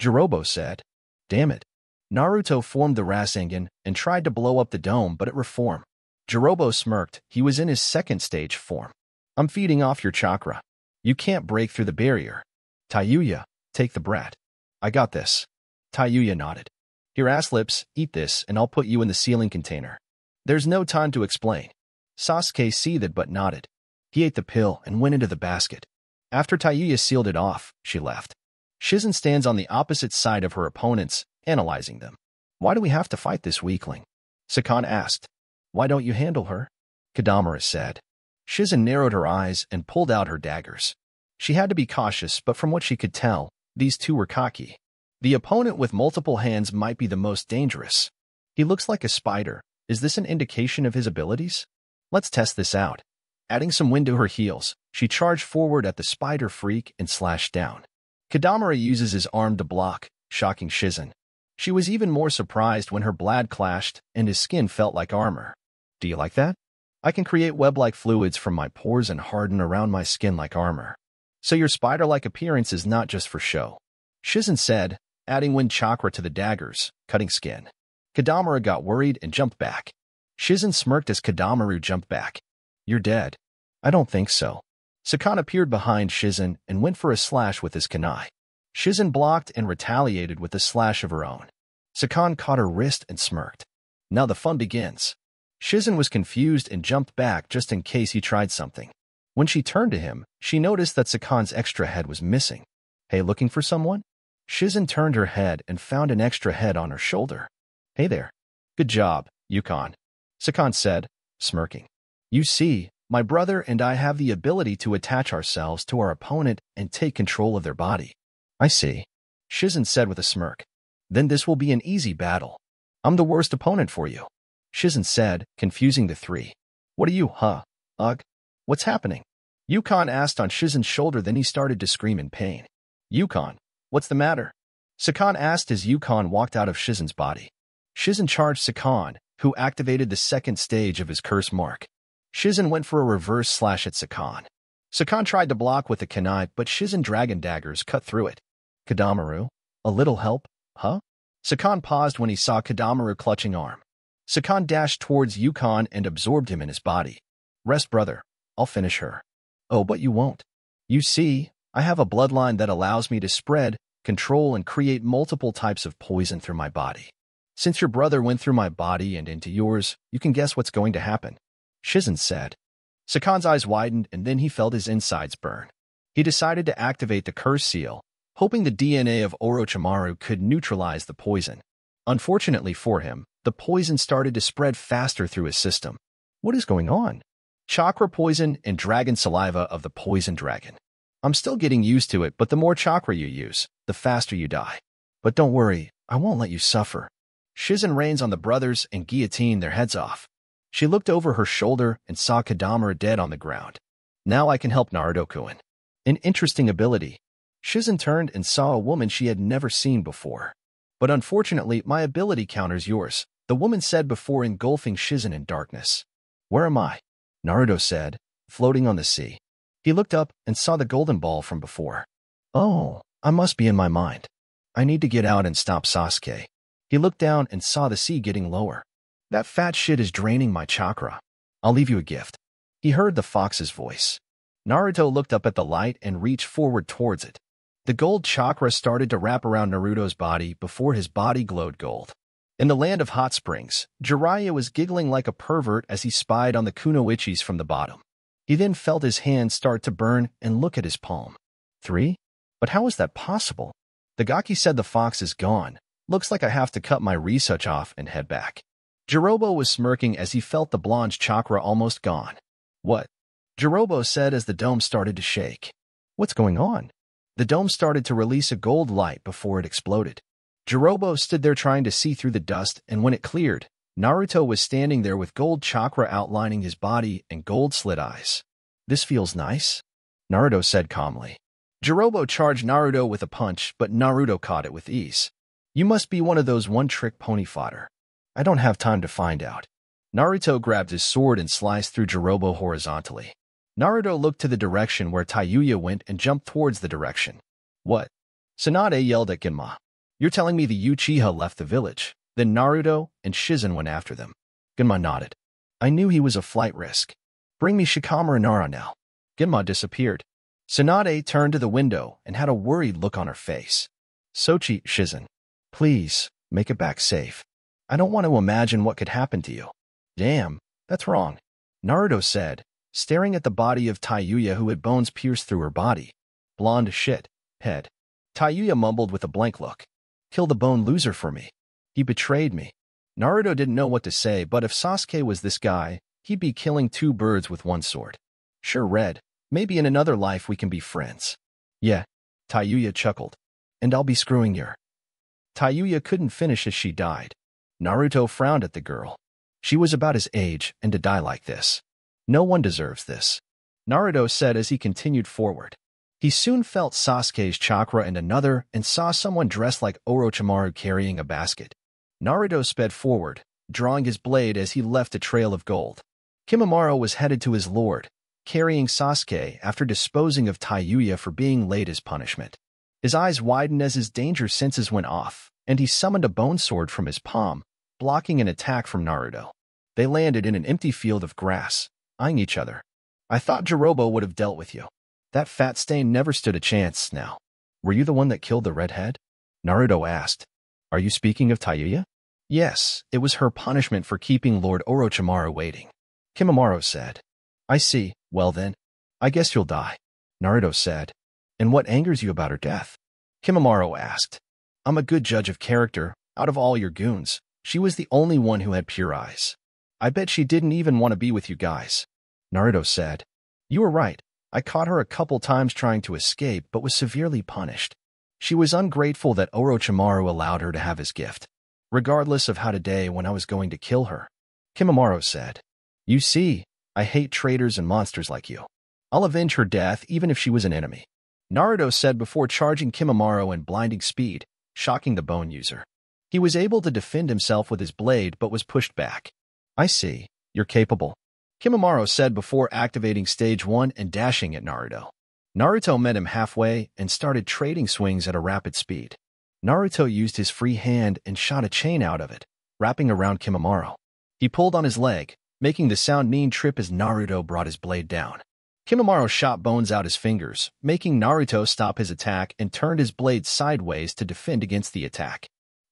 Jirobo said. Damn it. Naruto formed the Rasengan and tried to blow up the dome, but it reformed. Jirobo smirked. He was in his second stage form. I'm feeding off your chakra. You can't break through the barrier. Tayuya, take the brat. I got this. Tayuya nodded. Here, ass lips, eat this and I'll put you in the sealing container. There's no time to explain. Sasuke seethed but nodded. He ate the pill and went into the basket. After Tayuya sealed it off, she left. Shizen stands on the opposite side of her opponents, analyzing them. Why do we have to fight this weakling? Sakon asked. Why don't you handle her? Kadamura said. Shizen narrowed her eyes and pulled out her daggers. She had to be cautious, but from what she could tell, these two were cocky. The opponent with multiple hands might be the most dangerous. He looks like a spider. Is this an indication of his abilities? Let's test this out. Adding some wind to her heels, she charged forward at the spider freak and slashed down. Kadamura uses his arm to block, shocking Shizen. She was even more surprised when her blood clashed and his skin felt like armor. Do you like that? I can create web-like fluids from my pores and harden around my skin like armor. So your spider-like appearance is not just for show. Shizen said, adding wind chakra to the daggers, cutting skin. Kadamura got worried and jumped back. Shizen smirked as Kadamaru jumped back. You're dead. I don't think so. Sakon appeared behind Shizen and went for a slash with his kunai. Shizen blocked and retaliated with a slash of her own. Sakon caught her wrist and smirked. Now the fun begins. Shizen was confused and jumped back just in case he tried something. When she turned to him, she noticed that Sakon's extra head was missing. Hey, looking for someone? Shizen turned her head and found an extra head on her shoulder. Hey there. Good job, Yukon. Sakon said, smirking. You see, my brother and I have the ability to attach ourselves to our opponent and take control of their body. I see, Shizen said with a smirk. Then this will be an easy battle. I'm the worst opponent for you, Shizen said, confusing the three. What are you, huh? Ugh. What's happening? Yukon asked on Shizen's shoulder, then he started to scream in pain. Yukon, what's the matter? Sakon asked as Yukon walked out of Shizen's body. Shizen charged Sakon, who activated the second stage of his curse mark. Shizen went for a reverse slash at Sakon. Sakon tried to block with the kunai, but Shizen dragon daggers cut through it. Kadamaru, a little help, huh? Sakon paused when he saw Kadamaru clutching arm. Sakon dashed towards Yukon and absorbed him in his body. Rest, brother. I'll finish her. Oh, but you won't. You see, I have a bloodline that allows me to spread, control, and create multiple types of poison through my body. Since your brother went through my body and into yours, you can guess what's going to happen, Shizen said. Sakon's eyes widened and then he felt his insides burn. He decided to activate the curse seal, hoping the D N A of Orochimaru could neutralize the poison. Unfortunately for him, the poison started to spread faster through his system. What is going on? Chakra poison and dragon saliva of the poison dragon. I'm still getting used to it, but the more chakra you use, the faster you die. But don't worry, I won't let you suffer. Shizen rains on the brothers and guillotine their heads off. She looked over her shoulder and saw Kadamura dead on the ground. Now I can help Naruto-kun. An interesting ability. Shizen turned and saw a woman she had never seen before. But unfortunately, my ability counters yours, the woman said before engulfing Shizen in darkness. Where am I? Naruto said, floating on the sea. He looked up and saw the golden ball from before. Oh, I must be in my mind. I need to get out and stop Sasuke. He looked down and saw the sea getting lower. That fat shit is draining my chakra. I'll leave you a gift. He heard the fox's voice. Naruto looked up at the light and reached forward towards it. The gold chakra started to wrap around Naruto's body before his body glowed gold. In the land of hot springs, Jiraiya was giggling like a pervert as he spied on the kunoichis from the bottom. He then felt his hand start to burn and look at his palm. Three? But how is that possible? The Gaki said the fox is gone. Looks like I have to cut my research off and head back. Jirobo was smirking as he felt the blonde's chakra almost gone. What? Jirobo said as the dome started to shake. What's going on? The dome started to release a gold light before it exploded. Jirobo stood there trying to see through the dust, and when it cleared, Naruto was standing there with gold chakra outlining his body and gold slit eyes. This feels nice, Naruto said calmly. Jirobo charged Naruto with a punch, but Naruto caught it with ease. You must be one of those one-trick pony fodder. I don't have time to find out. Naruto grabbed his sword and sliced through Jirobo horizontally. Naruto looked to the direction where Tayuya went and jumped towards the direction. What? Tsunade yelled at Ginma. You're telling me the Uchiha left the village? Then Naruto and Shizen went after them. Ginma nodded. I knew he was a flight risk. Bring me Shikamaru Nara now. Ginma disappeared. Tsunade turned to the window and had a worried look on her face. Sochi, Shizen. Please, make it back safe. I don't want to imagine what could happen to you. Damn, that's wrong, Naruto said, staring at the body of Tayuya who had bones pierced through her body. Blonde shit, head. Tayuya mumbled with a blank look. Kill the bone loser for me. He betrayed me. Naruto didn't know what to say, but if Sasuke was this guy, he'd be killing two birds with one sword. Sure, Red, maybe in another life we can be friends. Yeah, Tayuya chuckled. And I'll be screwing your. Tayuya couldn't finish as she died. Naruto frowned at the girl. She was about his age, and to die like this. No one deserves this, Naruto said as he continued forward. He soon felt Sasuke's chakra and another and saw someone dressed like Orochimaru carrying a basket. Naruto sped forward, drawing his blade as he left a trail of gold. Kimimaro was headed to his lord, carrying Sasuke after disposing of Tayuya for being late as punishment. His eyes widened as his danger senses went off, and he summoned a bone sword from his palm, blocking an attack from Naruto. They landed in an empty field of grass, eyeing each other. I thought Jirobo would have dealt with you. That fat stain never stood a chance now. Were you the one that killed the redhead? Naruto asked. Are you speaking of Tayuya? Yes, it was her punishment for keeping Lord Orochimaru waiting, Kimimaro said. I see, well then, I guess you'll die, Naruto said. And what angers you about her death? Kimimaro asked. I'm a good judge of character. Out of all your goons, she was the only one who had pure eyes. I bet she didn't even want to be with you guys, Naruto said. You were right. I caught her a couple times trying to escape but was severely punished. She was ungrateful that Orochimaru allowed her to have his gift. Regardless of how today when I was going to kill her, Kimimaro said. You see, I hate traitors and monsters like you. I'll avenge her death even if she was an enemy, Naruto said before charging Kimimaro in blinding speed, shocking the bone user. He was able to defend himself with his blade but was pushed back. I see, you're capable, Kimimaro said before activating stage one and dashing at Naruto. Naruto met him halfway and started trading swings at a rapid speed. Naruto used his free hand and shot a chain out of it, wrapping around Kimimaro. He pulled on his leg, making the sound mean trip as Naruto brought his blade down. Kimimaro shot bones out his fingers, making Naruto stop his attack and turned his blade sideways to defend against the attack.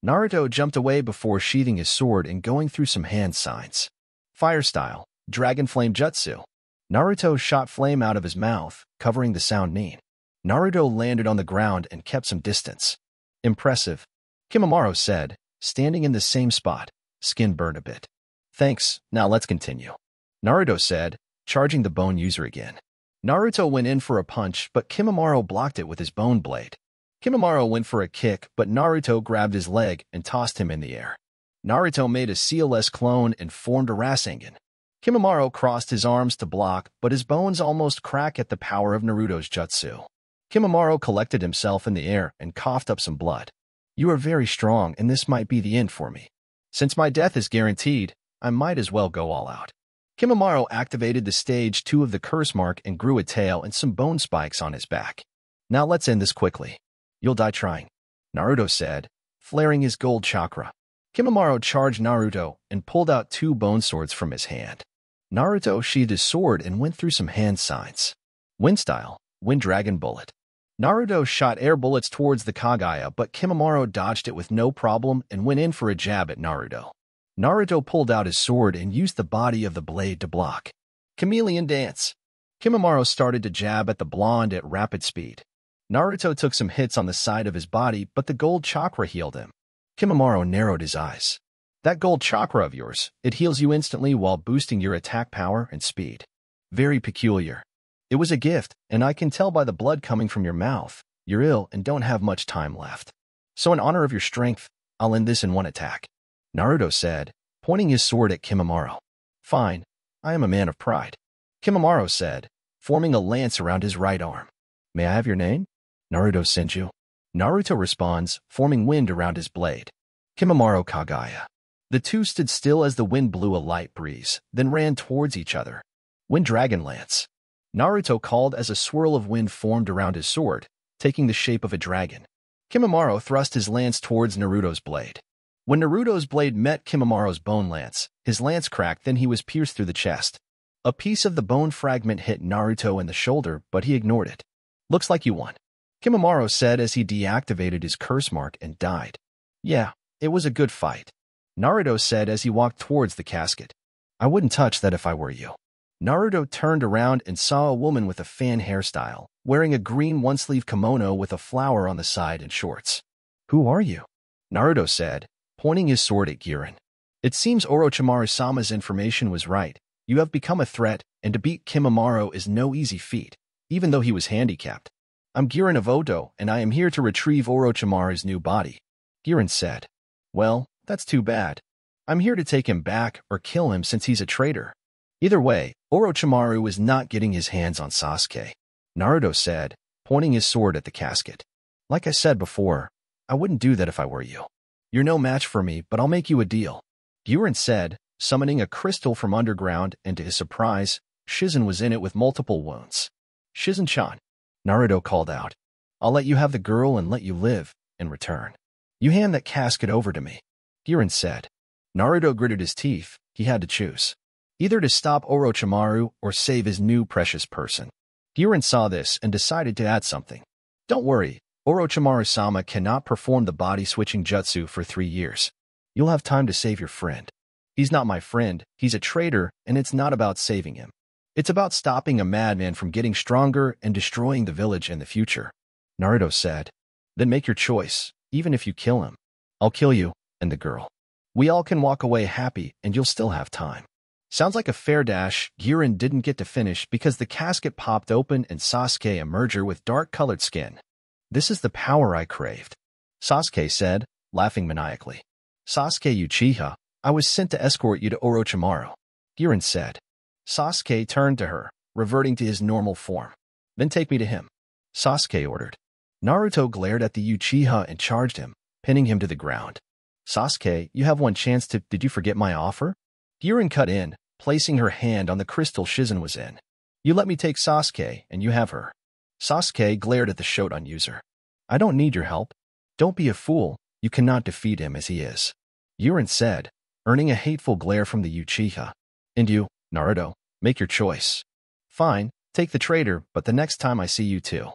Naruto jumped away before sheathing his sword and going through some hand signs. Fire style, Dragon Flame Jutsu. Naruto shot flame out of his mouth, covering the sound nin. Naruto landed on the ground and kept some distance. Impressive, Kimimaro said, standing in the same spot, skin burned a bit. Thanks, now let's continue, Naruto said, charging the bone user again. Naruto went in for a punch, but Kimimaro blocked it with his bone blade. Kimimaro went for a kick, but Naruto grabbed his leg and tossed him in the air. Naruto made a C L S clone and formed a Rasengan. Kimimaro crossed his arms to block, but his bones almost crack at the power of Naruto's jutsu. Kimimaro collected himself in the air and coughed up some blood. You are very strong, and this might be the end for me. Since my death is guaranteed, I might as well go all out. Kimimaro activated the stage two of the curse mark and grew a tail and some bone spikes on his back. Now let's end this quickly. You'll die trying, Naruto said, flaring his gold chakra. Kimimaro charged Naruto and pulled out two bone swords from his hand. Naruto sheathed his sword and went through some hand signs. Wind Style, Wind Dragon Bullet. Naruto shot air bullets towards the Kagaya, but Kimimaro dodged it with no problem and went in for a jab at Naruto. Naruto pulled out his sword and used the body of the blade to block. Chameleon Dance. Kimimaro started to jab at the blonde at rapid speed. Naruto took some hits on the side of his body, but the gold chakra healed him. Kimimaro narrowed his eyes. That gold chakra of yours, it heals you instantly while boosting your attack power and speed. Very peculiar. It was a gift, and I can tell by the blood coming from your mouth. You're ill and don't have much time left. So in honor of your strength, I'll end this in one attack. Naruto said, pointing his sword at Kimimaro. Fine, I am a man of pride. Kimimaro said, forming a lance around his right arm. May I have your name? Naruto sent you. Naruto responds, forming wind around his blade. Kimimaro Kagaya. The two stood still as the wind blew a light breeze, then ran towards each other. Wind Dragon Lance. Naruto called as a swirl of wind formed around his sword, taking the shape of a dragon. Kimimaro thrust his lance towards Naruto's blade. When Naruto's blade met Kimimaro's bone lance, his lance cracked, then he was pierced through the chest. A piece of the bone fragment hit Naruto in the shoulder, but he ignored it. Looks like you won. Kimimaro said as he deactivated his curse mark and died. Yeah, it was a good fight. Naruto said as he walked towards the casket. I wouldn't touch that if I were you. Naruto turned around and saw a woman with a fan hairstyle, wearing a green one-sleeve kimono with a flower on the side and shorts. Who are you? Naruto said, pointing his sword at Girin. It seems Orochimaru-sama's information was right. You have become a threat, and to beat Kimimaro is no easy feat, even though he was handicapped. I'm Girin of Odo, and I am here to retrieve Orochimaru's new body. Girin said. Well, that's too bad. I'm here to take him back or kill him since he's a traitor. Either way, Orochimaru is not getting his hands on Sasuke. Naruto said, pointing his sword at the casket. Like I said before, I wouldn't do that if I were you. You're no match for me, but I'll make you a deal. Girin said, summoning a crystal from underground, and to his surprise, Shizen was in it with multiple wounds. Shizen-chan, Naruto called out. I'll let you have the girl and let you live, in return. You hand that casket over to me, Girin said. Naruto gritted his teeth. He had to choose. Either to stop Orochimaru or save his new precious person. Girin saw this and decided to add something. Don't worry, Orochimaru-sama cannot perform the body-switching jutsu for three years. You'll have time to save your friend. He's not my friend, he's a traitor, and it's not about saving him. It's about stopping a madman from getting stronger and destroying the village in the future. Naruto said, then make your choice, even if you kill him. I'll kill you, and the girl. We all can walk away happy, and you'll still have time. Sounds like a fair dash. Girin didn't get to finish because the casket popped open and Sasuke emerged with dark-colored skin. This is the power I craved, Sasuke said, laughing maniacally. Sasuke Uchiha, I was sent to escort you to Orochimaru, Girin said. Sasuke turned to her, reverting to his normal form. Then take me to him, Sasuke ordered. Naruto glared at the Uchiha and charged him, pinning him to the ground. Sasuke, you have one chance to... Did you forget my offer? Girin cut in, placing her hand on the crystal Shizen was in. You let me take Sasuke, and you have her. Sasuke glared at the Shodan user. I don't need your help. Don't be a fool. You cannot defeat him as he is, Girin said, earning a hateful glare from the Uchiha. And you, Naruto, make your choice. Fine, take the traitor, but the next time I see you two,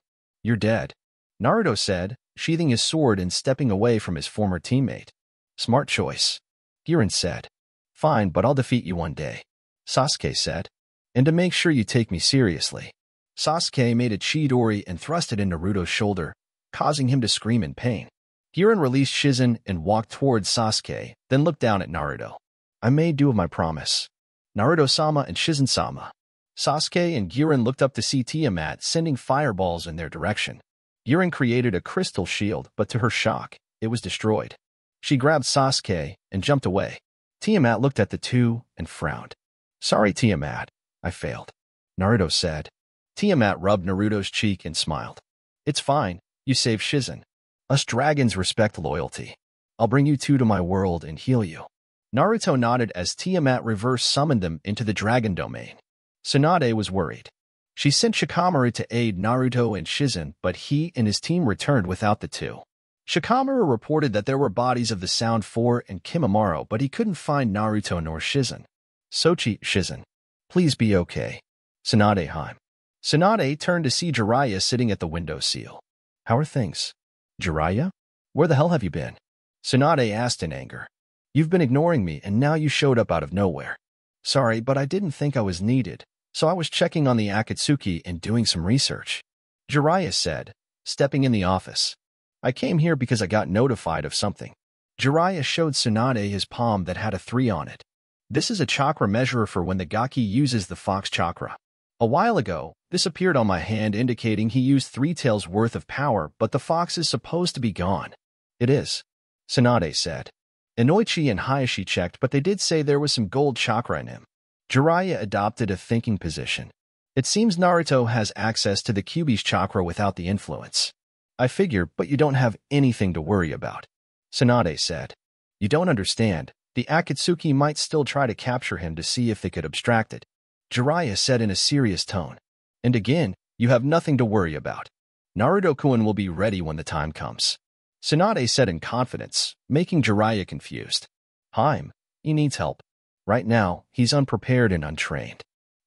you're dead, Naruto said, sheathing his sword and stepping away from his former teammate. Smart choice, Girin said. Fine, but I'll defeat you one day, Sasuke said. And to make sure you take me seriously. Sasuke made a Chidori and thrust it in Naruto's shoulder, causing him to scream in pain. Girin released Shizen and walked towards Sasuke, then looked down at Naruto. I made do of my promise, Naruto-sama and Shizen-sama. Sasuke and Girin looked up to see Tiamat sending fireballs in their direction. Girin created a crystal shield, but to her shock, it was destroyed. She grabbed Sasuke and jumped away. Tiamat looked at the two and frowned. Sorry, Tiamat, I failed, Naruto said. Tiamat rubbed Naruto's cheek and smiled. It's fine, you saved Shizen. Us dragons respect loyalty. I'll bring you two to my world and heal you. Naruto nodded as Tiamat reverse summoned them into the dragon domain. Tsunade was worried. She sent Shikamaru to aid Naruto and Shizen, but he and his team returned without the two. Shikamaru reported that there were bodies of the Sound Four and Kimimaro, but he couldn't find Naruto nor Shizen. Sochi, Shizen, please be okay. Tsunade Heim. Tsunade turned to see Jiraiya sitting at the window seal. How are things? Jiraiya? Where the hell have you been? Tsunade asked in anger. You've been ignoring me and now you showed up out of nowhere. Sorry, but I didn't think I was needed, so I was checking on the Akatsuki and doing some research. Jiraiya said, stepping in the office. I came here because I got notified of something. Jiraiya showed Tsunade his palm that had a three on it. This is a chakra measurer for when the Gaki uses the fox chakra. A while ago, this appeared on my hand indicating he used three tails worth of power, but the fox is supposed to be gone. It is, Tsunade said. Inoichi and Hayashi checked, but they did say there was some gold chakra in him. Jiraiya adopted a thinking position. It seems Naruto has access to the Kyuubi's chakra without the influence. I figure, but you don't have anything to worry about, Tsunade said. You don't understand. The Akatsuki might still try to capture him to see if they could abstract it. Jiraiya said in a serious tone. And again, you have nothing to worry about. Naruto-kun will be ready when the time comes. Tsunade said in confidence, making Jiraiya confused. Haim, he needs help. Right now, he's unprepared and untrained.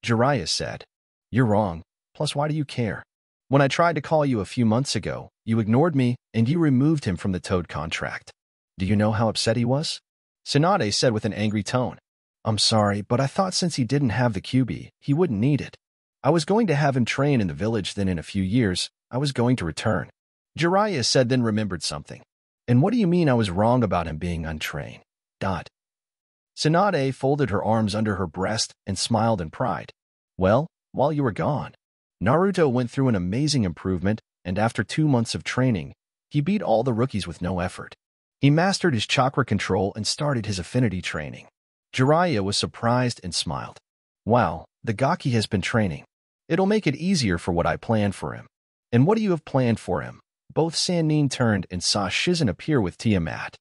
Jiraiya said. You're wrong. Plus, why do you care? When I tried to call you a few months ago, you ignored me and you removed him from the Toad contract. Do you know how upset he was? Tsunade said with an angry tone. I'm sorry, but I thought since he didn't have the Kyuubi, he wouldn't need it. I was going to have him train in the village, then in a few years, I was going to return. Jiraiya said, then remembered something. And what do you mean I was wrong about him being untrained? Dot. Tsunade folded her arms under her breast and smiled in pride. Well, while you were gone, Naruto went through an amazing improvement, and after two months of training, he beat all the rookies with no effort. He mastered his chakra control and started his affinity training. Jiraiya was surprised and smiled. Wow, the Gaki has been training. It'll make it easier for what I planned for him. And what do you have planned for him? Both Sannin turned and saw Shizen appear with Tiamat.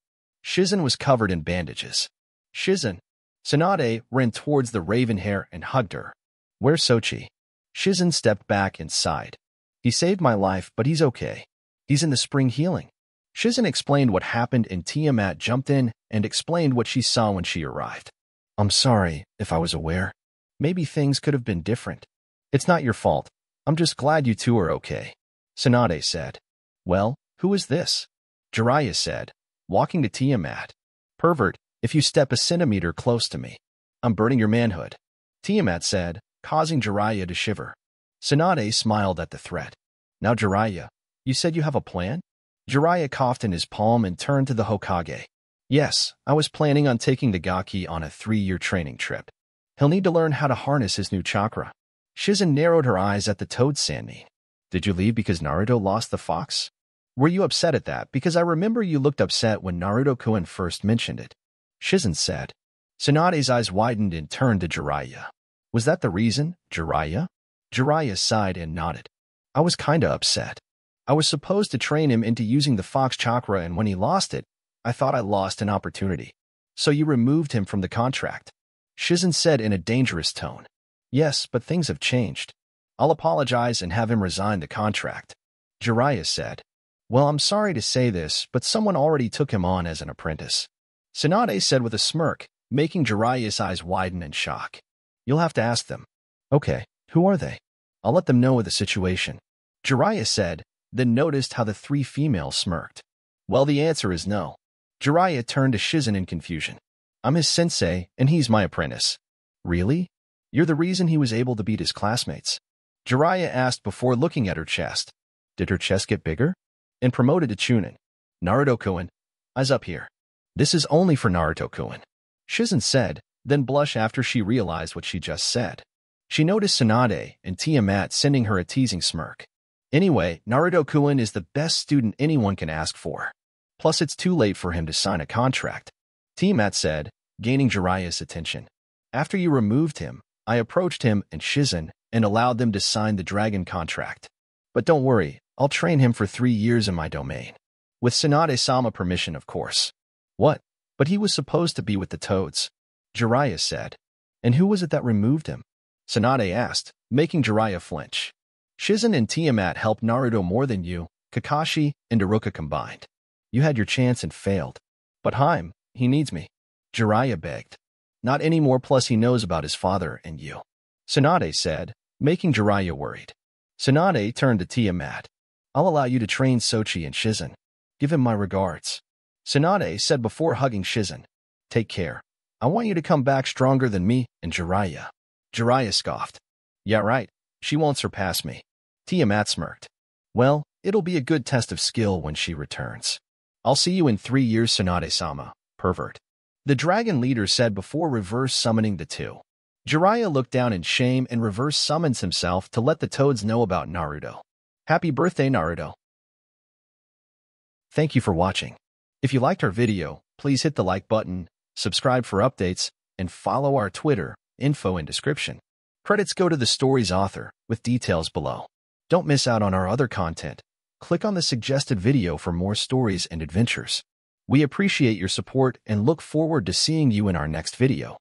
Shizen was covered in bandages. Shizen. Tsunade ran towards the raven hair and hugged her. Where's Sochi? Shizen stepped back and sighed. He saved my life, but he's okay. He's in the spring healing. Shizen explained what happened and Tiamat jumped in and explained what she saw when she arrived. I'm sorry, if I was aware. Maybe things could have been different. It's not your fault. I'm just glad you two are okay, Tsunade said. Well, who is this? Jiraiya said, walking to Tiamat. Pervert, if you step a centimeter close to me, I'm burning your manhood, Tiamat said, causing Jiraiya to shiver. Tsunade smiled at the threat. Now Jiraiya, you said you have a plan? Jiraiya coughed in his palm and turned to the Hokage. Yes, I was planning on taking the Gaki on a three-year training trip. He'll need to learn how to harness his new chakra. Shizen narrowed her eyes at the Toad Sannin. Did you leave because Naruto lost the fox? Were you upset at that? Because I remember you looked upset when Naruto-kun first mentioned it, Shizen said. Tsunade's eyes widened and turned to Jiraiya. Was that the reason, Jiraiya? Jiraiya sighed and nodded. I was kinda upset. I was supposed to train him into using the fox chakra, and when he lost it, I thought I lost an opportunity. So you removed him from the contract, Shizen said in a dangerous tone. Yes, but things have changed. I'll apologize and have him resign the contract, Jiraiya said. Well, I'm sorry to say this, but someone already took him on as an apprentice, Tsunade said with a smirk, making Jiraiya's eyes widen in shock. You'll have to ask them. Okay, who are they? I'll let them know of the situation, Jiraiya said, then noticed how the three females smirked. Well, the answer is no. Jiraiya turned to Shizen in confusion. I'm his sensei, and he's my apprentice. Really? You're the reason he was able to beat his classmates? Jiraiya asked before looking at her chest. Did her chest get bigger? And promoted to Chunin. Naruto-kun, eyes up here. This is only for Naruto-kun, Shizen said, then blushed after she realized what she just said. She noticed Tsunade and Tiamat sending her a teasing smirk. Anyway, Naruto-kun is the best student anyone can ask for. Plus, it's too late for him to sign a contract, Tiamat said, gaining Jiraiya's attention. After you removed him, I approached him and Shizen and allowed them to sign the dragon contract. But don't worry, I'll train him for three years in my domain. With Tsunade-sama permission, of course. What? But he was supposed to be with the toads, Jiraiya said. And who was it that removed him? Tsunade asked, making Jiraiya flinch. Shizen and Tiamat helped Naruto more than you, Kakashi, and Iruka combined. You had your chance and failed. But Haim, he needs me. Jiraiya begged. Not anymore, plus he knows about his father and you. Tsunade said, making Jiraiya worried. Tsunade turned to Tiamat. I'll allow you to train Sochi and Shizen. Give him my regards. Tsunade said before hugging Shizen. Take care. I want you to come back stronger than me and Jiraiya. Jiraiya scoffed. Yeah, right. She won't surpass me. Tiamat smirked. Well, it'll be a good test of skill when she returns. I'll see you in three years, Tsunade-sama, pervert. The dragon leader said before reverse summoning the two. Jiraiya looked down in shame and reverse summons himself to let the toads know about Naruto. Happy birthday, Naruto. Thank you for watching. If you liked our video, please hit the like button, subscribe for updates, and follow our Twitter, info in description. Credits go to the story's author, with details below. Don't miss out on our other content. Click on the suggested video for more stories and adventures. We appreciate your support and look forward to seeing you in our next video.